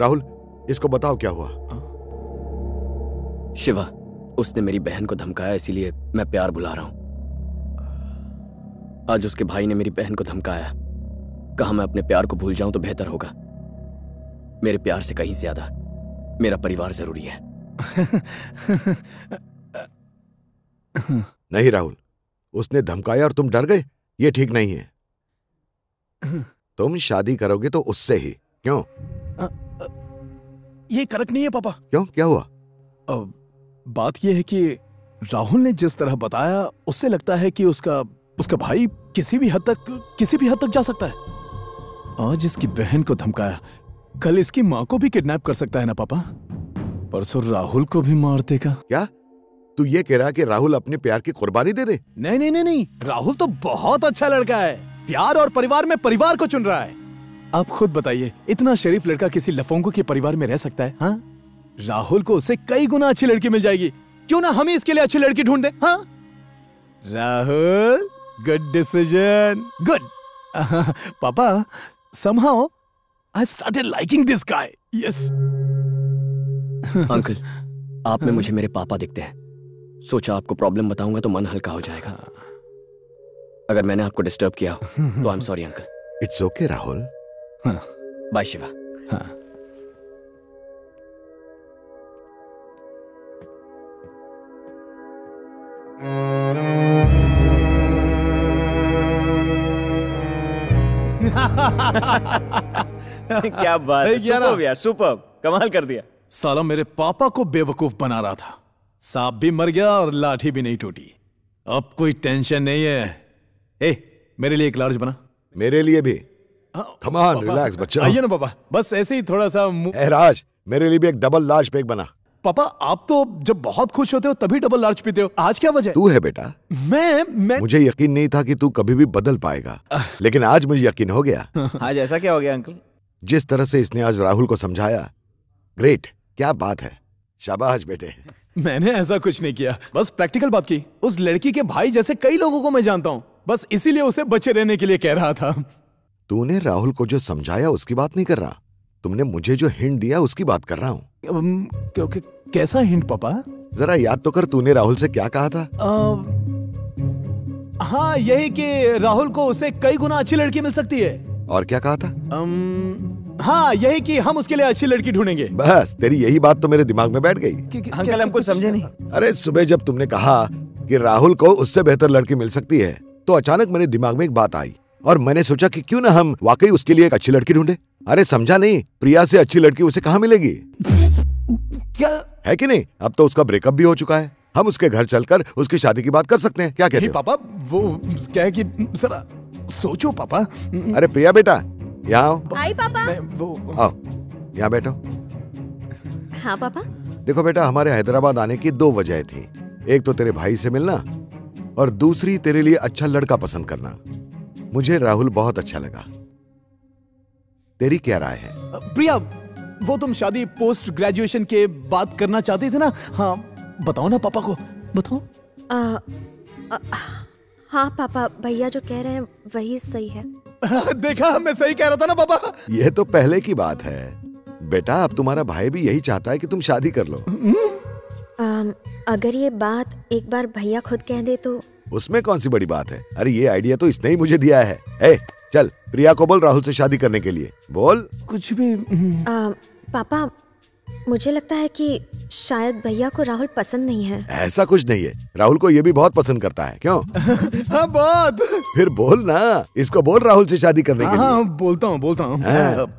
राहुल, इसको बताओ क्या हुआ। शिवा, उसने मेरी बहन को धमकाया, इसीलिए मैं प्यार बुला रहा हूं। आज उसके भाई ने मेरी बहन को धमकाया, कहा मैं अपने प्यार को भूल जाऊं तो बेहतर होगा। मेरे प्यार से कहीं ज्यादा मेरा परिवार जरूरी है। नहीं राहुल, उसने धमकाया और तुम डर गए, ये ठीक नहीं है। तुम शादी करोगे तो उससे ही। क्यों? ये करेक्ट नहीं है पापा। क्यों, क्या हुआ? बात यह है कि राहुल ने जिस तरह बताया, उससे लगता है कि उसका भाई किसी भी हद तक जा सकता है। आज इसकी बहन को धमकाया, कल इसकी माँ को भी किडनैप कर सकता है ना पापा, परसों राहुल को भी मार देगा। क्या तू ये कह रहा है कि राहुल अपने प्यार की कुर्बानी दे दे? नहीं नहीं नहीं नहीं, राहुल तो बहुत अच्छा लड़का है, प्यार और परिवार में परिवार को चुन रहा है। आप खुद बताइए, इतना शरीफ लड़का किसी लफंगो के परिवार में रह सकता है? हाँ, राहुल को उससे कई गुना अच्छी लड़की मिल जाएगी। क्यों ना हमें इसके लिए अच्छी लड़की ढूंढ दे। हाँ राहुल, गुड डिसीजन, गुड। पापा, somehow I started liking this guy. Yes uncle, आप में मुझे मेरे पापा दिखते हैं, सोचा आपको प्रॉब्लम बताऊंगा तो मन हल्का हो जाएगा। अगर मैंने आपको डिस्टर्ब किया हो तो I am sorry uncle. It's okay Rahul. हाँ, बाय शिवा। हाँ। क्या बात है, सुपर्ब यार, सुपर्ब, कमाल कर दिया। साला मेरे पापा को बेवकूफ बना रहा था, सांप भी मर गया और लाठी भी नहीं टूटी। अब कोई टेंशन नहीं है। ए, मेरे लिए एक लार्ज बना। मेरे लिए भी? कम ऑन, रिलैक्स बच्चा। आइए ना पापा, बस ऐसे ही थोड़ा सा। ए राज, मेरे लिए भी एक डबल लार्ज पेक बना। पापा, आप तो जब बहुत खुश होते हो तभी डबल लार्ज पीते हो, आज क्या वजह? तू है बेटा। मैं मुझे यकीन नहीं था कि तू कभी भी बदल पाएगा, लेकिन आज मुझे यकीन हो गया। आज ऐसा क्या हो गया अंकल? जिस तरह से इसने आज राहुल को समझाया, ग्रेट, क्या बात है, शाबाश बेटे। मैंने ऐसा कुछ नहीं किया, बस प्रैक्टिकल बात की। उस लड़की के भाई जैसे कई लोगों को मैं जानता हूँ, बस इसीलिए उसे बचे रहने के लिए कह रहा था। तूने राहुल को जो समझाया उसकी बात नहीं कर रहा, तुमने मुझे जो हिंट दिया उसकी बात कर रहा हूँ। कैसा हिंट पापा? जरा याद तो कर, तूने राहुल से क्या कहा था? हाँ, यही कि राहुल को उसे कई गुना अच्छी लड़की मिल सकती है। और क्या कहा था? हाँ, यही कि हम उसके लिए अच्छी लड़की ढूंढेंगे। बस तेरी यही बात तो मेरे दिमाग में बैठ गई। अंकल, हम कुछ समझे नहीं। अरे सुबह जब तुमने कहा कि राहुल को उससे बेहतर लड़की मिल सकती है, तो अचानक मेरे दिमाग में एक बात आई और मैंने सोचा कि क्यों ना हम वाकई उसके लिए एक अच्छी लड़की ढूंढे। अरे समझा नहीं, प्रिया से अच्छी लड़की उसे कहाँ मिलेगी? क्या है कि नहीं? अब तो उसका ब्रेकअप भी हो चुका है, हम उसके घर चलकर उसकी शादी की बात कर सकते हैं, क्या कहते हो? पापा, वो क्या है कि जरा सोचो पापा। अरे प्रिया बेटा, यहाँ आई। पापा आओ, यहाँ बैठो। हाँ पापा। देखो बेटा, हमारे हैदराबाद आने की दो वजह थी, एक तो तेरे भाई से मिलना और दूसरी तेरे लिए अच्छा लड़का पसंद करना। मुझे राहुल बहुत अच्छा लगा, तेरी क्या राय है? प्रिया, वो तुम शादी पोस्ट ग्रेजुएशन के बाद करना चाहती थी ना? हाँ, बताओ ना पापा को, बताओ। हाँ पापा, भैया जो कह रहे हैं वही सही है। देखा, मैं सही कह रहा था ना पापा। यह तो पहले की बात है बेटा, अब तुम्हारा भाई भी यही चाहता है कि तुम शादी कर लो। अगर ये बात एक बार भैया खुद कह दे तो? उसमें कौन सी बड़ी बात है? अरे ये आइडिया तो इसने ही मुझे दिया है। ए, चल प्रिया को बोल राहुल से शादी करने के लिए, बोल। कुछ भी। पापा, मुझे लगता है कि शायद भैया को राहुल पसंद नहीं है। ऐसा कुछ नहीं है, राहुल को ये भी बहुत पसंद करता है। क्यों? हाँ बहुत। फिर बोल ना, इसको बोल राहुल से शादी करने के लिए। हाँ बोलता हूँ।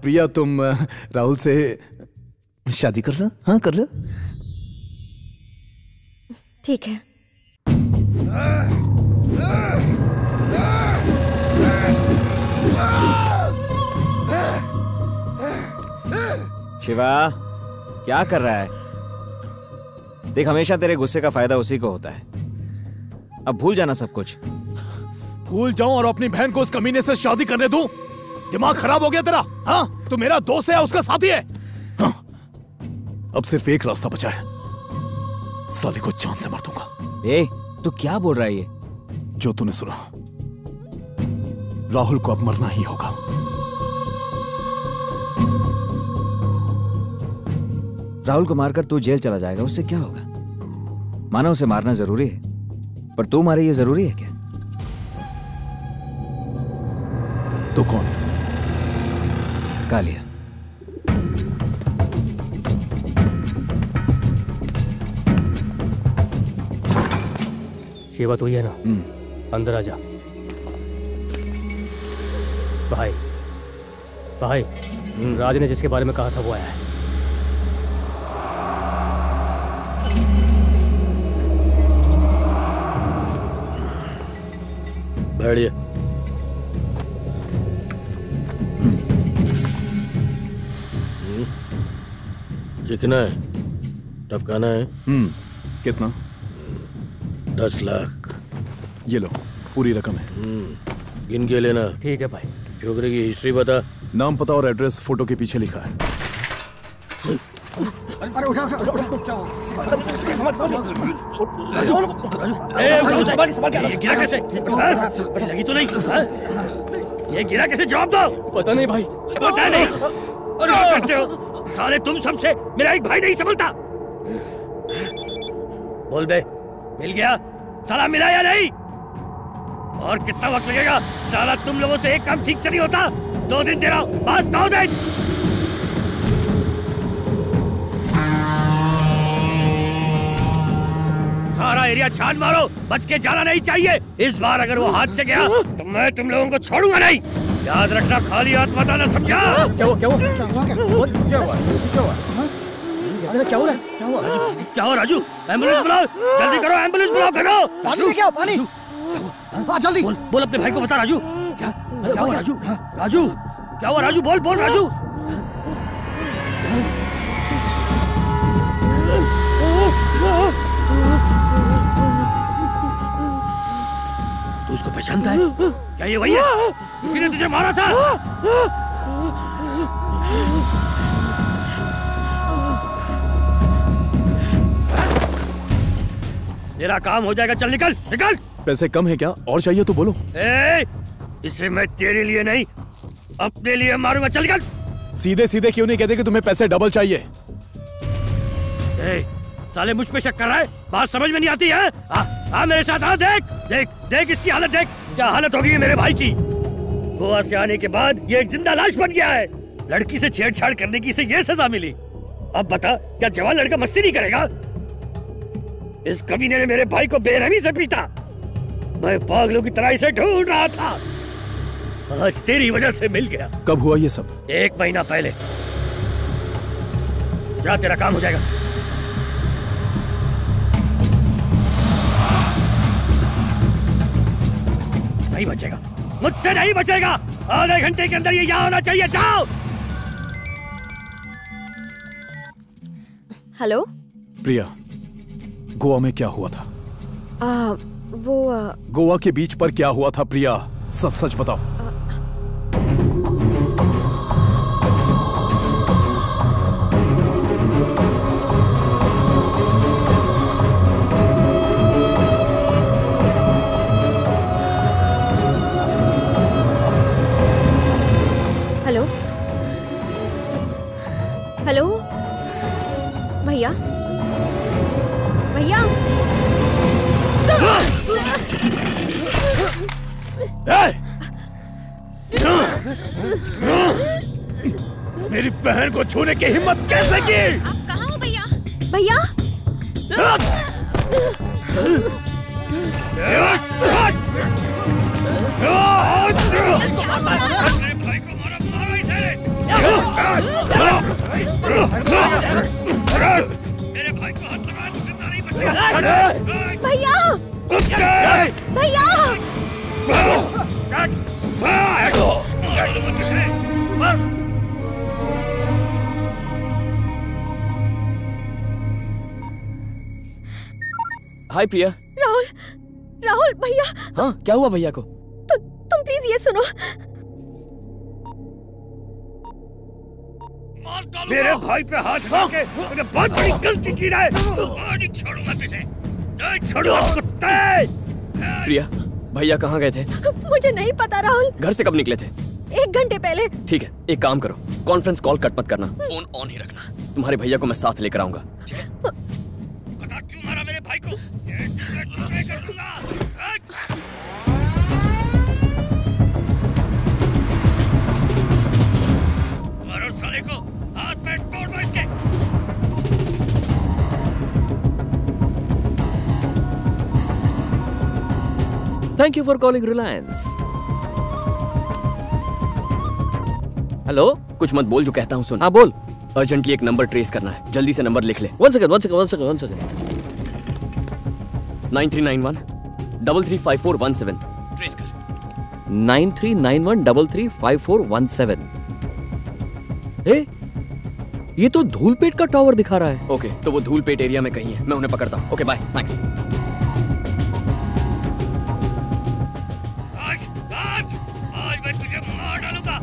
प्रिया, तुम राहुल से शादी कर लो। हाँ कर लो, ठीक है। शिवा, क्या कर रहा है? देख, हमेशा तेरे गुस्से का फायदा उसी को होता है, अब भूल जाना सब कुछ। भूल जाऊं और अपनी बहन को उस कमीने से शादी करने दूं? दिमाग खराब हो गया तेरा? हाँ, तू मेरा दोस्त है, उसका साथी है। हाँ, अब सिर्फ एक रास्ता बचा है, साले को जान से मार दूंगा। ए, तू क्या बोल रहा है ये? जो तूने सुना, राहुल को अब मरना ही होगा। राहुल को मारकर तू जेल चला जाएगा, उससे क्या होगा? माना उसे मारना जरूरी है, पर तू मारे ये जरूरी है क्या? तो कौन? कालिया। ये बात हुई है ना? अंदर आ जा। भाई भाई, राज ने जिसके बारे में कहा था वो आया है। बैठिए। कितना है? टपकाना है? कितना? 10 लाख। ये लो, पूरी रकम है। गिन के लेना। ठीक है भाई। छोकरे की हिस्ट्री बता। नाम, पता और एड्रेस फोटो के पीछे लिखा है। अरे उठा उठा उठा। गिरा कैसे? बड़ी लगी तो नहीं? ये गिरा कैसे? जवाब दो। पता नहीं भाई, पता नहीं। साले तुम सब से मेरा एक भाई नहीं संभलता। बोल बे, मिल गया साला? मिला या नहीं? और कितना वक्त लगेगा? साला तुम लोगों से एक काम ठीक से नहीं होता। 2 दिन दे रहा हूं, बस 2 दिन। सारा एरिया छान मारो, बच के जाना नहीं चाहिए। इस बार अगर वो हाथ से गया तो मैं तुम लोगों को छोड़ूंगा नहीं। याद रखना, खाली हाथ मत आना, समझा? क्या हुआ राजू? एम्बुलेंस बुलाओ, जल्दी करो, एम्बुलेंस बुलाओ। करो राजू, क्या पानी? जल्दी बोल, अपने भाई को बता। राजू क्या हुआ? राजू राजू क्या हुआ? राजू बोल बोल। राजू तू उसको पहचानता है क्या? ये वही है जिसने तुझे मारा था? मेरा काम हो जाएगा, चल निकल निकल। पैसे कम है क्या? और चाहिए तो बोलो। इसे मैं तेरे लिए नहीं, अपने लिए मारूंगा, चल निकल। सीधे सीधे क्यों नहीं कहते कि तुम्हें पैसे डबल चाहिए? साले मुझ पे शक कर रहा है? बात समझ में नहीं आती है? आ मेरे साथ आ, देख देख देख इसकी हालत देख, क्या हालत होगी मेरे भाई की। गोवा से आने के बाद ये एक जिंदा लाश बन गया है। लड़की से छेड़छाड़ करने की इसे ये सजा मिली। अब बता, क्या जवान लड़का मस्ती नहीं करेगा? इस कमीने ने मेरे भाई को बेरहमी से पीटा। मैं पागलों की तरह इसे ढूंढ रहा था, आज तेरी वजह से मिल गया। कब हुआ ये सब? 1 महीना पहले। क्या तेरा काम हो जाएगा? नहीं बचेगा, मुझसे नहीं बचेगा। आधे घंटे के अंदर ये यहाँ होना चाहिए। जाओ। हेलो प्रिया, गोवा में क्या हुआ था? गोवा के बीच पर क्या हुआ था प्रिया? सच सच बताओ। हेलो भैया, भैया मेरी बहन को छूने की हिम्मत कैसे की? आप कहाँ हो भैया? भैया भाई को मारो इसे। मेरे भाई को हाथ लगा, जिंदा नहीं बचेगा। भैया भैया हाय प्रिया। राहुल राहुल भैया। हाँ, क्या हुआ भैया को? तुम प्लीज ये सुनो। मार मेरे भाई पे हाथ मार के मैंने बहुत बड़ी गलती की है। नहीं छोड़ूंगा तुझे, नहीं छोड़ूंगा कुत्ते। प्रिया भैया कहाँ गए थे? मुझे नहीं पता राहुल। घर से कब निकले थे? 1 घंटे पहले। ठीक है, एक काम करो, कॉन्फ्रेंस कॉल कट मत करना, फोन ऑन ही रखना। तुम्हारे भैया को मैं साथ लेकर आऊंगा। पता क्यों मारा मेरे भाई को? मारो साले को, हाथ पैर तोड़ दो इसके। Thank you for calling Reliance. Hello, कुछ मत बोल, जो कहता हूँ सुन। हाँ बोल। अर्जेंटली एक नंबर ट्रेस करना है, जल्दी से नंबर लिख ले। 1 सेकंड। 9391 335417 ट्रेस कर। 9391 335417। ये तो धूलपेट का टावर दिखा रहा है। ओके, तो वो धूलपेट एरिया में कहीं है, मैं उन्हें पकड़ता हूँ। Okay bye, thanks. आज मैं तुझे मार डालूंगा।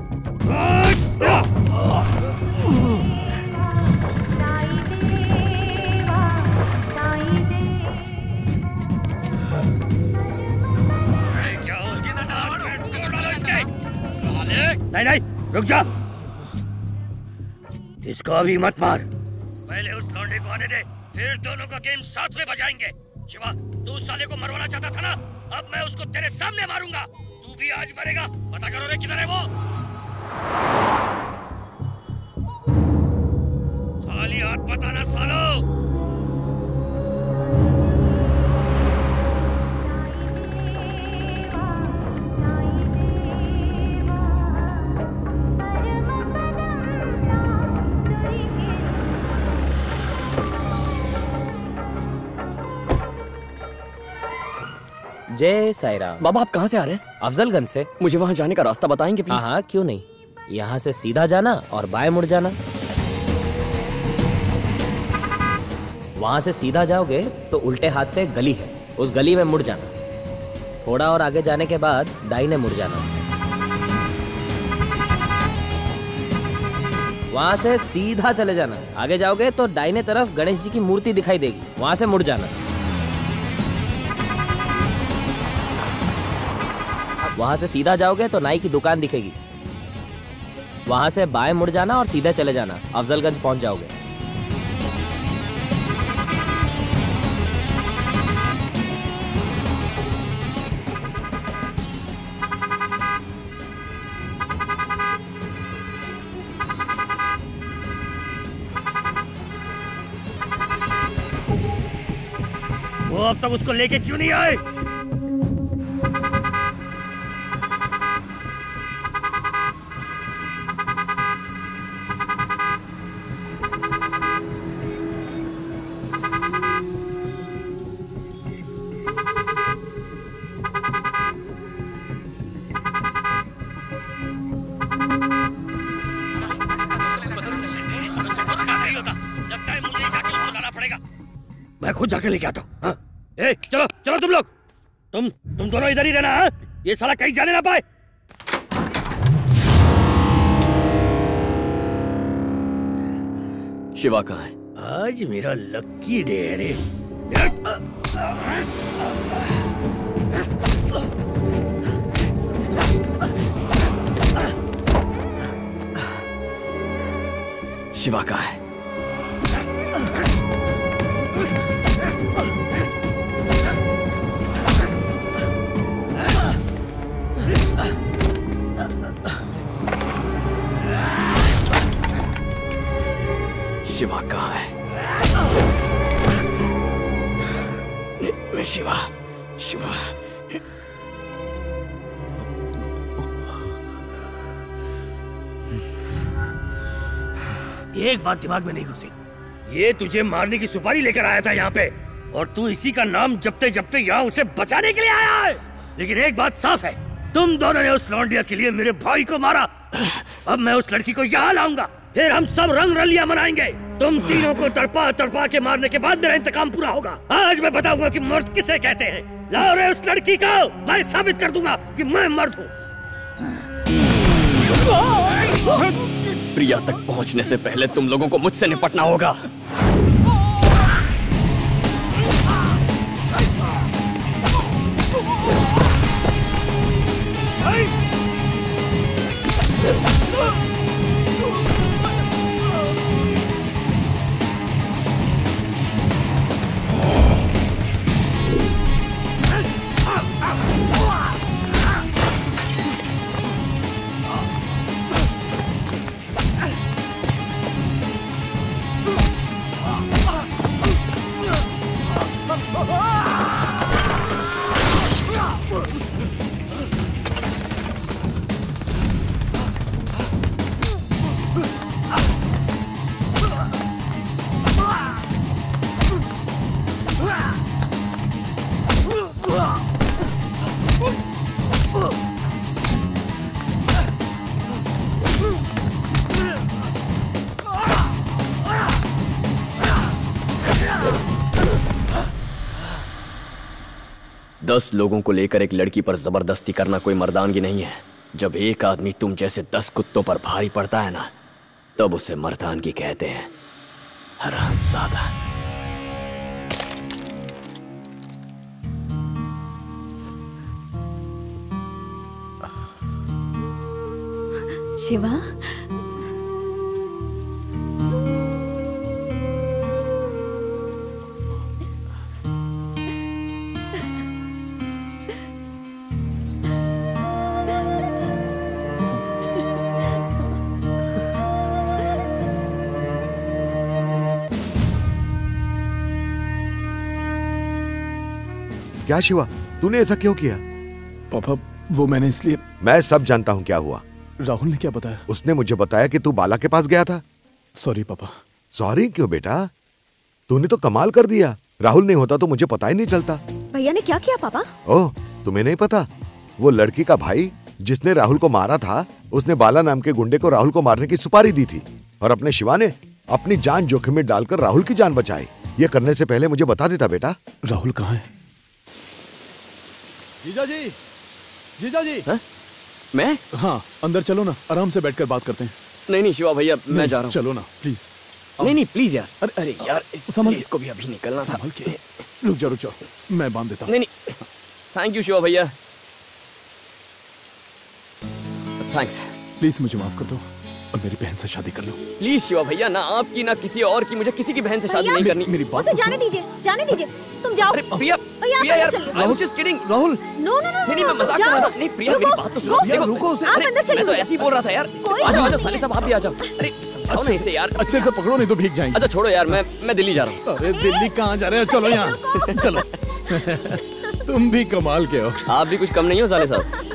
नहीं नहीं, रुक जा, इसको अभी मत मार, पहले उस लौंडे को आने दे, फिर दोनों का गेम साथ में बजाएंगे। शिवा, तू साले को मरवाना चाहता था ना, अब मैं उसको तेरे सामने मारूंगा, तू भी आज मरेगा। पता करो रे किधर है वो। खाली हाथ बताना सालो। जय साई राम। बाबा आप कहाँ से आ रहे हैं? अफजलगंज से। मुझे वहाँ जाने का रास्ता बताएंगे प्लीज? हाँ क्यों नहीं, यहाँ से सीधा जाना और बाएं मुड़ जाना, वहाँ से सीधा जाओगे तो उल्टे हाथ पे गली है, उस गली में मुड़ जाना, थोड़ा और आगे जाने के बाद दाहिने मुड़ जाना, वहाँ से सीधा चले जाना, आगे जाओगे तो दाहिने तरफ गणेश जी की मूर्ति दिखाई देगी, वहाँ से मुड़ जाना, वहाँ से सीधा जाओगे तो नाई की दुकान दिखेगी, वहाँ से बाएं मुड़ जाना और सीधा चले जाना, अफजलगंज पहुँच जाओगे। वो अब तक उसको लेके क्यों नहीं आए? जाके लेके आता हूँ। चलो चलो तुम लोग, तुम दोनों इधर ही रहना। हाँ, ये साला कहीं जाने ना पाए। शिवा कहाँ है? आज मेरा लक्की डे है रे। शिवा कहाँ है? शिवा कहाँ है? शिवा, शिवा, एक बात दिमाग में नहीं घुसी, ये तुझे मारने की सुपारी लेकर आया था यहाँ पे, और तू इसी का नाम जपते जपते यहाँ उसे बचाने के लिए आया है। लेकिन एक बात साफ है, तुम दोनों ने उस लौंडिया के लिए मेरे भाई को मारा। अब मैं उस लड़की को यहाँ लाऊंगा, फिर हम सब रंग रलिया मनाएंगे। तुम तीनों को तड़पा तड़पा के मारने के बाद मेरा इंतकाम पूरा होगा। आज मैं बताऊंगा कि मर्द किसे कहते हैं। लाओ रे उस लड़की को, मैं साबित कर दूंगा कि मैं मर्द हूँ। प्रिया तक पहुंचने से पहले तुम लोगों को मुझसे निपटना होगा। दस लोगों को लेकर एक लड़की पर जबरदस्ती करना कोई मर्दानगी नहीं है। जब एक आदमी तुम जैसे 10 कुत्तों पर भारी पड़ता है ना, तब उसे मर्दानगी कहते हैं। हरामजादा। शिवा, क्या शिवा, तूने ऐसा क्यों किया? पापा, वो मैंने इसलिए। मैं सब जानता हूँ क्या हुआ। राहुल ने क्या बताया? उसने मुझे बताया कि तू बाला के पास गया था। सॉरी पापा। सॉरी क्यों बेटा? तूने तो कमाल कर दिया। राहुल नहीं होता तो मुझे पता ही नहीं चलता। भैया ने क्या किया पापा? ओह, तुम्हें नहीं पता? वो लड़की का भाई जिसने राहुल को मारा था, उसने बाला नाम के गुंडे को राहुल को मारने की सुपारी दी थी, और अपने शिवा ने अपनी जान जोखिम में डालकर राहुल की जान बचाई। ये करने से पहले मुझे बता देता बेटा। राहुल कहाँ है? जीजा जी। हा? मैं? हाँ, अंदर चलो ना, आराम से बैठकर बात करते हैं। नहीं शिवा भैया, मैं जा रहा हूँ। चलो ना प्लीज। नहीं प्लीज यार। अरे यार, इसको भी अभी निकलना था। रुक जाओ, मैं बांध देता हूँ। नहीं, थैंक यू शिवा भैया, थैंक्स। प्लीज मुझे माफ कर दो और मेरी बहन से शादी कर लो। प्लीज शिवा भैया, ना आपकी ना किसी और की, मुझे किसी की बहन से शादी नहीं करनी। मेरी बात जाने दीजिए, तुम जाओ। अरे प्रिया यार, I was just kidding. Rahul नहीं, मैं मजाक कर रहा था। नहीं प्रिया, मेरी बात तो सुनो। रुको उसे। अरे मैं तो ऐसे ही बोल रहा था यार। आ जाओ साले साहब, आप भी आ जाओ। अरे समझाओ ना इसे यार, अच्छे से पकड़ो नहीं तो भीग जाएंगे। अच्छा छोड़ो यार, मैं दिल्ली जा रहा हूँ। अरे दिल्ली कहाँ जा रहे हो? चलो यहाँ चलो। तुम भी कमाल के हो, आप भी कुछ कम नहीं हो साले साहब।